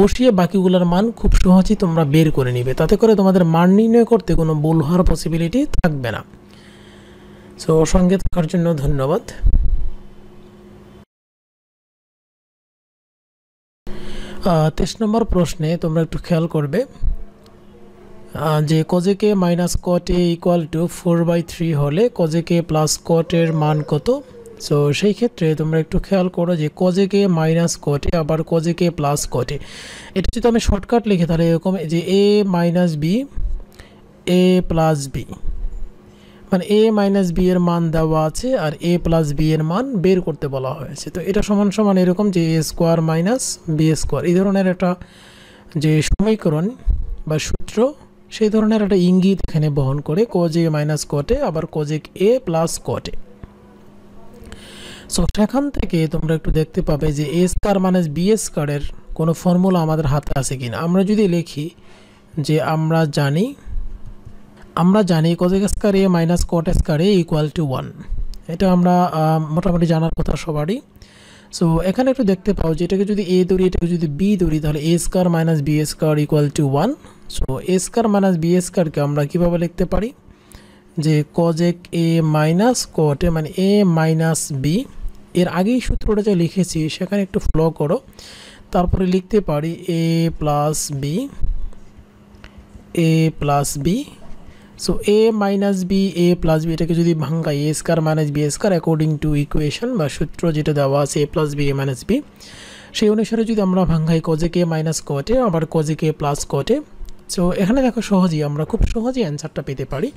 বসিয়ে বাকিগুলোর মান খুব সহজেই তোমরা বের করে নেবে তাতে করে তোমাদের মান নির্ণয় করতে কোনো ভুল হওয়ার পসিবিলিটি থাকবে না সো সঙ্গে থাকার জন্য ধন্যবাদ তেইশ নম্বর প্রশ্নে তোমরা একটু খেয়াল করবে যে cos a - cot a = 4/3 হলে cos a + cot a এর মান কত সো সেই ক্ষেত্রে তোমরা একটু খেয়াল করো যে cos a - cot a আবার cos a + cot a এটা যদি আমি শর্টকাট লিখি তাহলে এরকম যে a - b a + b মানে a - b এর মান দেওয়া আছে আর a + b এর মান বের করতে বলা হয়েছে তো এটা সমান সমান এরকম যে a² - b² এই ধরনের একটা যে সমীকরণ বা সূত্র সেই ধরনের একটা ইঙ্গিত এখানে বহন করে cos A minus cot A আবার cos A plus cot A। So সেখান থেকে তোমরা একটু দেখতে পাবে যে A স্কয়ার মাইনাস B স্কয়ারের কোনো ফর্মুলা আমাদের হাতে আছে কিনা। আমরা যদি লিখি যে আমরা জানি cos square A minus cot square A equal to 1, এটা আমরা মোটামুটি জানার কথা সবারই। সো এখানে একটু দেখতে পাও যে এটাকে যদি a ধরি এটাকে যদি b ধরি তাহলে a square minus b square equal to 1। So a square minus b square কে আমরা কিভাবে লিখতে পারি যে cos a minus cot a মানে a মাইনাস b, এর আগেই সূত্রটা যা লিখেছি সেখানে একটু ফলো করো, তারপরে লিখতে পারি a plus b। So a minus b a plus b এটাকে যদি ভাঙাই a square minus b square according to equation বা সূত্র যেটা দেওয়া আছে a plus b a minus b, সেই অনুসারে যদি আমরা ভাঙাই cos a minus cot a আবার cos a plus cot a। So এখানে দেখো সহজেই আমরা খুব সহজেই অ্যান্সারটা পেতে পারি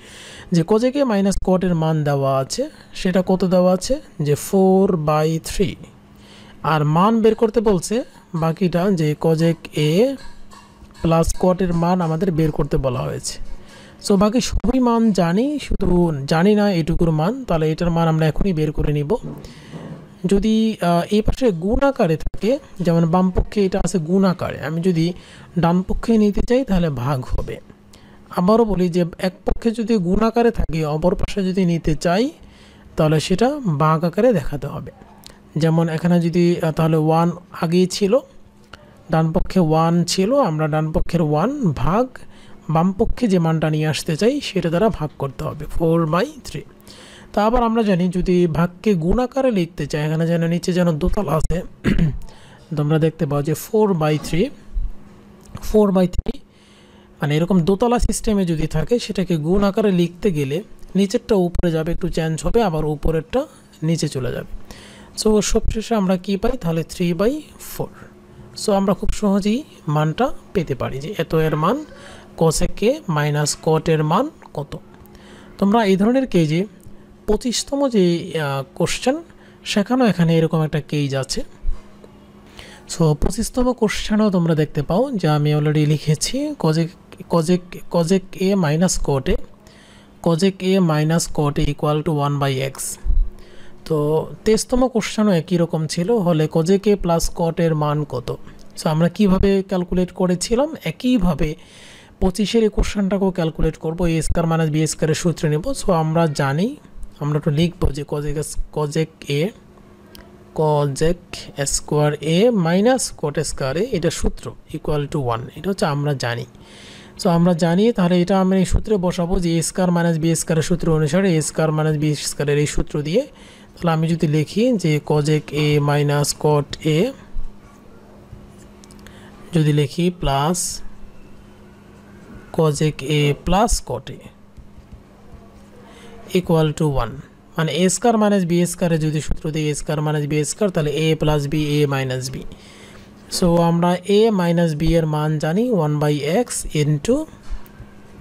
যে cos a মাইনাস cot এর মান দেওয়া আছে, সেটা কত দেওয়া আছে যে 4/3, আর মান বের করতে বলছে বাকিটা যে cos a প্লাস cot এর মান আমাদের বের করতে বলা হয়েছে। সো বাকি সবই মান জানি, শুধু জানি না এটুকুর মান, তাহলে এটার মান আমরা এখনই বের করে নিব। যদি এই পাশে গুণ আকারে থাকে, যেমন বাম পক্ষে এটা আছে গুণ আকারে, আমি যদি ডান পক্ষে নিতে চাই তাহলে ভাগ হবে। আবারও বলি যে এক পক্ষে যদি গুণ আকারে থাকে অপর পাশে যদি নিতে চাই তাহলে সেটা ভাগ আকারে দেখাতে হবে। যেমন এখানে যদি তাহলে 1 আগেই ছিল, ডান পক্ষে 1 ছিল, আমরা ডান পক্ষের 1 ভাগ বাম পক্ষে যে মানটা নিয়ে আসতে চাই সেটা দ্বারা ভাগ করতে হবে 4/3। তা আবার আমরা জানি যদি ভাগকে গুণ আকারে লিখতে চাই, এখানে যেন নিচে যেন দোতলা আছে, তোমরা দেখতে পাও যে 4/3 মানে এরকম দোতলা সিস্টেমে যদি থাকে সেটাকে গুণ আকারে লিখতে গেলে নিচেরটা উপরে যাবে, একটু চেঞ্জ হবে, আবার উপরেরটা নিচে চলে যাবে। সো সবশেষে আমরা কি পাই তাহলে 3/4। সো আমরা খুব সহজেই মানটা পেতে পারি যে এত এর মান cos a মাইনাস cot এর মান কত। তোমরা এই ধরনের কেজি 25তম যে কোশ্চেন সেখানেও এখানে এরকম একটা কেজ আছে। সো 25তম কোশ্চেনও তোমরা দেখতে পাও যে আমি অলরেডি লিখেছি cos a minus cot a equal to 1/x। তো 23তম কোশ্চেনও একই রকম ছিল, হলে cos a প্লাস cot এর মান কত। সো আমরা কিভাবে ক্যালকুলেট করেছিলাম একইভাবে 25-এর এই কোশ্চেনটাকেও ক্যালকুলেট করবো, a স্কয়ার মাইনাস b স্কয়ারের সূত্রে নেব। সো আমরা জানি, আমরা একটু লিখবো যে cos square a minus cot square a, এটা সূত্র ইকুয়াল টু 1, এটা হচ্ছে আমরা জানি। সো আমরা জানি তাহলে এটা আমরা এই সূত্রে বসাবো যে a স্কয়ার মাইনাস b স্কয়ারের সূত্র অনুসারে a স্কয়ার মাইনাস b স্কয়ারের এই সূত্র দিয়ে। তাহলে আমি যদি লিখি যে cos a minus cot a যদি লিখি plus cos a plus cot a equal to 1, মানে a স্কয়ার মাইনাস b স্কয়ারে যদি সূত্র দিই a square minus b square তাহলে a plus b a minus b। So আমরা a মাইনাস b এর মান জানি 1/x ইনটু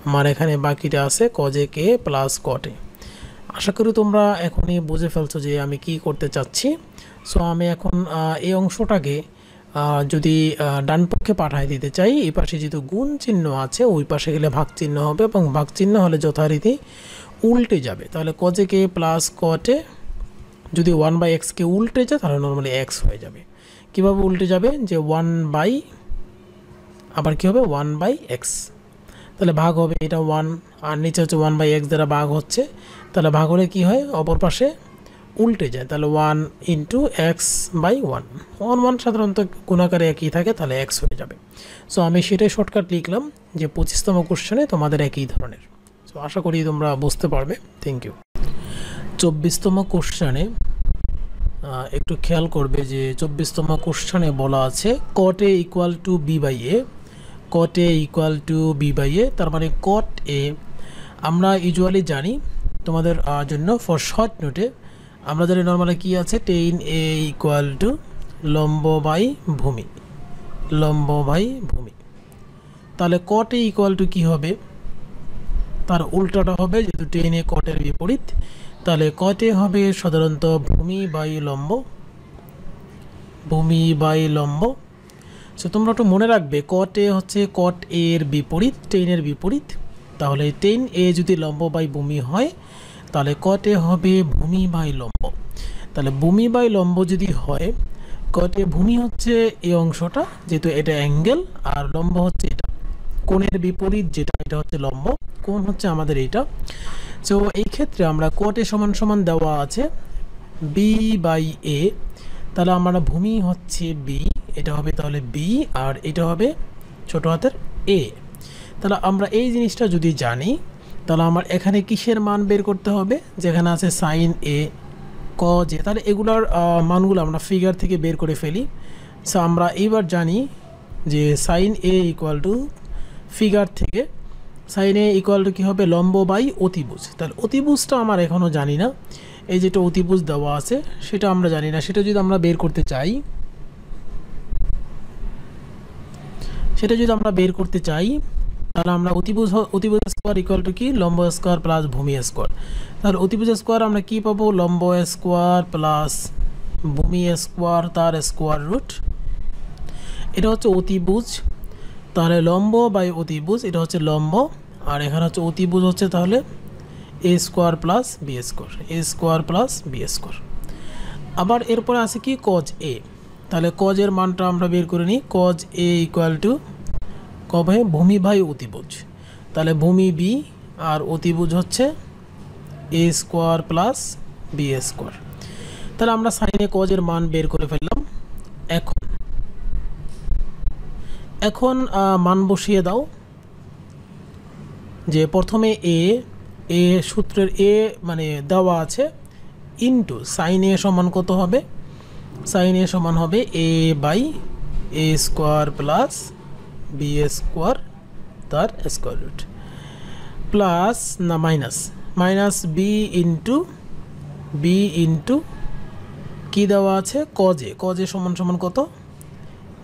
আমার এখানে বাকিটা আছে cos a plus cot a। আশা করি তোমরা এখনই বুঝে ফেলছো যে আমি কি করতে চাচ্ছি। সো আমি এখন এই অংশটাকে যদি ডান পক্ষে পাঠিয়ে দিতে চাই, এই পাশে যেহেতু গুণ চিহ্ন আছে ওই পাশে গেলে ভাগ চিহ্ন হবে, এবং ভাগ চিহ্ন হলে যথারীতি উল্টে যাবে। তাহলে cos a plus cot a যদি 1/x কে উল্টে যায় তাহলে নর্মালি x হয়ে যাবে। কিভাবে উল্টে যাবে যে 1 আবার কি হবে 1/x, তাহলে ভাগ হবে এটা 1 আর নিচে হচ্ছে 1/x দ্বারা ভাগ হচ্ছে, তাহলে ভাগ হলে কি হয় অপর পাশে উল্টে যায়, তাহলে 1 × x/1। 1 সাধারণত গুণাকারে একই থাকে, তাহলে x হয়ে যাবে। সো আমি সেটাই শর্টকাট লিখলাম যে 25তম কোশ্চেনে তোমাদের একই ধরনের। সো আশা করি তোমরা বুঝতে পারবে। Thank you. 24তম কোশ্চেনে একটু খেয়াল করবে যে 24তম কোশ্চেনে বলা আছে cot a equal to b/a, cot a equal to b/a, তার মানে cot a আমরা ইউজুয়ালি জানি তোমাদের জন্য ফর শর্ট নোটে আমরা জানি নর্মালি কী আছে tan a ইকুয়াল টু লম্ব বাই ভূমি। তাহলে cot a ইকুয়াল টু কী হবে, তার উল্টাটা হবে, যেহেতু tan a cot এর বিপরীত, তাহলে cot a হবে সাধারণত ভূমি বাই লম্ব। सो तुम्हारा एक मने रखबे कट ए होच्छे कट एर विपरीत टेनर विपरीत ताहले टेन ए यदि लम्ब बाई भूमि हय ताहले कट ए हबे भूमि बाई लम्ब ताहले भूमि बाई लम्ब यदि हय कट ए भूमि होच्छे ए अंशटा जेहेतु एटा एंगेल और लम्ब होच्छे एटा कोणेर विपरीत जेटा एटा होच्छे लम्ब कोण होच्छे आमादेर एटा सो एई क्षेत्रे आमरा कट ए समान समान देওয়া আছে बी बाई ए ताहले आमार भूमि होच्छे बी एटा होबे ताहले बी और एटा होबे छोटो हातेर ए ताहले आमरा एई जिनिसटा जोदि जानी ताहले आमार एखाने किसेर मान बेर करते होबे जेखाने आछे sin a cos a ताहले एगुलार मानगुलो आमरा फिगार थेके बेर करे फेली सो आमरा एइबार जानी जे sin a equal to figure थेके sin a इक्वल टू कि होबे लम्ब बाई अतिभुज ताहले अतिभुजटा आमरा एखोनो जानी ना এই যেটা অতিভুজ দেওয়া আছে সেটা আমরা জানি না সেটা যদি আমরা বের করতে চাই তাহলে আমরা অতিভুজ স্কয়ার ইকুয়াল টু কি লম্ব স্কয়ার প্লাস ভূমি স্কয়ার তাহলে অতিভুজ স্কয়ার আমরা কি পাবো লম্ব স্কয়ার প্লাস ভূমি স্কয়ার তার স্কয়ার রুট এটা হচ্ছে অতিভুজ তাহলে লম্ব বাই অতিভুজ এটা হচ্ছে লম্ব আর এখানে হচ্ছে অতিভুজ হচ্ছে তাহলে a square plus b square आबार एरपर आछे कि कज ए ताहले कज एर मानटा आमरा बेर करे नि कज ए इक्वल टू कबे भूमि बाई अतिभुज ताहले भूमि बी और अतिभुज होच्छे a square plus b square ताहले आमरा sin a कज एर मान बेर करे फेललाम एखन मान बसिए दाओ जे प्रथमे ए ए सूत्रेर ए माने देवा आछे इनटू sin a समान कत होबे sin a समान होबे a by a square plus b square तार स्क्वायर रूट प्लस ना माइनस b इनटू की देवा आछे cos a समान कत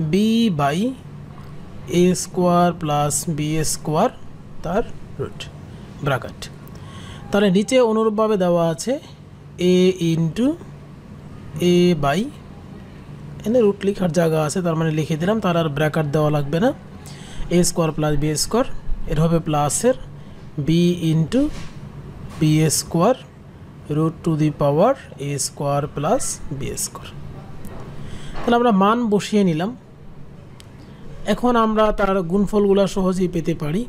b by a square plus b square तार रूट ब्रैकेट তাহলে নিচে অনুরূপভাবে দেওয়া আছে a ইনটু a বাই এখানে রুট লেখার জায়গা আছে তার মানে লিখে দিলাম তার আর ব্র্যাকেট দেওয়া লাগবে না a square plus b square এর হবে প্লাস এর b into b square root to the power a square plus b square তাহলে আমরা মান বসিয়ে নিলাম এখন আমরা তার গুণফলগুলো সহজেই পেতে পারি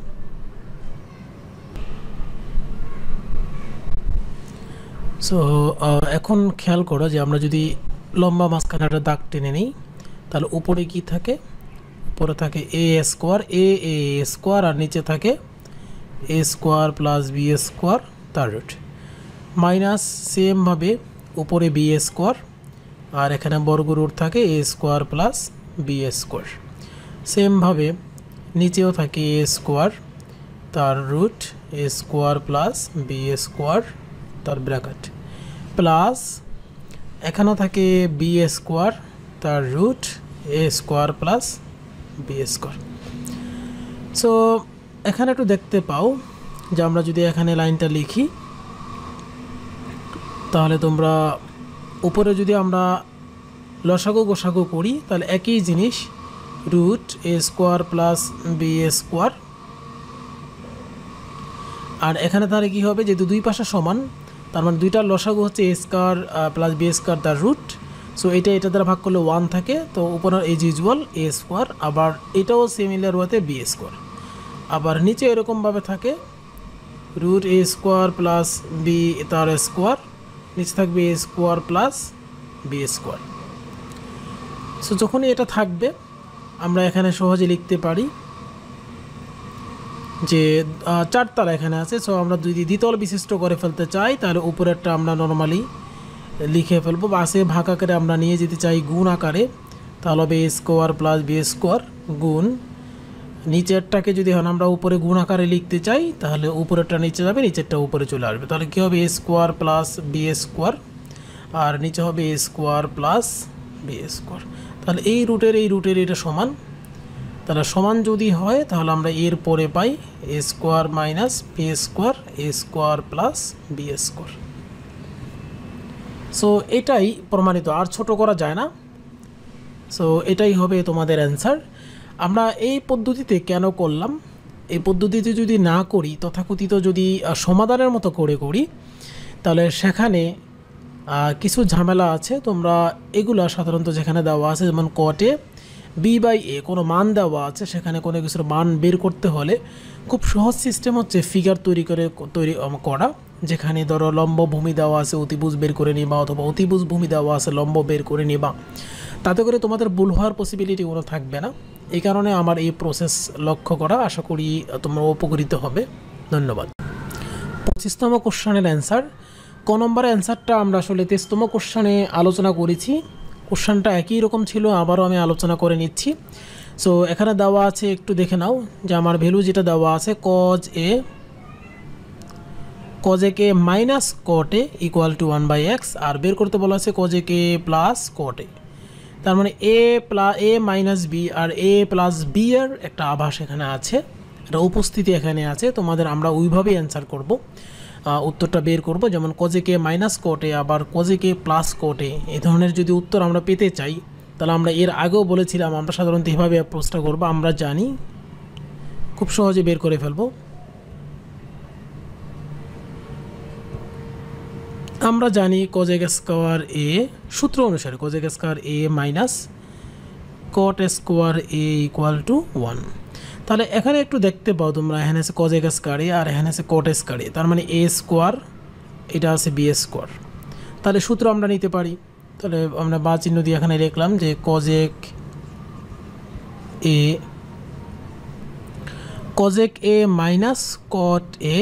सो এখন খেয়াল করো যে আমরা যদি লম্বা মাসখানাটা দাগ টেনে নেই তাহলে উপরে কি থাকে উপরে থাকে a স্কয়ার আর নিচে থাকে a square plus b square তার রুট মাইনাস সেম ভাবে উপরে b স্কয়ার আর এখানে বর্গ রুট থাকে a square plus b square same ভাবে নিচেও থাকে a স্কয়ার তার root a square plus b square তার ব্র্যাকেট प्लस एखाने थाके बी स्क्वायर तार root a square plus b square so एखाने एकटू देखते पाओ जे आमरा जोदि एखाने लाइनटा लिखी ताहले तोमरा उपरे जोदि आमरा लसागु गोसागु करी ताहले एकी जिनिस root a square plus b square और एखाने ताहले कि होबे जेहेतु दुई पाशे समान तार माने दुईटार लसागु होच्छे a square plus b square तार रूट सो एटा एटा द्वारा भाग करले 1 थाके तो ऊपर एज यूजुअल ए स्क्वायर आबार एटाओ सिमिलर होते बी स्क्वायर आबार नीचे एरकम भावे थाके root a square plus b तार स्क्वायर नीचे थाकबे a square plus b square so যখনই এটা থাকবে আমরা এখানে সহজে লিখতে পারি যে চারতলা এখানে আছে সো আমরা যদি দ্বিতল বিশিষ্ট করে ফেলতে চাই তাহলে উপরেরটা আমরা নরমালি লিখে ফেলবো পাশে ভাগ আকারে আমরা নিয়ে যেতে চাই গুণ আকারে তাহলে হবে a square plus b square গুণ নিচেরটাকে যদি আমরা উপরে গুণ আকারে লিখতে চাই তাহলে উপরেরটা নিচে যাবে নিচেরটা উপরে চলে আসবে তাহলে কি হবে a square plus b square আর নিচে হবে a square plus b square তাহলে এই রুটের এটা সমান তাহলে সমান যদি হয় তাহলে আমরা এর পরে পাই a square minus b square a square plus b square so এটাই প্রমাণিত আর ছোট করা যায় না সো এটাই হবে তোমাদের অ্যানসার। আমরা এই পদ্ধতিতে কেন করলাম, এই পদ্ধতিতে যদি না করি, তথাকথিত যদি সমাধানের মতো করে করি, তাহলে সেখানে কিছু ঝামেলা আছে। তোমরা এগুলা সাধারণত যেখানে দেওয়া আছে, যেমন কটে বি বাই এ কোনো মান দেওয়া আছে, সেখানে কোনো কিছুর মান বের করতে হলে খুব সহজ সিস্টেম হচ্ছে ফিগার তৈরি করা। যেখানে ধরো লম্ব ভূমি দেওয়া আছে, অতিভুজ বের করে নিবা, অথবা অতিভুজ ভূমি দেওয়া আছে, লম্ব বের করে নিবা। তাতে করে তোমাদের ভুল হওয়ার পসিবিলিটি কোনো থাকবে না। এই কারণে আমার এই প্রসেস লক্ষ্য করা, আশা করি তোমরা উপকৃত হবে। ধন্যবাদ। 25তম কোশ্চানের অ্যান্সার, ক নম্বরের অ্যান্সারটা আমরা আসলে 23তম কোশ্চানে আলোচনা করেছি। কোশ্চানটা একই রকম ছিল, আবারও আমি আলোচনা করে নিচ্ছি। সো এখানে দেওয়া আছে, একটু দেখে নাও যে আমার ভ্যালু যেটা দেওয়া আছে কজ এ কে minus cot A equal to 1/x, আর বের করতে বলা আছে cos A k plus cot a. তার মানে এ মাইনাস বি আর এ প্লাস বি এর একটা আভাস এখানে আছে, একটা উপস্থিতি এখানে আছে। তোমাদের আমরা ওইভাবেই অ্যান্সার করব, উত্তরটা বের করব। যেমন কজে কে মাইনাস কোটে আবার কজে কে প্লাস কোটে, এই ধরনের যদি উত্তর আমরা পেতে চাই, তাহলে আমরা এর আগেও বলেছিলাম আমরা সাধারণত এভাবে অ্যাপ্রোচটা করব। আমরা জানি, খুব সহজে বের করে ফেলব। আমরা জানি কজেক স্কোয়ার এ, সূত্র অনুসারে cosec square A minus cot square A equal to 1। তাহলে এখানে একটু দেখতে পাও তোমরা, এখানে আছে কজেক স্কোয়ার এ আর এখানে আছে কট স্কোয়ার এ, তার মানে এ স্কোয়ার, এটা আছে বি স্কোয়ার। তাহলে সূত্র আমরা নিতে পারি, তাহলে আমরা বা চিহ্ন দিয়ে এখানে লিখলাম যে cosec A minus cot a,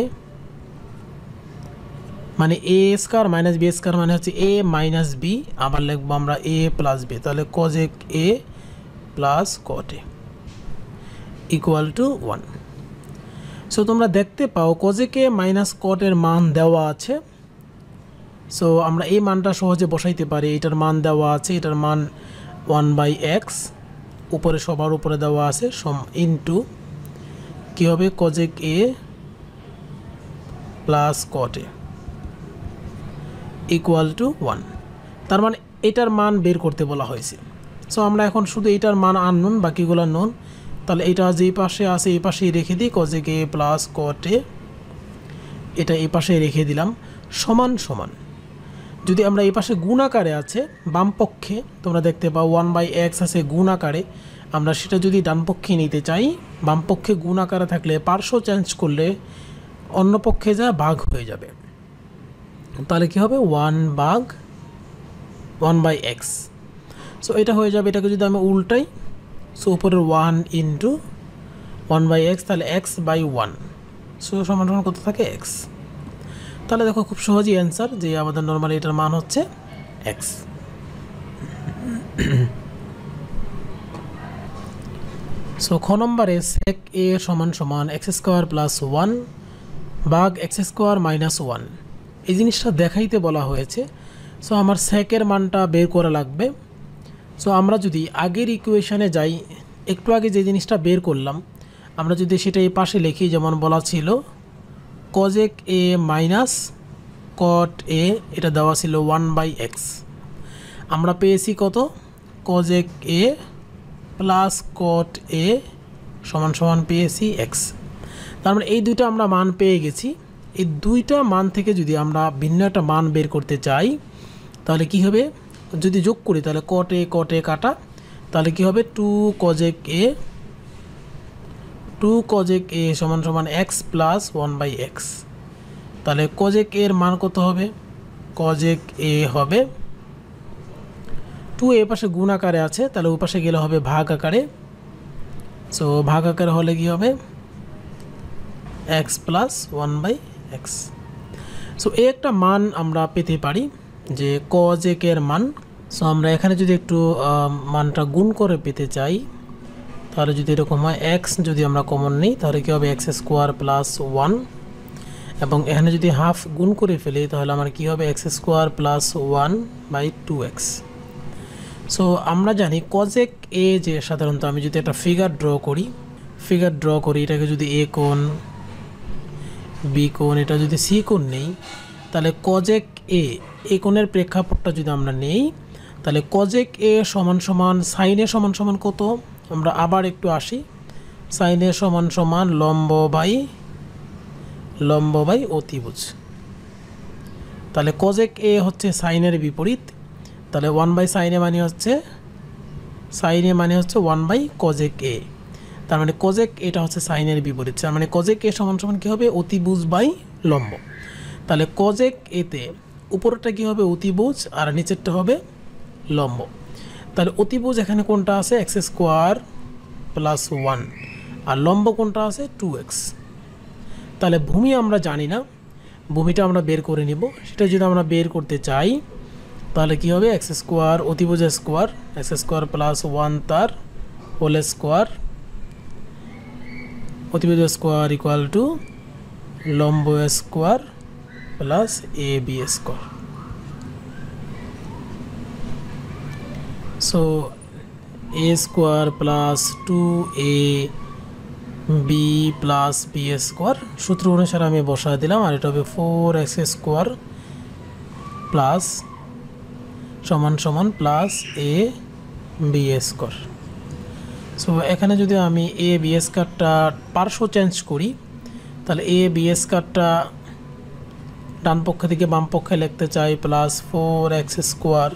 মানে a square minus B square মানে হচ্ছে এ মাইনাস বি, আবার লিখবো আমরা এ প্লাস বি। তাহলে cosec a plus cot A equal to 1। So তোমরা দেখতে পাও কজেক এ মাইনাস কট এর মান দেওয়া আছে। সো আমরা এই মানটা সহজে বসাইতে পারি, এটার মান দেওয়া আছে, এটার মান 1/x, উপরে সবার উপরে দেওয়া আছে, সম ইন্টু কী হবে cosec a plus cot A equal to 1। তার মানে এটার মান বের করতে বলা হয়েছে। সো আমরা এখন শুধু এটার মান আননোন, বাকিগুলো নন। তাহলে এটা যে পাশে আছে এই পাশেই রেখে দিই, কজেক এ প্লাস কট এ, এটা এই পাশে রেখে দিলাম। সমান সমান যদি আমরা এই পাশে গুণ আকারে আছে, বাম পক্ষে তোমরা দেখতে পাও 1/x আছে গুণ আকারে, আমরা সেটা যদি ডান পক্ষে নিতে চাই, বাম পক্ষে গুণ আকারে থাকলে পার্শ্ব চেঞ্জ করলে অন্য পক্ষে যা ভাগ হয়ে যাবে। তাহলে কি হবে 1/x। সো এটা হয়ে যাবে, এটাকে যদি আমি উল্টাই, সো উপরের 1 ইন্টু 1/x, তাহলে x/1, সো সমান সমান কত থাকে x। তাহলে দেখো খুব সহজেই অ্যান্সার, যে আমাদের নর্মালি এটার মান হচ্ছে x। সো খ নম্বরে sec a সমান সমান x² + 1 ভাগ x² - 1, এই জিনিসটা দেখাইতে বলা হয়েছে। সো আমার sec এর মানটা বের করা লাগবে। সো আমরা যদি আগের ইকুয়েশনে যাই, একটু আগে যে জিনিসটা বের করলাম, আমরা যদি সেটা এই পাশে লিখি, যেমন বলা ছিল কজেক এ মাইনাস কট এ, এটা দেওয়া ছিল 1/x, আমরা পেয়েছি কত কজেক এ প্লাস কট এ সমান সমান পেয়েছি x। তার মানে এই দুইটা আমরা মান পেয়ে গেছি। এই দুইটা মান থেকে যদি আমরা ভিন্ন একটা মান বের করতে চাই, তাহলে কি হবে যদি যোগ করি, তাহলে কটে কটে কাটা, তাহলে কি হবে 2 কজেক এ সমান সমান x + 1/x। তাহলে কজেক এর মান কত হবে, কজেক এ হবে 2, এ পাশে গুণ আকারে আছে, তাহলে ওই পাশে গেলে হবে ভাগ আকারে। সো ভাগ আকারে হলে কি হবে x + 1/x। সো এই একটা মান আমরা পেতে পারি, যে কজেক এর মান। সো আমরা এখানে যদি একটু মানটা গুণ করে পেতে চাই, তাহলে যদি এরকম হয় x যদি আমরা কমন নিই, তাহলে কী হবে x² + 1, এবং এখানে যদি হাফ গুণ করে ফেলি, তাহলে আমার কি হবে x² + 1/2x। সো আমরা জানি কজেক এ, যে সাধারণত আমি যদি একটা ফিগার ড্র করি, এটাকে যদি a কোণ, b কোণ, এটা যদি c কোণ নেই, তাহলে কজেক এ, এই কোণের প্রেক্ষাপটটা যদি আমরা নেই, তাহলে কজেক এ সমান সমান সাইন এ সমান সমান কত আমরা আবার একটু আসি। সাইনে সমান সমান লম্ব বাই অতিভুজ। তাহলে কজেক এ হচ্ছে সাইনের বিপরীত, তাহলে ওয়ান বাই সাইনে মানে হচ্ছে ওয়ান বাই কজেক এ। তার মানে কজেক এটা হচ্ছে সাইনের বিপরীত, তার মানে কজেক এ সমান সমান কী হবে? অতিভুজ বাই লম্ব। তাহলে কজেক এতে উপরটা কী হবে? অতিভুজ, আর নিচেরটা হবে লম্ব। তাহলে অতিভুজ এখানে কোনটা আছে? এক্স স্কোয়ার প্লাস ওয়ান, আর লম্ব কোনটা আছে? 2x। তাহলে ভূমি আমরা জানি না, ভূমিটা আমরা বের করে নিব। সেটা যদি আমরা বের করতে চাই তাহলে কি হবে? এক্স স্কোয়ার অতিভুজ square x square plus one তার হোল স্কোয়ার অতিভুজ স্কোয়ার ইকুয়াল টু লম্ব square plus a B square. So a square plus 2ab plus B square সূত্র অনুসারে আমি বসা দিলাম। আর এটা হবে 4x স্কোয়ার প্লাস সমান সমান plus a B square. So এখানে যদি আমি এ বি স্কোয়ারটা পার্শ্ব চেঞ্জ করি তাহলে এ বি স্কোয়ারটা ডান পক্ষ থেকে বাম পক্ষে লিখতে চাই প্লাস 4x স্কোয়ার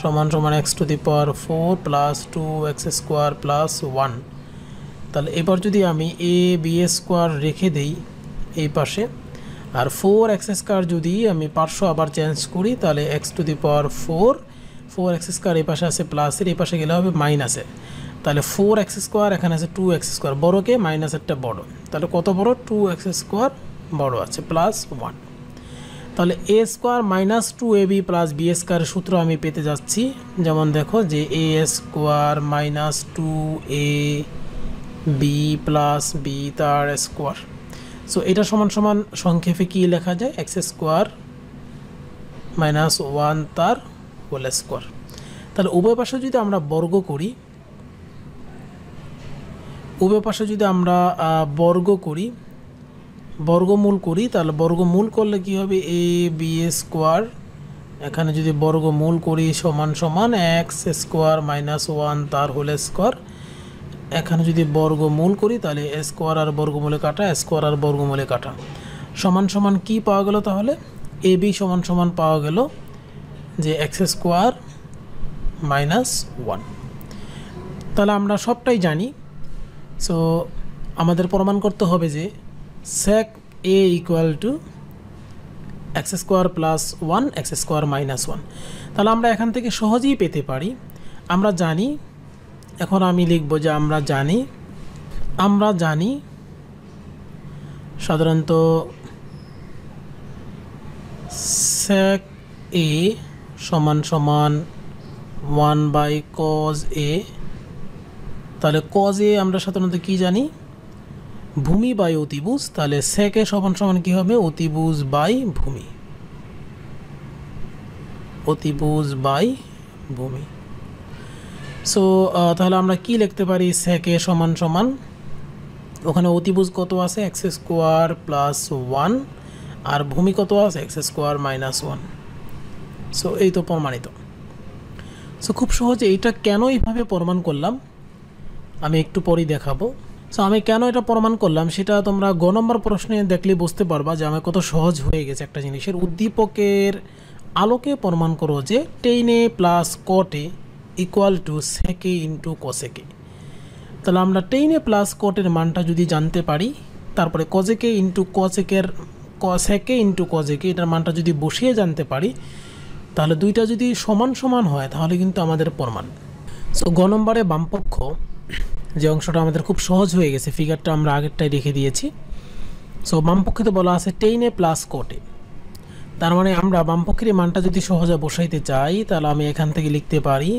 সমান সমান x to the power 4 plus 2x square plus 1। তাহলে এবার যদি আমি এ বি স্কোয়ার রেখে দেই এই পাশে, আর 4x স্কোয়ার যদি আমি পার্শ্ব আবার চেঞ্জ করি তাহলে x to the power 4x square এই পাশে আছে প্লাসের, এই পাশে গেলে হবে মাইনাসের। তাহলে 4x স্কোয়ার এখানে আছে 2x স্কোয়ার, বড়োকে মাইনাসেরটা বড়, তাহলে কত বড়? 2x স্কোয়ার বড় আছে প্লাস 1। তাহলে এ square minus 2ab plus b স্কোয়ারের সূত্র আমি পেতে যাচ্ছি। যেমন দেখো যে এ square minus 2ab plus B তার স্কোয়ার। সো এটা সমান সমান সংক্ষেপে কী লেখা যায়? এক্স স্কোয়ার মাইনাস ওয়ান তার হোল স্কোয়ার। তাহলে উভয় পাশে যদি আমরা বর্গ করি, বর্গমূল করি তাহলে বর্গমূল করলে কি হবে? এ বি স্কোয়ার এখানে যদি বর্গমূল করি সমান সমান এক্স স্কোয়ার মাইনাস ওয়ান তার হোল স্কোয়ার। এখানে যদি বর্গমূল করি তাহলে স্কোয়ার আর বর্গমূলে কাটা, স্কোয়ার আর বর্গমূলে কাটা, সমান সমান কি পাওয়া গেল? তাহলে এ বি সমান সমান পাওয়া গেল যে এক্স স্কোয়ার মাইনাস ওয়ান। তাহলে আমরা সবটাই জানি। সো আমাদের প্রমাণ করতে হবে যে sec a equal to x square plus 1 x square minus 1। তাহলে আমরা এখান থেকে সহজেই পেতে পারি। আমরা জানি, এখন আমি লিখব যে আমরা জানি সাধারণত sec a সমান সমান 1 বাই cos a। তাহলে cos a আমরা সাধারণত কি জানি? ভূমি বাই অতিভুজ। তাহলে sec a সমান সমান কী হবে? অতিভুজ বাই ভূমি। সো তাহলে আমরা কি লিখতে পারি? sec a সমান সমান ওখানে অতিভুজ কত আছে? এক্স স্কোয়ার প্লাস ওয়ান, আর ভূমি কত আছে? X square minus one. So এই তো প্রমাণিত। সো খুব সহজে এটা কেন এইভাবে প্রমাণ করলাম আমি একটু পরেই দেখাবো। সো আমি কেন এটা প্রমাণ করলাম সেটা তোমরা গ নম্বর প্রশ্নে দেখলে বুঝতে পারবা যে আমার কত সহজ হয়ে গেছে একটা জিনিসের। উদ্দীপকের আলোকে প্রমাণ করো যে tan a plus cot a equal to sec a into cosec a। তাহলে আমরা tan a প্লাস cot এর মানটা যদি জানতে পারি, তারপরে cosec a ইন্টু cosec এর sec a into cosec a এটার মানটা যদি বসিয়ে জানতে পারি, তাহলে দুইটা যদি সমান সমান হয় তাহলে কিন্তু আমাদের প্রমাণ। সো গ নম্বরে বামপক্ষ যে অংশটা আমাদের খুব সহজ হয়ে গেছে, ফিগারটা আমরা আগেরটাই রেখে দিয়েছি। সো বামপক্ষে তো বলা আছে tan a plus cot a, তার মানে আমরা বামপক্ষের এই মানটা যদি সহজে বসাইতে চাই তাহলে আমি এখান থেকে লিখতে পারি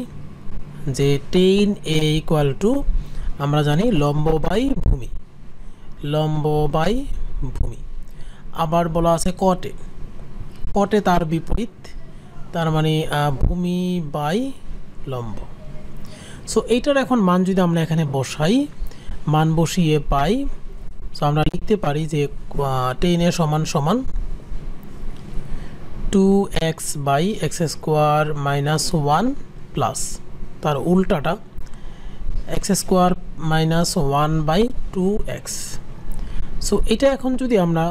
যে tan a ইকুয়াল টু আমরা জানি লম্ব বাই ভূমি। আবার বলা আছে cot a তার বিপরীত, তার মানে ভূমি বাই লম্ব। সো এইটার এখন মান যদি আমরা এখানে বসাই, মান বসিয়ে পাই। সো আমরা লিখতে পারি যে tan a সমান সমান 2x by x square minus 1 plus তার উল্টাটা x square minus one by two x so एटा एखन जोदि आमरा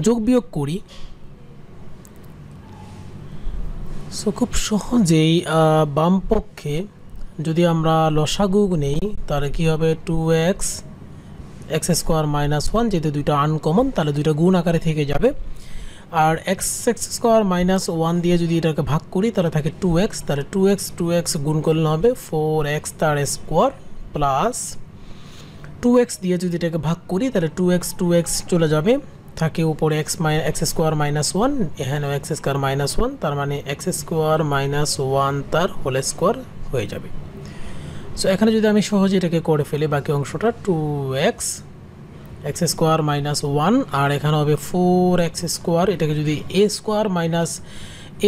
जोग बियोग करी सो खूब सहजेई बाम पक्षे जोदि आमरा लसागु नेई ताहले कि होबे two x x square minus one जेहेतु दुइटा आनकमन ताहले दुइटा गुण आकारे थेके जाबे और x x square minus one दिए जोदि एटाके भाग करी ताहले थाके टू एक्स ताहले टू एक्स गुण करले होबे फोर एक्स तार स्क्वायर प्लस टू एक्स दिए जोदि एटाके भाग करी ताहले टू एक्स चले जाबे थाके उपरे x x square minus one एखानेও एक्स स्क्वायर माइनस वन तार माने एक्स स्क्वायर माइनस वन तार होल स्क्वायर হয়ে যাবে। সো এখানে যদি আমি সহজে এটাকে করে ফেলি বাকি অংশটা two x x square minus one আর এখানে হবে ফোর এক্স স্কোয়ার এটাকে যদি a square minus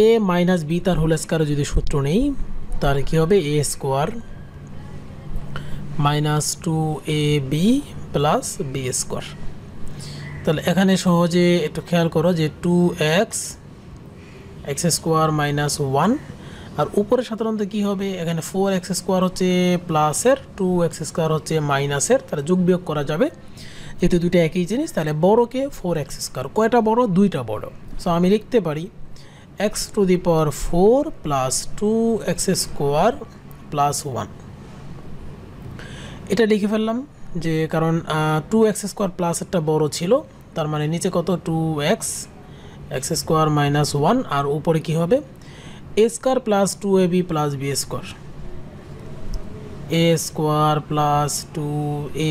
a minus b তার হোল স্কোয়ার যদি সূত্র নেই তার কি হবে এ square minus two a b plus B square. তাহলে এখানে সহজে একটু খেয়াল করো যে two x x square minus one और ऊपर साधारणत कि होबे एखाने फोर एक्स स्कोर होच्छे प्लसर टू एक्स स्कोर होच्छे माइनसर ताहले जोग बियोग करा जाबे जेहेतु दुइटा एकई जिनिस ताहले बड़ोके फोर एक्स स्कोर कयटा बड़ो दुइटा बड़ो सो आमी लिखते पारी x to the power four plus two x square plus one एटा लिखे फेललाम जे कारण to x square plus iota बड़ो छिलो तार माने नीचे कत two x x square minus one और ऊपर कि होबे a square plus two a b plus B square A square plus two a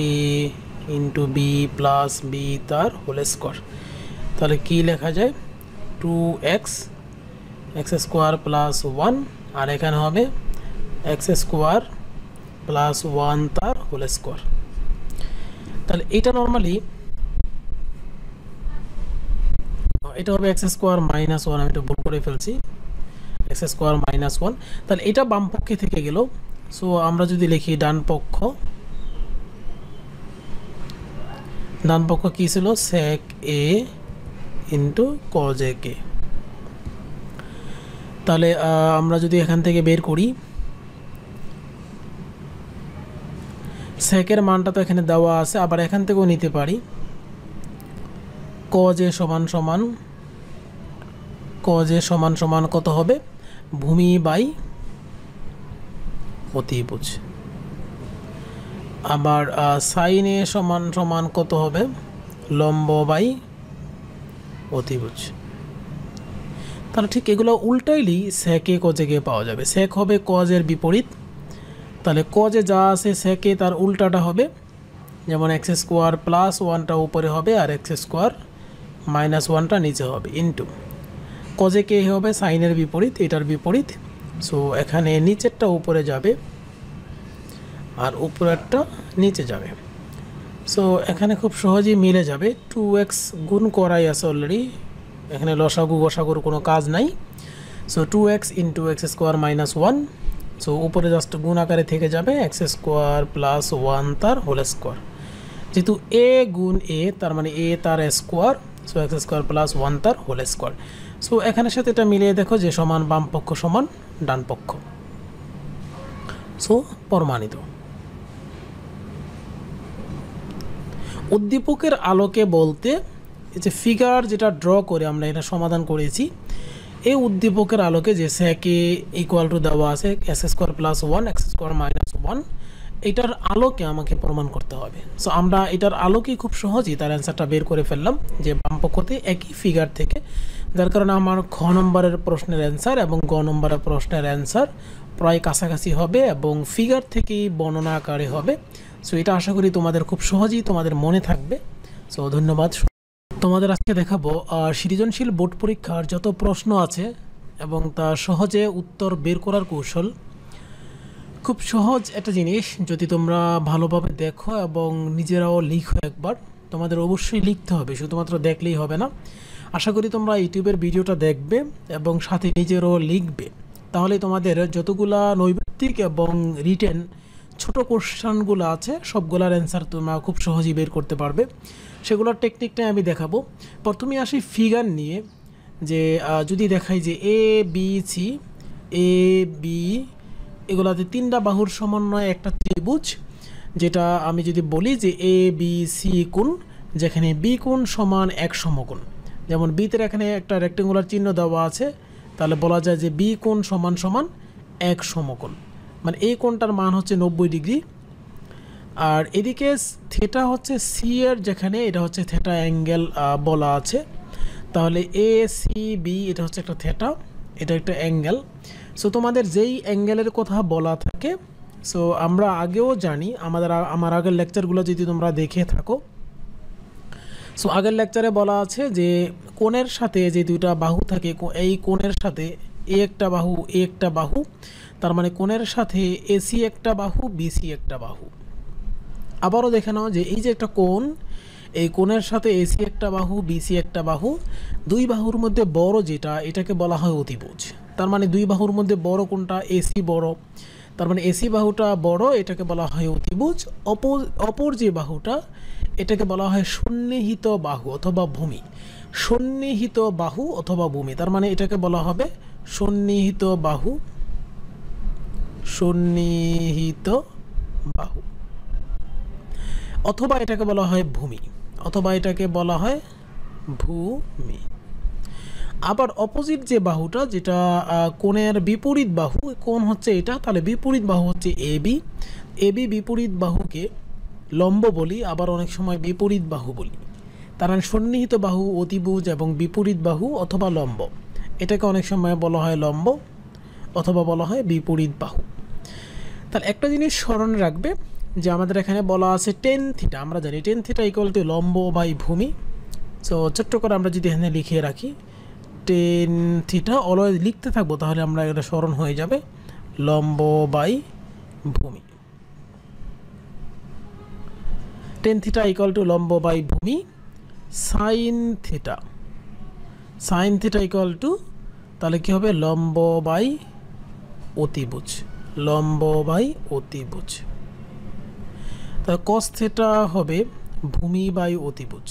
into b plus b तार होल स्कोर ताहले कि लेखा जाए two x x square plus one और एखाने होबे एक्स स्कोर प्लस वन तार होल स्कोर ताहले एटा नर्माली एटा होबे एक्स स्कोर माइनस वन आमि एकटु भुल करे फेलछि एक्स स्कोर माइनस वन ताहले एटा बाम पक्षे थेके गेलो सो आमरा जोदि लिखी डान पक्ष कि छिलो सेक ए इनटू कज ए के ताहले आमरा जोदि एखान थेके बेर करी सेकेर मानटा तो एखाने देवा आछे आबार एखान थेकेओ निते पारी कज ए समान समान कज ए समान समान कत होबे भूमि बाई অতিভুজ আবার সাইন এ সমান সমান কত হবে লম্ব বাই অতিভুজ তাহলে ঠিক এগুলো উল্টাইলি sec এ cos এ পাওয়া যাবে sec হবে cos এর বিপরীত তাহলে cos এ যা আছে sec এ তার উল্টাটা হবে যেমন x স্কয়ার প্লাস 1 টা উপরে হবে আর x স্কয়ার মাইনাস 1 টা নিচে হবে ইনটু cos এ কে হবে sin এর বিপরীত এটার বিপরীত সো এখানে নিচেরটা উপরে যাবে আর উপরেরটা নিচে যাবে সো এখানে খুব সহজেই মিলে যাবে 2x গুণ করাই আছে অলরেডি এখানে লসাগু গসাগুর কোনো কাজ নাই so 2x into x square minus 1 so উপরে জাস্ট গুণ আকারে থেকে যাবে x স্কয়ার প্লাস 1 তার হোল স্কয়ার যেহেতু a গুণ a তার মানে a তার square so x square plus 1 তার হোল স্কয়ার सो এখানের সাথে এটা মিলিয়ে দেখো যে সমান বাম পক্ষ সমান ডান পক্ষ সো প্রমাণিত। উদ্দীপকের আলোকে বলতে এই যে ফিগার যেটা ড্র করে আমরা এটা সমাধান করেছি এই উদ্দীপকের আলোকে যে sec a ইকুয়াল টু দেওয়া আছে x square plus 1 x square minus 1 এটার আলোকে আমাকে প্রমাণ করতে হবে সো আমরা এটার আলোকে খুব সহজেই তার অ্যানসারটা বের করে ফেললাম যে বাম পক্ষতে একই ফিগার থেকে যার কারণে আমার খ নম্বরের প্রশ্নের অ্যান্সার এবং গ নম্বরের প্রশ্নের অ্যান্সার প্রায় কাছাকাছি হবে এবং ফিগার থেকেই বর্ণনা আকারে হবে সো এটা আশা করি তোমাদের খুব সহজেই তোমাদের মনে থাকবে সো ধন্যবাদ। তোমাদের আজকে দেখাবো সৃজনশীল বোর্ড পরীক্ষার যত প্রশ্ন আছে এবং তা সহজে উত্তর বের করার কৌশল খুব সহজ একটা জিনিস যদি তোমরা ভালোভাবে দেখো এবং নিজেরাও লিখো একবার তোমাদের অবশ্যই লিখতে হবে শুধুমাত্র দেখলেই হবে না আশা করি তোমরা ইউটিউবের ভিডিওটা দেখবে এবং সাথে নিজেরও লিখবে তাহলে তোমাদের যতগুলা নৈর্ব্যক্তিক এবং রিটেন ছোট কোশ্চেনগুলো আছে সবগুলোর অ্যান্সার তোমরা খুব সহজেই বের করতে পারবে সেগুলোর টেকনিকটাই আমি দেখাবো। প্রথমে আসি ফিগার নিয়ে যে যদি দেখাই যে এ বি সি এগুলাতে তিনটা বাহুর সমন্বয়ে একটা ত্রিভুজ যেটা আমি যদি বলি যে এ বি সি কোণ যেখানে বি কোণ সমান এক সমকোণ যেমন বিতে এখানে একটা রেক্টেঙ্গুলার চিহ্ন দেওয়া আছে তাহলে বলা যায় যে বি কোণ সমান সমান এক সমকোণ মানে এই কোণটার মান হচ্ছে 90 ডিগ্রি আর এদিকে থেটা হচ্ছে সি এর যেখানে এটা হচ্ছে থেটা অ্যাঙ্গেল বলা আছে তাহলে এ সি বি এটা হচ্ছে একটা থেটা এটা একটা অ্যাঙ্গেল সো তোমাদের যেই অ্যাঙ্গেলের কথা বলা থাকে সো আমরা আগেও জানি আমার আগের লেকচারগুলো যদি তোমরা দেখে থাকো সো আগের লেকচারে বলা আছে যে কোণের সাথে যে দুইটা বাহু থাকে এই কোণের সাথে এ একটা বাহু তার মানে কোণের সাথে এসি একটা বাহু বিসি একটা বাহু আবারও দেখে নাও যে এই যে একটা কোণ এই কোণের সাথে এসি একটা বাহু বিসি একটা বাহু দুই বাহুর মধ্যে বড় যেটা এটাকে বলা হয় অতিভুজ তার মানে দুই বাহুর মধ্যে বড় কোণটা এসি বড় তার মানে এসি বাহুটা বড় এটাকে বলা হয় অতিভুজ অপর যে বাহুটা এটাকে বলা হয় সন্নিহিত বাহু অথবা ভূমি সন্নিহিত বাহু অথবা ভূমি তার মানে এটাকে বলা হবে সন্নিহিত বাহু অথবা এটাকে বলা হয় ভূমি অথবা এটাকে বলা হয় ভূমি আবার অপোজিট যে বাহুটা যেটা কোণের বিপরীত বাহু কোণ হচ্ছে এটা তাহলে বিপরীত বাহু হচ্ছে এবি এবি বিপরীত বাহুকে লম্ব বলি আবার অনেক সময় বিপরীত বাহু বলি তার সন্নিহিত বাহু অতিভুজ এবং বিপরীত বাহু অথবা লম্ব এটাকে অনেক সময় বলা হয় লম্ব অথবা বলা হয় বিপরীত বাহু তাহলে একটা জিনিস স্মরণ রাখবে যে আমাদের এখানে বলা আছে টেন থিটা আমরা জানি টেন থিটা ইকুয়াল টু লম্ব বাই ভূমি সো ছোট্ট করে আমরা যদি এখানে লিখিয়ে রাখি টেন থিটা অলওয়েজ লিখতে থাকবো তাহলে আমরা এটা স্মরণ হয়ে যাবে লম্ব বাই ভূমি টেন থিটা ইকুয়াল টু লম্ব বাই ভূমি সাইন থিটা ইকুয়াল টু তাহলে কী হবে লম্ব বাই অতিভুজ তাহলে কস থিটা হবে ভূমি বাই অতিভুজ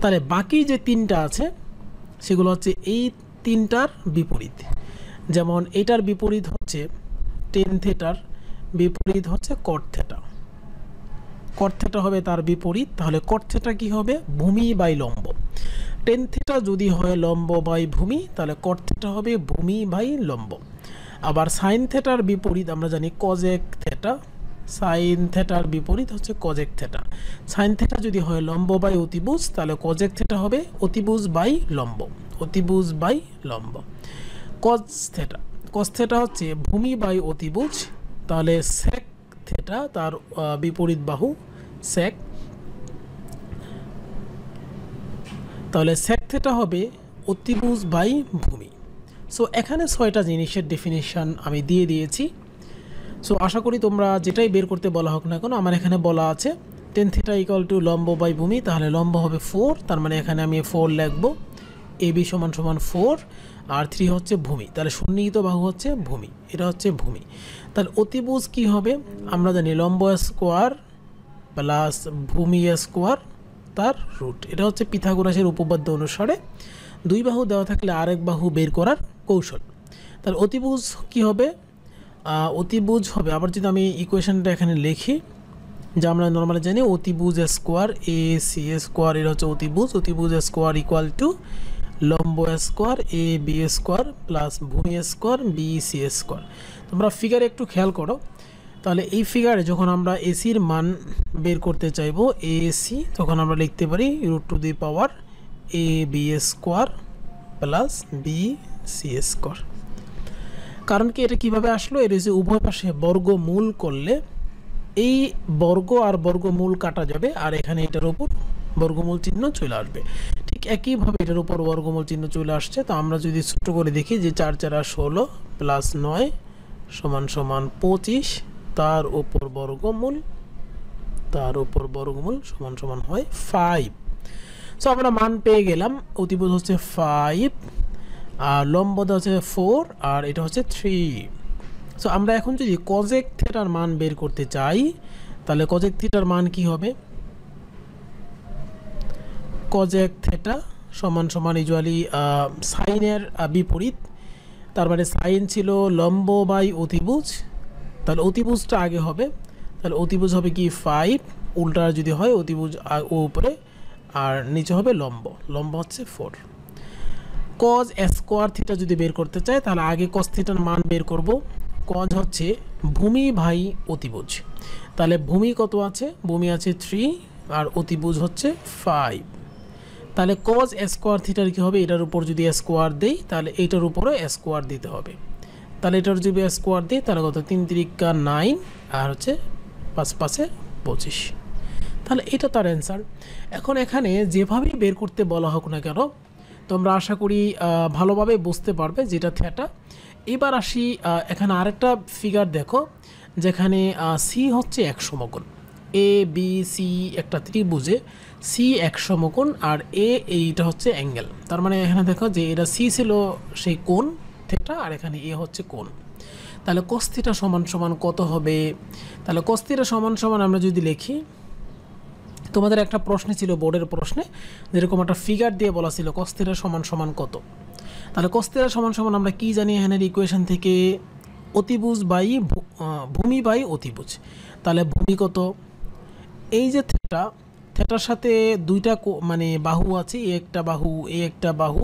তাহলে বাকি যে তিনটা আছে সেগুলো হচ্ছে এই তিনটার বিপরীত যেমন এটার বিপরীত হচ্ছে টেন থিটার বিপরীত হচ্ছে কট থিটা হবে তার বিপরীত তাহলে কট থিটা কি হবে ভূমি বাই লম্ব টেন থিটা যদি হয় লম্ব বাই ভূমি তাহলে কট থিটা হবে ভূমি বাই লম্ব আবার সাইন থিটার বিপরীত আমরা জানি কজেক থিটা সাইন থিটার বিপরীত হচ্ছে কজেক থিটা সাইন থিটা যদি হয় লম্ব বাই অতিভুজ তাহলে কজেক থিটা হবে অতিভুজ বাই লম্ব কজ থিটা হচ্ছে ভূমি বাই অতিভুজ তাহলে সেক থিটা তার বিপরীত বাহু সেক তাহলে সেক থিটা হবে অতিভুজ বাই ভূমি সো এখানে 6টা জিনিসের ডেফিনিশন আমি দিয়ে দিয়েছি সো আশা করি তোমরা যেটাই বের করতে বলা হোক না কেন আমার এখানে বলা আছে টেন থিটা ইকুয়াল টু লম্ব বাই ভূমি তাহলে লম্ব হবে 4 তার মানে এখানে আমি 4 লিখব এবি সমান সমান 4 আর 3 হচ্ছে ভূমি তাহলে সন্নিহিত বাহু হচ্ছে ভূমি এটা হচ্ছে ভূমি তাহলে অতিভুজ কি হবে আমরা জানি লম্ব স্কোয়ার প্লাস ভূমি স্কোয়ার তার রুট এটা হচ্ছে পিথাগোরাসের উপপাদ্য অনুসারে দুই বাহু দেওয়া থাকলে আরেক বাহু বের করার কৌশল তাহলে অতিভুজ কি হবে অতিভুজ হবে আবার যদি আমি ইকুয়েশনটা এখানে লিখি যা আমরা নর্মালি জানি অতিভুজ স্কোয়ার এ সি স্কোয়ার এটা হচ্ছে অতিভুজ স্কোয়ার ইকুয়াল টু লম্ব square a B square plus ভূমি স্কোয়ার বি সি স্কোয়ার তোমরা ফিগারে একটু খেয়াল করো তাহলে এই ফিগারে যখন আমরা এসির মান বের করতে চাইব এ সি তখন আমরা লিখতে পারি root to the power a B square plus b C square কারণ কি এটা কীভাবে আসলো এর যে উভয় পাশে বর্গমূল করলে এই বর্গ আর বর্গমূল কাটা যাবে আর এখানে এটার উপর বর্গমূল চিহ্ন চলে আসবে ঠিক একইভাবে এটার উপর বর্গমূল চিহ্ন চলে আসছে তো আমরা যদি ছোট্ট করে দেখি যে 4 4 16 প্লাস 9 সমান সমান 25 তার উপর বর্গমূল সমান সমান হয় 5 সো আমরা মান পেয়ে গেলাম অতিভুজ হচ্ছে 5 আর লম্বটা হচ্ছে 4 আর এটা হচ্ছে 3 সো আমরা এখন যদি কজেক থিটার মান বের করতে চাই তাহলে কজেক থিটার মান কি হবে কজেক থিটা समान समान इजुअलि साइनेर विपरीत तार माने साइन छिलो लम्ब बाई अतिभुज ताहले अतिभुजटा आगे हबे ताहले अतिभुज हबे कि 5 उल्टा जदि हय अतिभुज ऊपरे और नीचे हबे लम्ब लम्ब हच्छे 4 cos स्क्वायर थीटा जदि बेर करते चाय ताहले आगे cos थीटार मान बेर करब cos हच्छे भूमि बाई अतिभुज ताहले भूमि कत आछे भूमि आछे 3 और अतिभुज हच्छे 5 ताहले cos स्क्वायर थीटार कि हबे एटार ऊपर जदि स्क्वायर देई ताहले एटार ऊपरे स्क्वायर दिते हबे ताहले एटार जदि स्क्वायर देई ताहले कत 3 × 9 और हच्छे 5 × 5 = 25 ताहले एटा तार आंसर। एखन एखाने जेभाबे बेर करते बला होक ना केन तोमरा आशा करी भालोभाबे बुझते पारबे जेटा थीटा। एबार आसि एखाने आरेकटा फिगार देखो जेखाने सी हच्छे एक समकोण ए बी सी एक त्रिभुजे सी एक समकोण और एटा हे एंगेल तार माने एखाने देखो जे एटा सी छिलो सेई कोण थीटा और एखाने ए हे कोण ताहले cos थीटा समान समान कत हबे ताहले cos थीटा समान समान आमरा जदि लिखी तोमादेर एकटा प्रश्न छिलो बोर्डेर प्रश्ने जेरकम एकटा फिगार दिये बला छिलो cos थीटा समान समान कत ताहले cos थीटा समान समान आमरा कि जानि एखानेर इकुएशन थेके अतिभुज बाई भूमि बाई अतिभुज ताहले भूमि कत এই যে থিটা থিটার সাথে দুইটা মানে বাহু আছে এই একটা বাহু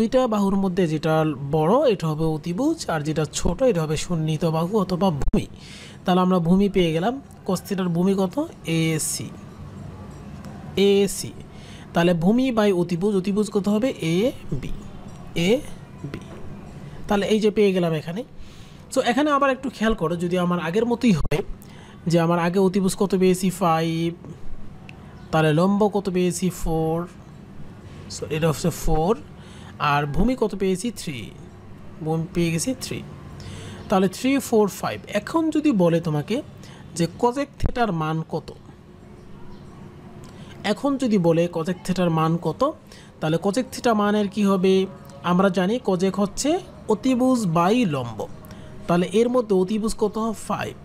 দুইটা বাহুর মধ্যে যেটা বড় এটা হবে অতিভুজ আর যেটা ছোট এটা হবে সন্নিহিত বাহু অথবা ভূমি। তাহলে আমরা ভূমি পেয়ে গেলাম cos থিটার ভূমি কত AC তাহলে ভূমি বাই অতিভুজ অতিভুজ কত হবে AB তাহলে এই যে পেয়ে গেলাম এখানে। সো এখানে আবার একটু খেয়াল করো যদি আমার আগের মতোই হয় जे आमार आगे अतिभुज कत पेयेछि 5 ताहले लम्ब कत पेयेछि 4 सो एटा हच्छे 4 और भूमि कत पेयेछि 3 भूमि पेये गेछि 3 ताहले 3 4 5 एखन जदि बोले तोमाके जे cosec थीटार मान कत एखन जदि बोले cosec थीटार मान कत ताहले cosec थीटा मानेर कि हबे आमरा जानि cosec हच्छे अतिभुज बाई लम्ब ताहले एर मध्ये अतिभुज कत 5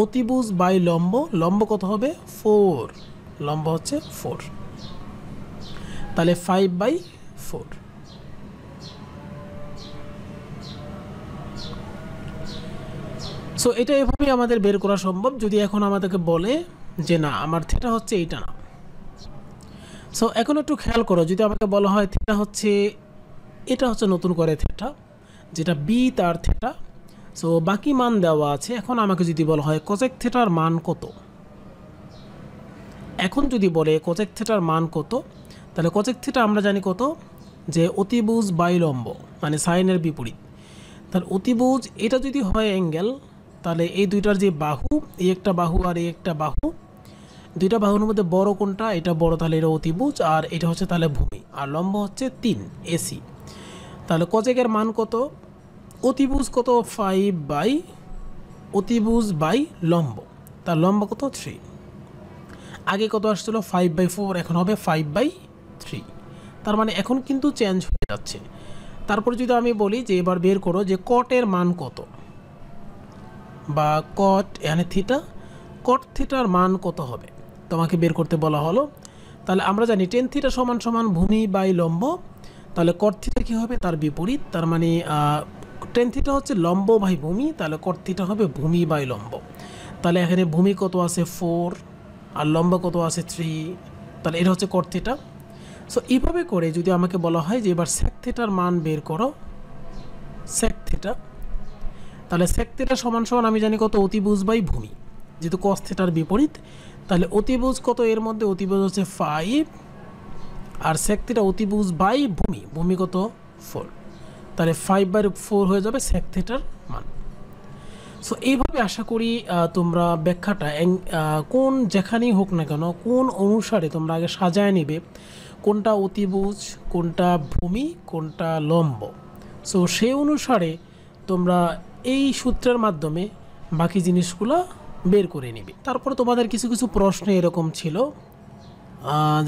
अतिभुज बाई लम्ब लम्ब कत हबे 4 लम्ब हच्छे 4 ताहले 5/4 सो एटा एभाबेই আমাদের বের করা সম্ভব। যদি এখন আমাদেরকে বলে যে না আমার থিটা হচ্ছে এইটা না সো এখন একটু খেয়াল করো যদি আমাকে বলা হয় থিটা হচ্ছে এটা হচ্ছে নতুন করে থিটা যেটা বি তার থিটা सो बाकी मान देवा आछे एखन आमाके जदि बोला हय cosec थीटार मान कतो एखन जदि बोले cosec थीटार मान कतो ताहले cosec थीटा आमरा जानि कतो जे अतिभुज बाई लम्ब माने साइनेर विपरीत ताहले अतिभुज एटा जदि हय एंगेल ताहले एई दुइटार जे बाहु एई एकटा बाहु आर एई एकटा बाहु दुइटा बाहुर मध्ये बड़ कोनटा एटा बड़ ताहले एटा अतिभुज और एटा हच्छे ताहले भूमि और लम्ब हच्छे 3 AC ताहले cosec एर मान कतो अतिभुज कत 5/ अतिभुज बाई लम्ब तार लम्ब कत 3 आगे कत आसछिलो 5/4 एखन हबे 5/3 तार माने एखन किन्तु चेंज हये जाच्छे। तारपर जदि आमी बोली जे एबार बेर करो जे cot एर मान कत बा cot एखाने थीटा cot थीटार मान कत हबे तोमाके बेर करते बला हलो ताहले आमरा जानि tan थीटा समान समान भूमि बाई लम्ब ताहले cot थीटा कि हबे तार विपरीत तार माने tan थीटा হচ্ছে লম্ব বাই ভূমি তাহলে cot থীটা হবে ভূমি বাই লম্ব তাহলে এখানে ভূমি কত আছে 4 আর লম্ব কত আছে 3 তাহলে এটা হচ্ছে cot থীটা। সো এইভাবে করে যদি আমাকে বলা হয় যে এবার sec থীটার মান বের করো sec থীটা তাহলে sec থীটা সমান সমান আমি জানি কত অতিভুজ বাই ভূমি যেহেতু cos থীটার বিপরীত তাহলে অতিভুজ কত এর মধ্যে অতিভুজ হচ্ছে 5 আর sec থীটা অতিভুজ বাই ভূমি ভূমি কত 4 তাহলে 5/4 হয়ে যাবে sec থিটার মান। সো এইভাবে আশা করি তোমরা ব্যাখ্যাটা কোন যেখানেই হোক না কেন কোন অনুসারে তোমরা আগে সাজায় নেবে কোনটা অতিভুজ কোনটা ভূমি কোনটা লম্ব। সো সেই অনুসারে তোমরা এই সূত্রের মাধ্যমে বাকি জিনিসগুলো বের করে নেবে। তারপর তোমাদের কিছু কিছু প্রশ্ন এরকম ছিল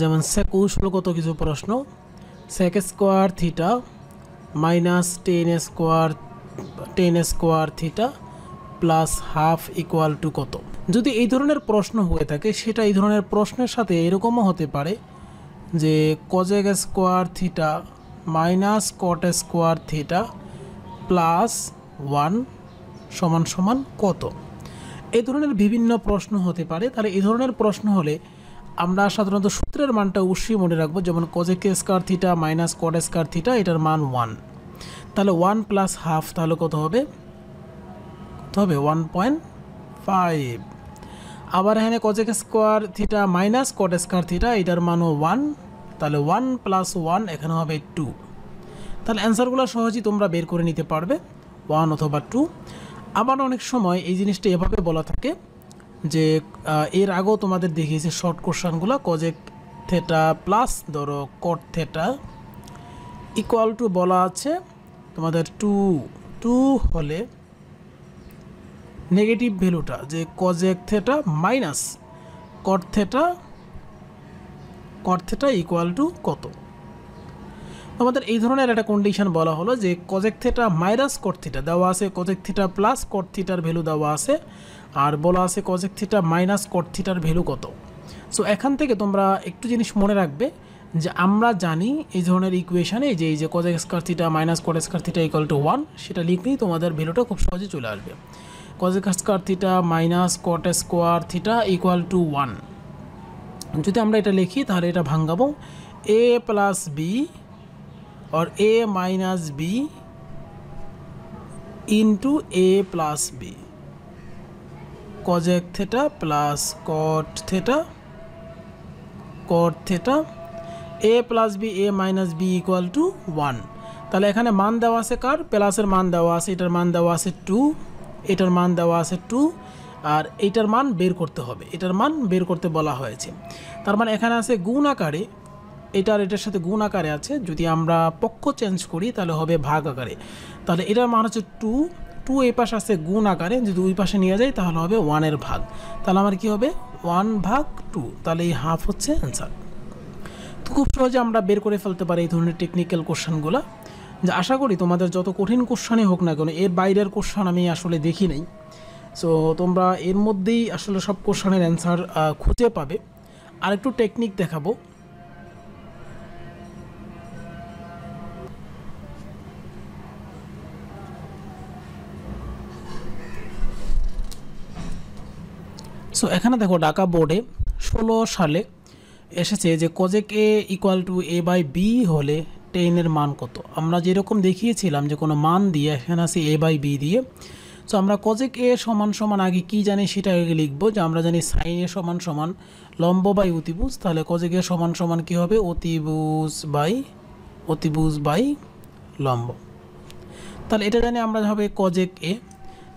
যেমন sec কত কিছু প্রশ্ন sec square theta -10 square theta +12 equal to কত। যদি এই ধরনের প্রশ্ন হয়ে থাকে সেটা এই ধরনের প্রশ্নের সাথে এরকমও হতে পারে जे cosec square theta minus cot square theta plus one समान समान कत। এই ধরনের বিভিন্ন প্রশ্ন হতে পারে। তাহলে এই ধরনের প্রশ্ন হলে আমরা সাধারণত সূত্রের মানটা অবশ্যই মনে রাখবো, যেমন cosec square theta minus cot square theta, এটার মান 1। তাহলে 1 প্লাস হাফ, তাহলে কত হবে? কত হবে? 1.5। আবার এখানে cosec square theta minus cot square theta, এটার মানও 1। তাহলে 1 প্লাস 1 এখানে হবে 2। তাহলে অ্যান্সারগুলো সহজেই তোমরা বের করে নিতে পারবে, 1 অথবা 2। আবার অনেক সময় এই জিনিসটা এভাবে বলা থাকে যে, এর আগেও তোমাদের দেখিয়েছে শর্ট কোশ্চানগুলো, কজেক থেটা প্লাস ধরো কট থেটা ইকুয়াল টু বলা আছে তোমাদের 2 হলে নেগেটিভ ভ্যালুটা যে cosec theta minus cot theta equal to কত। আমাদের এই ধরনের একটা কন্ডিশন বলা হলো যে cosec theta minus cot theta দেওয়া আছে, কজেক থিটা প্লাস কট থিটার ভ্যালু দেওয়া আছে, আর বলা আছে কজেক থিটা মাইনাস কট থিটার ভ্যালু কত। সো এখান থেকে তোমরা একটু জিনিস মনে রাখবে যে আমরা জানি এই ধরনের ইকুয়েশানে যে এই যে cosec square theta minus cot square theta equal to 1, সেটা লিখলেই তোমাদের ভ্যালুটা খুব সহজে চলে আসবে। Cosec square theta minus cot square theta equal to 1 যদি আমরা এটা লিখি, তাহলে এটা ভাঙাবো এ প্লাস বি और a minus B into A plus B cosec theta plus cot theta A plus B A minus B equal to 1। তাহলে এখানে মান দেওয়া আছে কার? প্লাসের মান দেওয়া আছে, এটার মান দেওয়া আছে 2, এটার মান দেওয়া আছে 2, আর এটার মান বের করতে হবে, এটার মান বের করতে বলা হয়েছে। তার মানে এখানে আছে গুণ আকারে, এটার সাথে গুণ আকারে আছে, যদি আমরা পক্ষ চেঞ্জ করি তাহলে হবে ভাগ আকারে। তাহলে এটার মান হচ্ছে 2, এই পাশে আছে গুণ আকারে, যদি ওই পাশে নিয়ে যাই তাহলে হবে 1 এর ভাগ। তাহলে আমার কি হবে? 1/2। তাহলে এই হাফ হচ্ছে অ্যান্সার। তো খুব সহজে আমরা বের করে ফেলতে পারি এই ধরনের টেকনিক্যাল কোশ্চেনগুলো। যে আশা করি তোমাদের যত কঠিন কোশ্চেনই হোক না কেন, এর বাইরের কোশ্চেন আমি আসলে দেখি নাই, সো তোমরা এর মধ্যেই আসলে সব কোশ্চেনের অ্যান্সার খুঁজে পাবে। আর একটু টেকনিক দেখাবো। সো এখানে দেখো ঢাকা বোর্ডে 2016 সালে এসেছে যে cosec A equal to A by B হলে 10 এর মান কত। আমরা যেরকম দেখিয়েছিলাম যে কোনো মান দিয়ে, এখানে আছে এ বাই বি দিয়ে। সো আমরা কজেক এ সমান সমান আগে কি জানি সেটা আগে লিখবো, যে আমরা জানি সাইন এ সমান সমান লম্ব বাই অতিভুজ। তাহলে কজেক এ সমান সমান কী হবে? অতিভুজ বাই লম্ব। তাহলে এটা জানি আমরা হবে কজেক এ।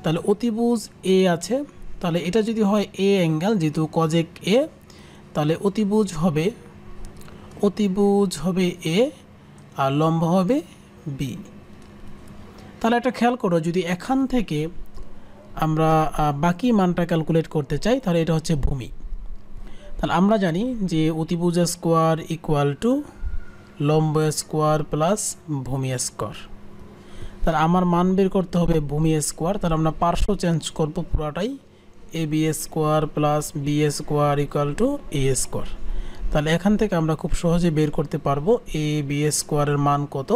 তাহলে অতিভুজ এ আছে, তাহলে এটা যদি হয় এ অ্যাঙ্গেল, যেহেতু কজেক এ, তাহলে অতিভুজ হবে এ আর লম্ব হবে বি। তাহলে একটা খেয়াল করো, যদি এখান থেকে আমরা বাকি মানটা ক্যালকুলেট করতে চাই, তাহলে এটা হচ্ছে ভূমি। তাহলে আমরা জানি যে অতিভুজ স্কোয়ার ইকুয়াল টু লম্ব স্কোয়ার প্লাস ভূমি স্কোয়ার। তাহলে আমার মান বের করতে হবে ভূমি স্কোয়ার। তাহলে আমরা পার্শ্ব চেঞ্জ করবো পুরোটাই, A B square plus B square equal to A square. তাহলে এখান থেকে আমরা খুব সহজে বের করতে পারবো এ বি স্কোয়ারের মান কত।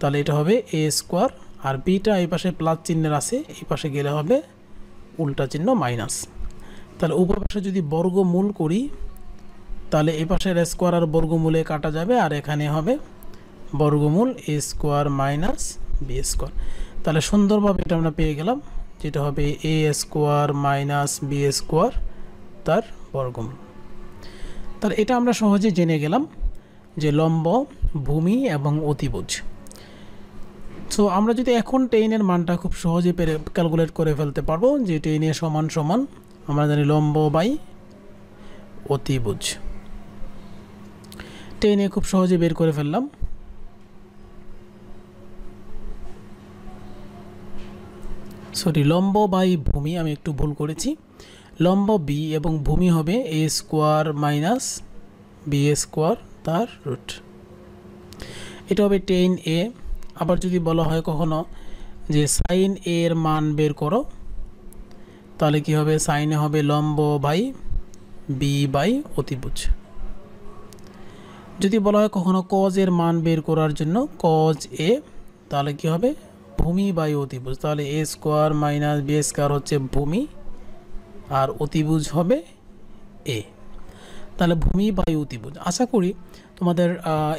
তাহলে এটা হবে এ স্কোয়ার, আর বিটা এই পাশে প্লাস চিহ্নের আছে, এই পাশে গেলে হবে উল্টা চিহ্ন মাইনাস। তাহলে উপর পাশে যদি বর্গমূল করি, তাহলে এই পাশের স্কোয়ার আর বর্গমূলে কাটা যাবে, আর এখানে হবে বর্গমূল A square minus B square. তাহলে সুন্দরভাবে এটা আমরা পেয়ে গেলাম, যেটা হবে এ স্কোয়ার মাইনাস বি স্কোয়ার তার বর্গমূল। তাহলে এটা আমরা সহজে জেনে গেলাম যে লম্ব, ভূমি এবং অতিভুজ। সো আমরা যদি এখন 10 এর মানটা খুব সহজে ক্যালকুলেট করে ফেলতে পারবো, যে 10 এর সমান সমান আমরা জানি লম্ব বাই অতিভুজ। 10 এ খুব সহজে বের করে ফেললাম। সরি, লম্ব বাই ভূমি, আমি একটু ভুল করেছি। লম্ব বি এবং ভূমি হবে এ স্কোয়ার মাইনাস বি স্কোয়ার তার রুট। এটা হবে 10a। আবার যদি বলা হয় কখনো যে সাইন a এর মান বের করো, তাহলে কি হবে? সাইনে হবে লম্ব বাই বি বাই অতিভুজ। যদি বলা হয় কখনো cos এর মান বের করার জন্য cos a তাহলে কি হবে ভূমি বাই অতিভুজ তাহলে a square minus b square হচ্ছে ভূমি আর অতিভুজ হবে a তাহলে ভূমি বাই অতিভুজ আশা করি তোমাদের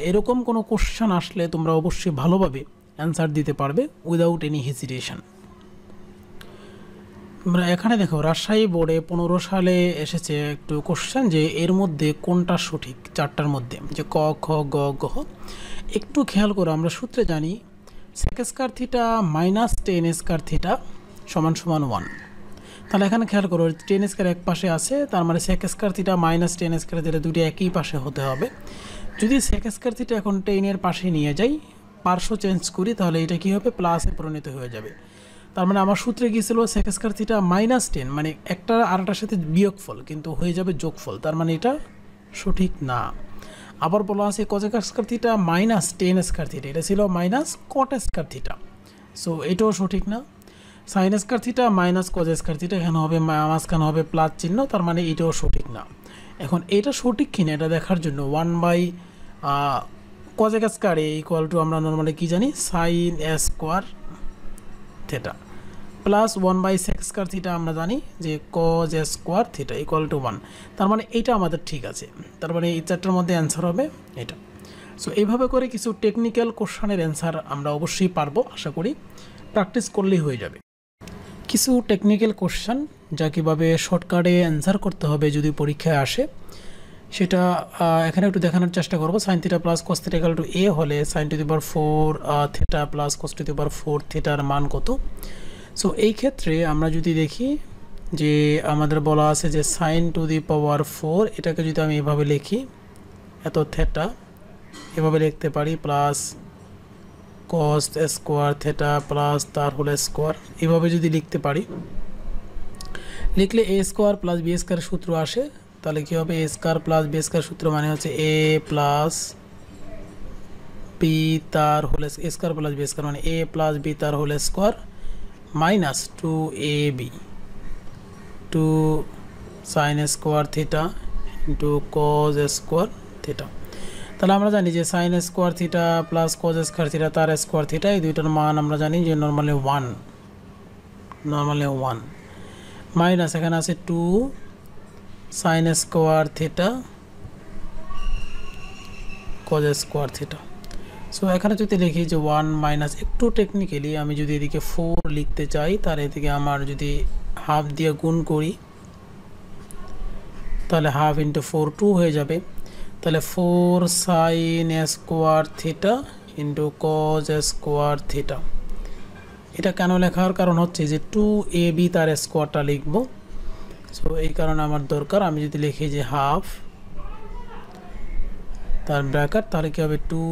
এরকম কোনো কোশ্চেন আসলে তোমরা অবশ্যই ভালোভাবে অ্যানসার দিতে পারবে উইদাউট এনি হেজিটেশন আমরা এখানে দেখো রাজশাহী বোর্ডে 15 সালে এসেছে একটু কোশ্চেন যে এর মধ্যে কোনটা সঠিক চারটার মধ্যে যে ক খ গ ঘ একটু খেয়াল করো আমরা সূত্রে জানি sec square theta - tan square theta = 1 তাহলে এখানে খেয়াল করো tan স্কয়ার এক পাশে আছে তার মানে sec square theta - tan square theta দুটো একই পাশে হতে হবে যদি sec স্কয়ার থিটা এখন tan এর পাশে নিয়ে যাই পার্শ্ব চেঞ্জ করি তাহলে এটা কি হবে প্লাস এ পরিণত হয়ে যাবে তার মানে আমার সূত্রে কি ছিল sec স্কয়ার থিটা - tan মানে একটা আরেকটার সাথে বিয়োগফল কিন্তু হয়ে যাবে যোগফল তার মানে এটা সঠিক না আবার বলা আছে cos square theta - tan square theta এটা ছিল - cot স্কয়ার থিটা সো এটাও সঠিক না sin square theta - cos square theta এখানে হবে মাঝখানে হবে প্লাস চিহ্ন তার মানে এটাও সঠিক না এখন এটা সঠিক কিনা এটা দেখার জন্য 1 cos স্কয়ার ইকুয়াল টু আমরা নরমালি কি জানি sin square theta plus 1/sec square theta আমরা জানি যে cos square theta = 1 তার মানে এটা আমাদের ঠিক আছে তার মানে এই চারটার মধ্যে आंसर হবে এটা সো এইভাবে করে কিছু টেকনিক্যাল কোশ্চেনের आंसर আমরা অবশ্যই পারবো আশা করি প্র্যাকটিস করলেই হয়ে যাবে কিছু টেকনিক্যাল কোশ্চেন যা কিভাবে শর্টকাটে आंसर করতে হবে যদি পরীক্ষায় আসে সেটা এখানে একটু দেখানোর চেষ্টা করব sin θ + cos θ = a হলে sin to the power 4 θ + cos to the power 4 θ এর মান কত সো এই ক্ষেত্রে আমরা যদি দেখি যে আমাদের বলা আছে যে sin to the power 4 এটাকে যদি আমি এইভাবে লিখি এত θ এইভাবে লিখতে পারি প্লাস cos স্কয়ার θ প্লাস তার হোল স্কয়ার এইভাবে যদি লিখতে পারি লিখলে a স্কয়ার + b স্কয়ার সূত্র আসে তাহলে কি হবে a স্কয়ার + b স্কয়ার সূত্র মানে হচ্ছে a + b তার হোল স্কয়ার + b স্কয়ার মানে a + b তার whole square - 2ab 2 sin square theta * cos square theta তাহলে আমরা জানি যে sin square theta + cos square theta তার স্কয়ার থিটা এই দুইটার মান আমরা জানি যে নরমালি 1 মাইনাস এখানে আছে 2 sin square theta cos square theta so এখানে যদি লিখি যে 1 - একটু টেকনিক্যালি আমি যদি এদিকে 4 লিখতে চাই তার এদিকে আমার যদি হাফ দিয়ে গুণ করি তাহলে হাফ * 4 2 হয়ে যাবে তাহলে 4 sin square theta * cos square theta এটা কেন লেখার কারণ হচ্ছে যে 2ab তার স্কয়ারটা লিখব সো এই কারণে আমার দরকার আমি যদি লিখি যে হাফ তার ব্র্যাকেট তাহলে কি হবে 2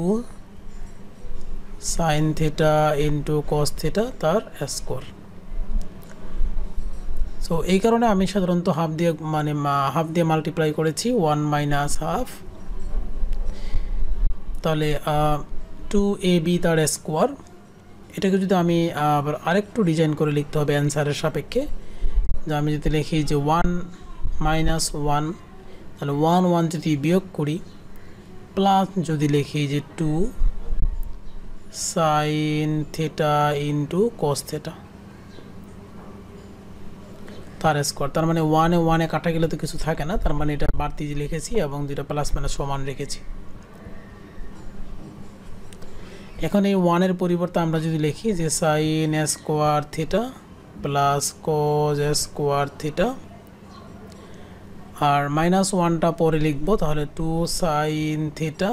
sin theta * cos theta তার স্কয়ার সো এই কারণে আমি সাধারণত হাফ দিয়ে মানে হাফ দিয়ে মাল্টিপ্লাই করেছি 1 - হাফ তাহলে 2ab তার স্কয়ার এটাকে যদি আমি আবার আরেকটু ডিজাইন করে লিখতে হবে आंसरের সাপেক্ষে আমি যদি লিখি যে 1 - 1 তাহলে 1 যদি বিয়োগ করি প্লাস যদি লিখি যে 2 sin theta * cos theta তার স্কয়ার তার মানে 1 এ 1 এ কাটা গেলে তো কিছু থাকে না তার মানে এটা বাড়তি লিখেছি এবং দুটো প্লাস মাইনাস সমান রেখেছি এখন এই 1 এর পরিবর্তে আমরা যদি লিখি যে sin square theta plus cos square theta और -1 টা পরে লিখব তাহলে 2 sin थीटा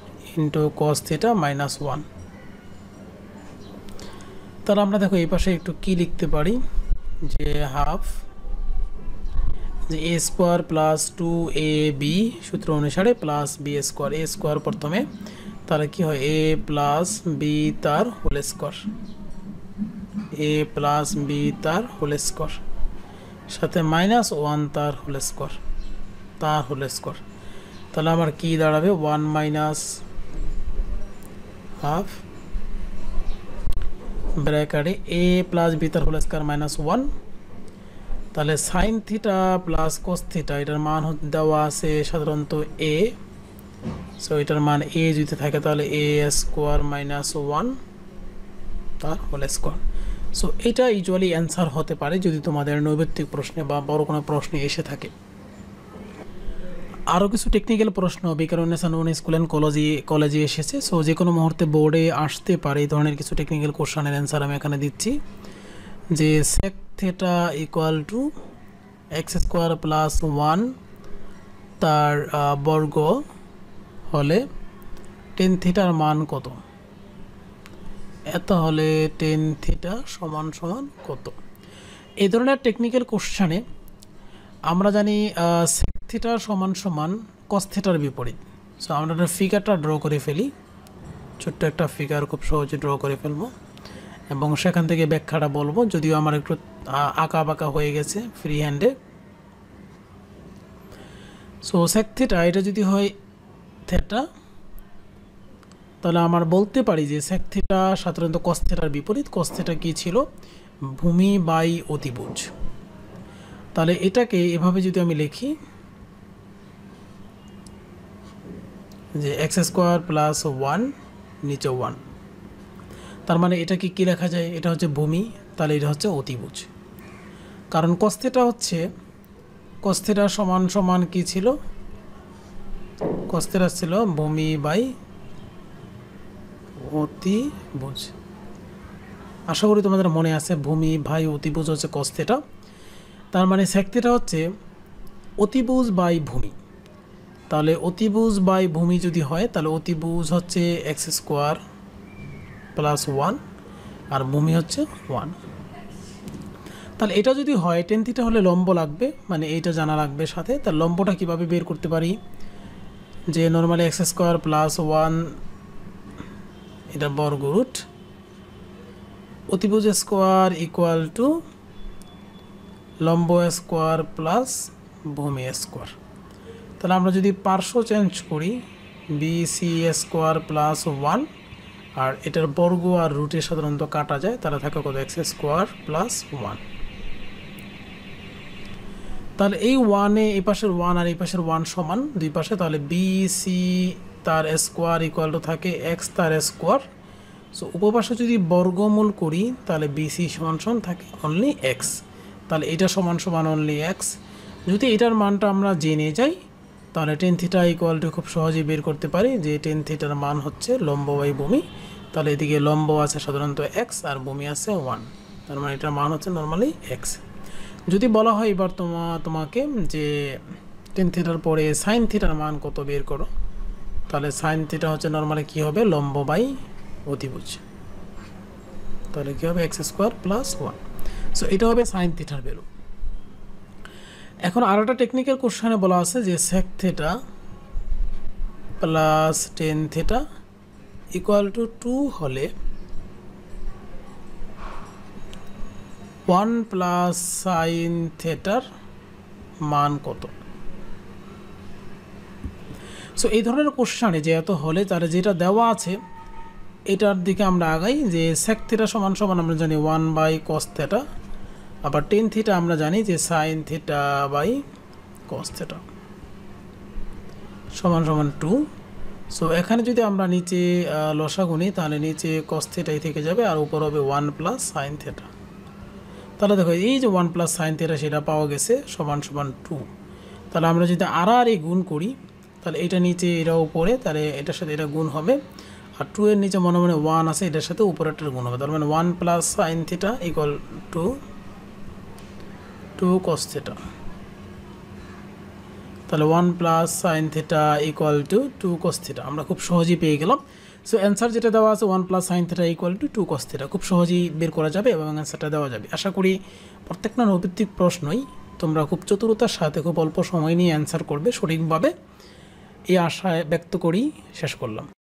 * cos थीटा -1 তাহলে আমরা দেখো এই পাশে একটু কি লিখতে পারি যে হাফ যে a স্কয়ার + 2ab সূত্র অনুসারে + b স্কয়ার প্রথমে তাহলে কি হয় a + b তার হোল স্কয়ার a + b তার হোল স্কয়ার সাথে -1 তার হোল স্কয়ার তাহলে আমার কি দাঁড়াবে 1 - হাফ ব্র্যাকেটে a + b তার হোল স্কয়ার -1 তাহলে sin θ + cos θ এটার মান দেওয়া আছে সাধারণত a সো এটার মান এ যদি থাকে তাহলে এ স্কোয়ার মাইনাস ওয়ান তার হোল স্কোয়ার। সো এটা ইউজুয়ালি অ্যান্সার হতে পারে যদি তোমাদের নৈবেত্তিক প্রশ্নে বা বড় কোনো প্রশ্নে এসে থাকে। আরও কিছু টেকনিক্যাল প্রশ্ন বিকারুন্নেসানুন স্কুল অ্যান্ড কলেজে এসেছে। সো যে কোনো মুহূর্তে বোর্ডে আসতে পারে এই ধরনের কিছু টেকনিক্যাল কোশ্চানের অ্যান্সার আমি এখানে দিচ্ছি, যে sec theta equal to x square plus one তার বর্গ হলে টেন থিটার মান কত, এত হলে টেন থিটা সমান সমান কত। এই ধরনের টেকনিক্যাল কোশ্চানে আমরা জানি সেক থিটার সমান সমান কস থিটার বিপরীত। সো আমরা একটা ফিগারটা ড্র করে ফেলি, ছোট্ট একটা ফিগার খুব সহজে ড্র করে ফেলবো এবং সেখান থেকে ব্যাখ্যাটা বলবো, যদিও আমার একটু আঁকা বাঁকা হয়ে গেছে ফ্রি হ্যান্ডে। সো সেক থিটা এটা যদি হয় থেটা তাহলে আমরা বলতে পারি যে সেক থিটা সাধারণত কস থিটার বিপরীত। কস থিটা কী ছিল? ভূমি বাই অতিভুজ। তাহলে এটাকে এভাবে যদি আমি লিখি যে এক্স স্কোয়ার প্লাস ওয়ান নিচে ওয়ান, তার মানে এটাকে কী লেখা যায়, এটা হচ্ছে ভূমি, তাহলে এটা হচ্ছে অতিভুজ। কারণ কস থিটা হচ্ছে, কস থিটা সমান সমান কী ছিল, কস থিটা ছিল ভূমি বাই অতিভুজ। আশা করি তোমাদের মনে আছে ভূমি বাই অতিভুজ হচ্ছে কস থিটা। তার মানে সেক থিটা হচ্ছে অতিভুজ বাই ভূমি। তাহলে অতিভুজ বাই ভূমি যদি হয় তাহলে অতিভুজ হচ্ছে এক্স স্কোয়ার প্লাস ওয়ান আর ভূমি হচ্ছে ওয়ান। তাহলে এটা যদি হয় টেন থিটা হলে লম্ব লাগবে, মানে এইটা জানা লাগবে সাথে। তার লম্বটা কীভাবে বের করতে পারি, যে normally X square plus one এটা বর্গ রুট অতিভুজ স্কোয়ার ইকুয়াল টু লম্ব স্কোয়ার প্লাস ভূমি স্কোয়ার। তাহলে আমরা যদি পার্শ্ব চেঞ্জ করি বিসি স্কোয়ার প্লাস ওয়ান, আর এটার বর্গ আর রুটে সাধারণত কাটা যায়, তারা থাকে কত এক্স স্কোয়ার প্লাস ওয়ান। তাহলে এই ওয়ানে এই পাশের ওয়ান আর এই পাশের ওয়ান সমান দুই পাশে, তাহলে বিসি তার স্কোয়ার ইকুয়াল টু থাকে এক্স তার স্কোয়ার। সো উপপাশে যদি বর্গমূল করি তাহলে বিসি সমান সমান থাকে অনলি এক্স, তাহলে এটা সমান সমান অনলি এক্স। যদি এটার মানটা আমরা জেনে যাই তাহলে টেন থিটা ইকুয়ালটি খুব সহজেই বের করতে পারি, যে টেন থিটার মান হচ্ছে লম্ব বাই ভূমি। তাহলে এদিকে লম্ব আছে সাধারণত এক্স আর ভূমি আছে ওয়ান, তার মানে এটার মান হচ্ছে নর্মালি এক্স। যদি বলা হয় এবার তোমাকে যে টেন থিটার পরে সাইন থিটার মান কত বের করো, তাহলে সাইন থিটা হচ্ছে নর্মালি কী হবে, লম্ব বাই অতিভুজ, তাহলে কী হবে x square plus one. So এটা হবে সাইন থিটার ভ্যালু। এখন আর একটা টেকনিক্যাল কোশ্চেনে বলা আছে যে sec theta plus tan theta equal to two হলে ওয়ান প্লাস সাইন থিটার মান কত। সো এই ধরনের কোশ্চেনে যে এত হলে তার যেটা দেওয়া আছে এটার দিকে আমরা আগাই, যে সেক থিটা সমান সমান আমরা জানি ওয়ান বাই কস থিটা, আবার টেন থিটা আমরা জানি যে sine theta by cos theta সমান সমান টু। সো এখানে যদি আমরা নিচে লসা গুনি তাহলে নিচে কস থিটাই থেকে যাবে আর উপর হবে ওয়ান প্লাস সাইন থিটা। তাহলে দেখো এই যে ওয়ান প্লাস সাইন থিটা সেটা পাওয়া গেছে সমান সমান টু। তাহলে আমরা যদি আড়াআড়ি গুণ করি তাহলে এটা নিচে এটা উপরে, তাহলে এটার সাথে এটা গুণ হবে, আর টু এর নিচে মনে মনে ওয়ান আছে এটার সাথে উপরেটার গুণ হবে, তার মানে one plus sine theta equal to two cos theta. তাহলে one plus sine theta equal to two cos theta আমরা খুব সহজেই পেয়ে গেলাম। সো অ্যান্সার যেটা দেওয়া আছে one plus sine theta equal to two cos theta খুব সহজেই বের করা যাবে এবং অ্যান্সারটা দেওয়া যাবে। আশা করি প্রত্যেকটা নৈবিত্তিক প্রশ্নই তোমরা খুব চতুরতার সাথে খুব অল্প সময় নিয়ে অ্যান্সার করবে সঠিকভাবে, এই আশায় ব্যক্ত করি শেষ করলাম।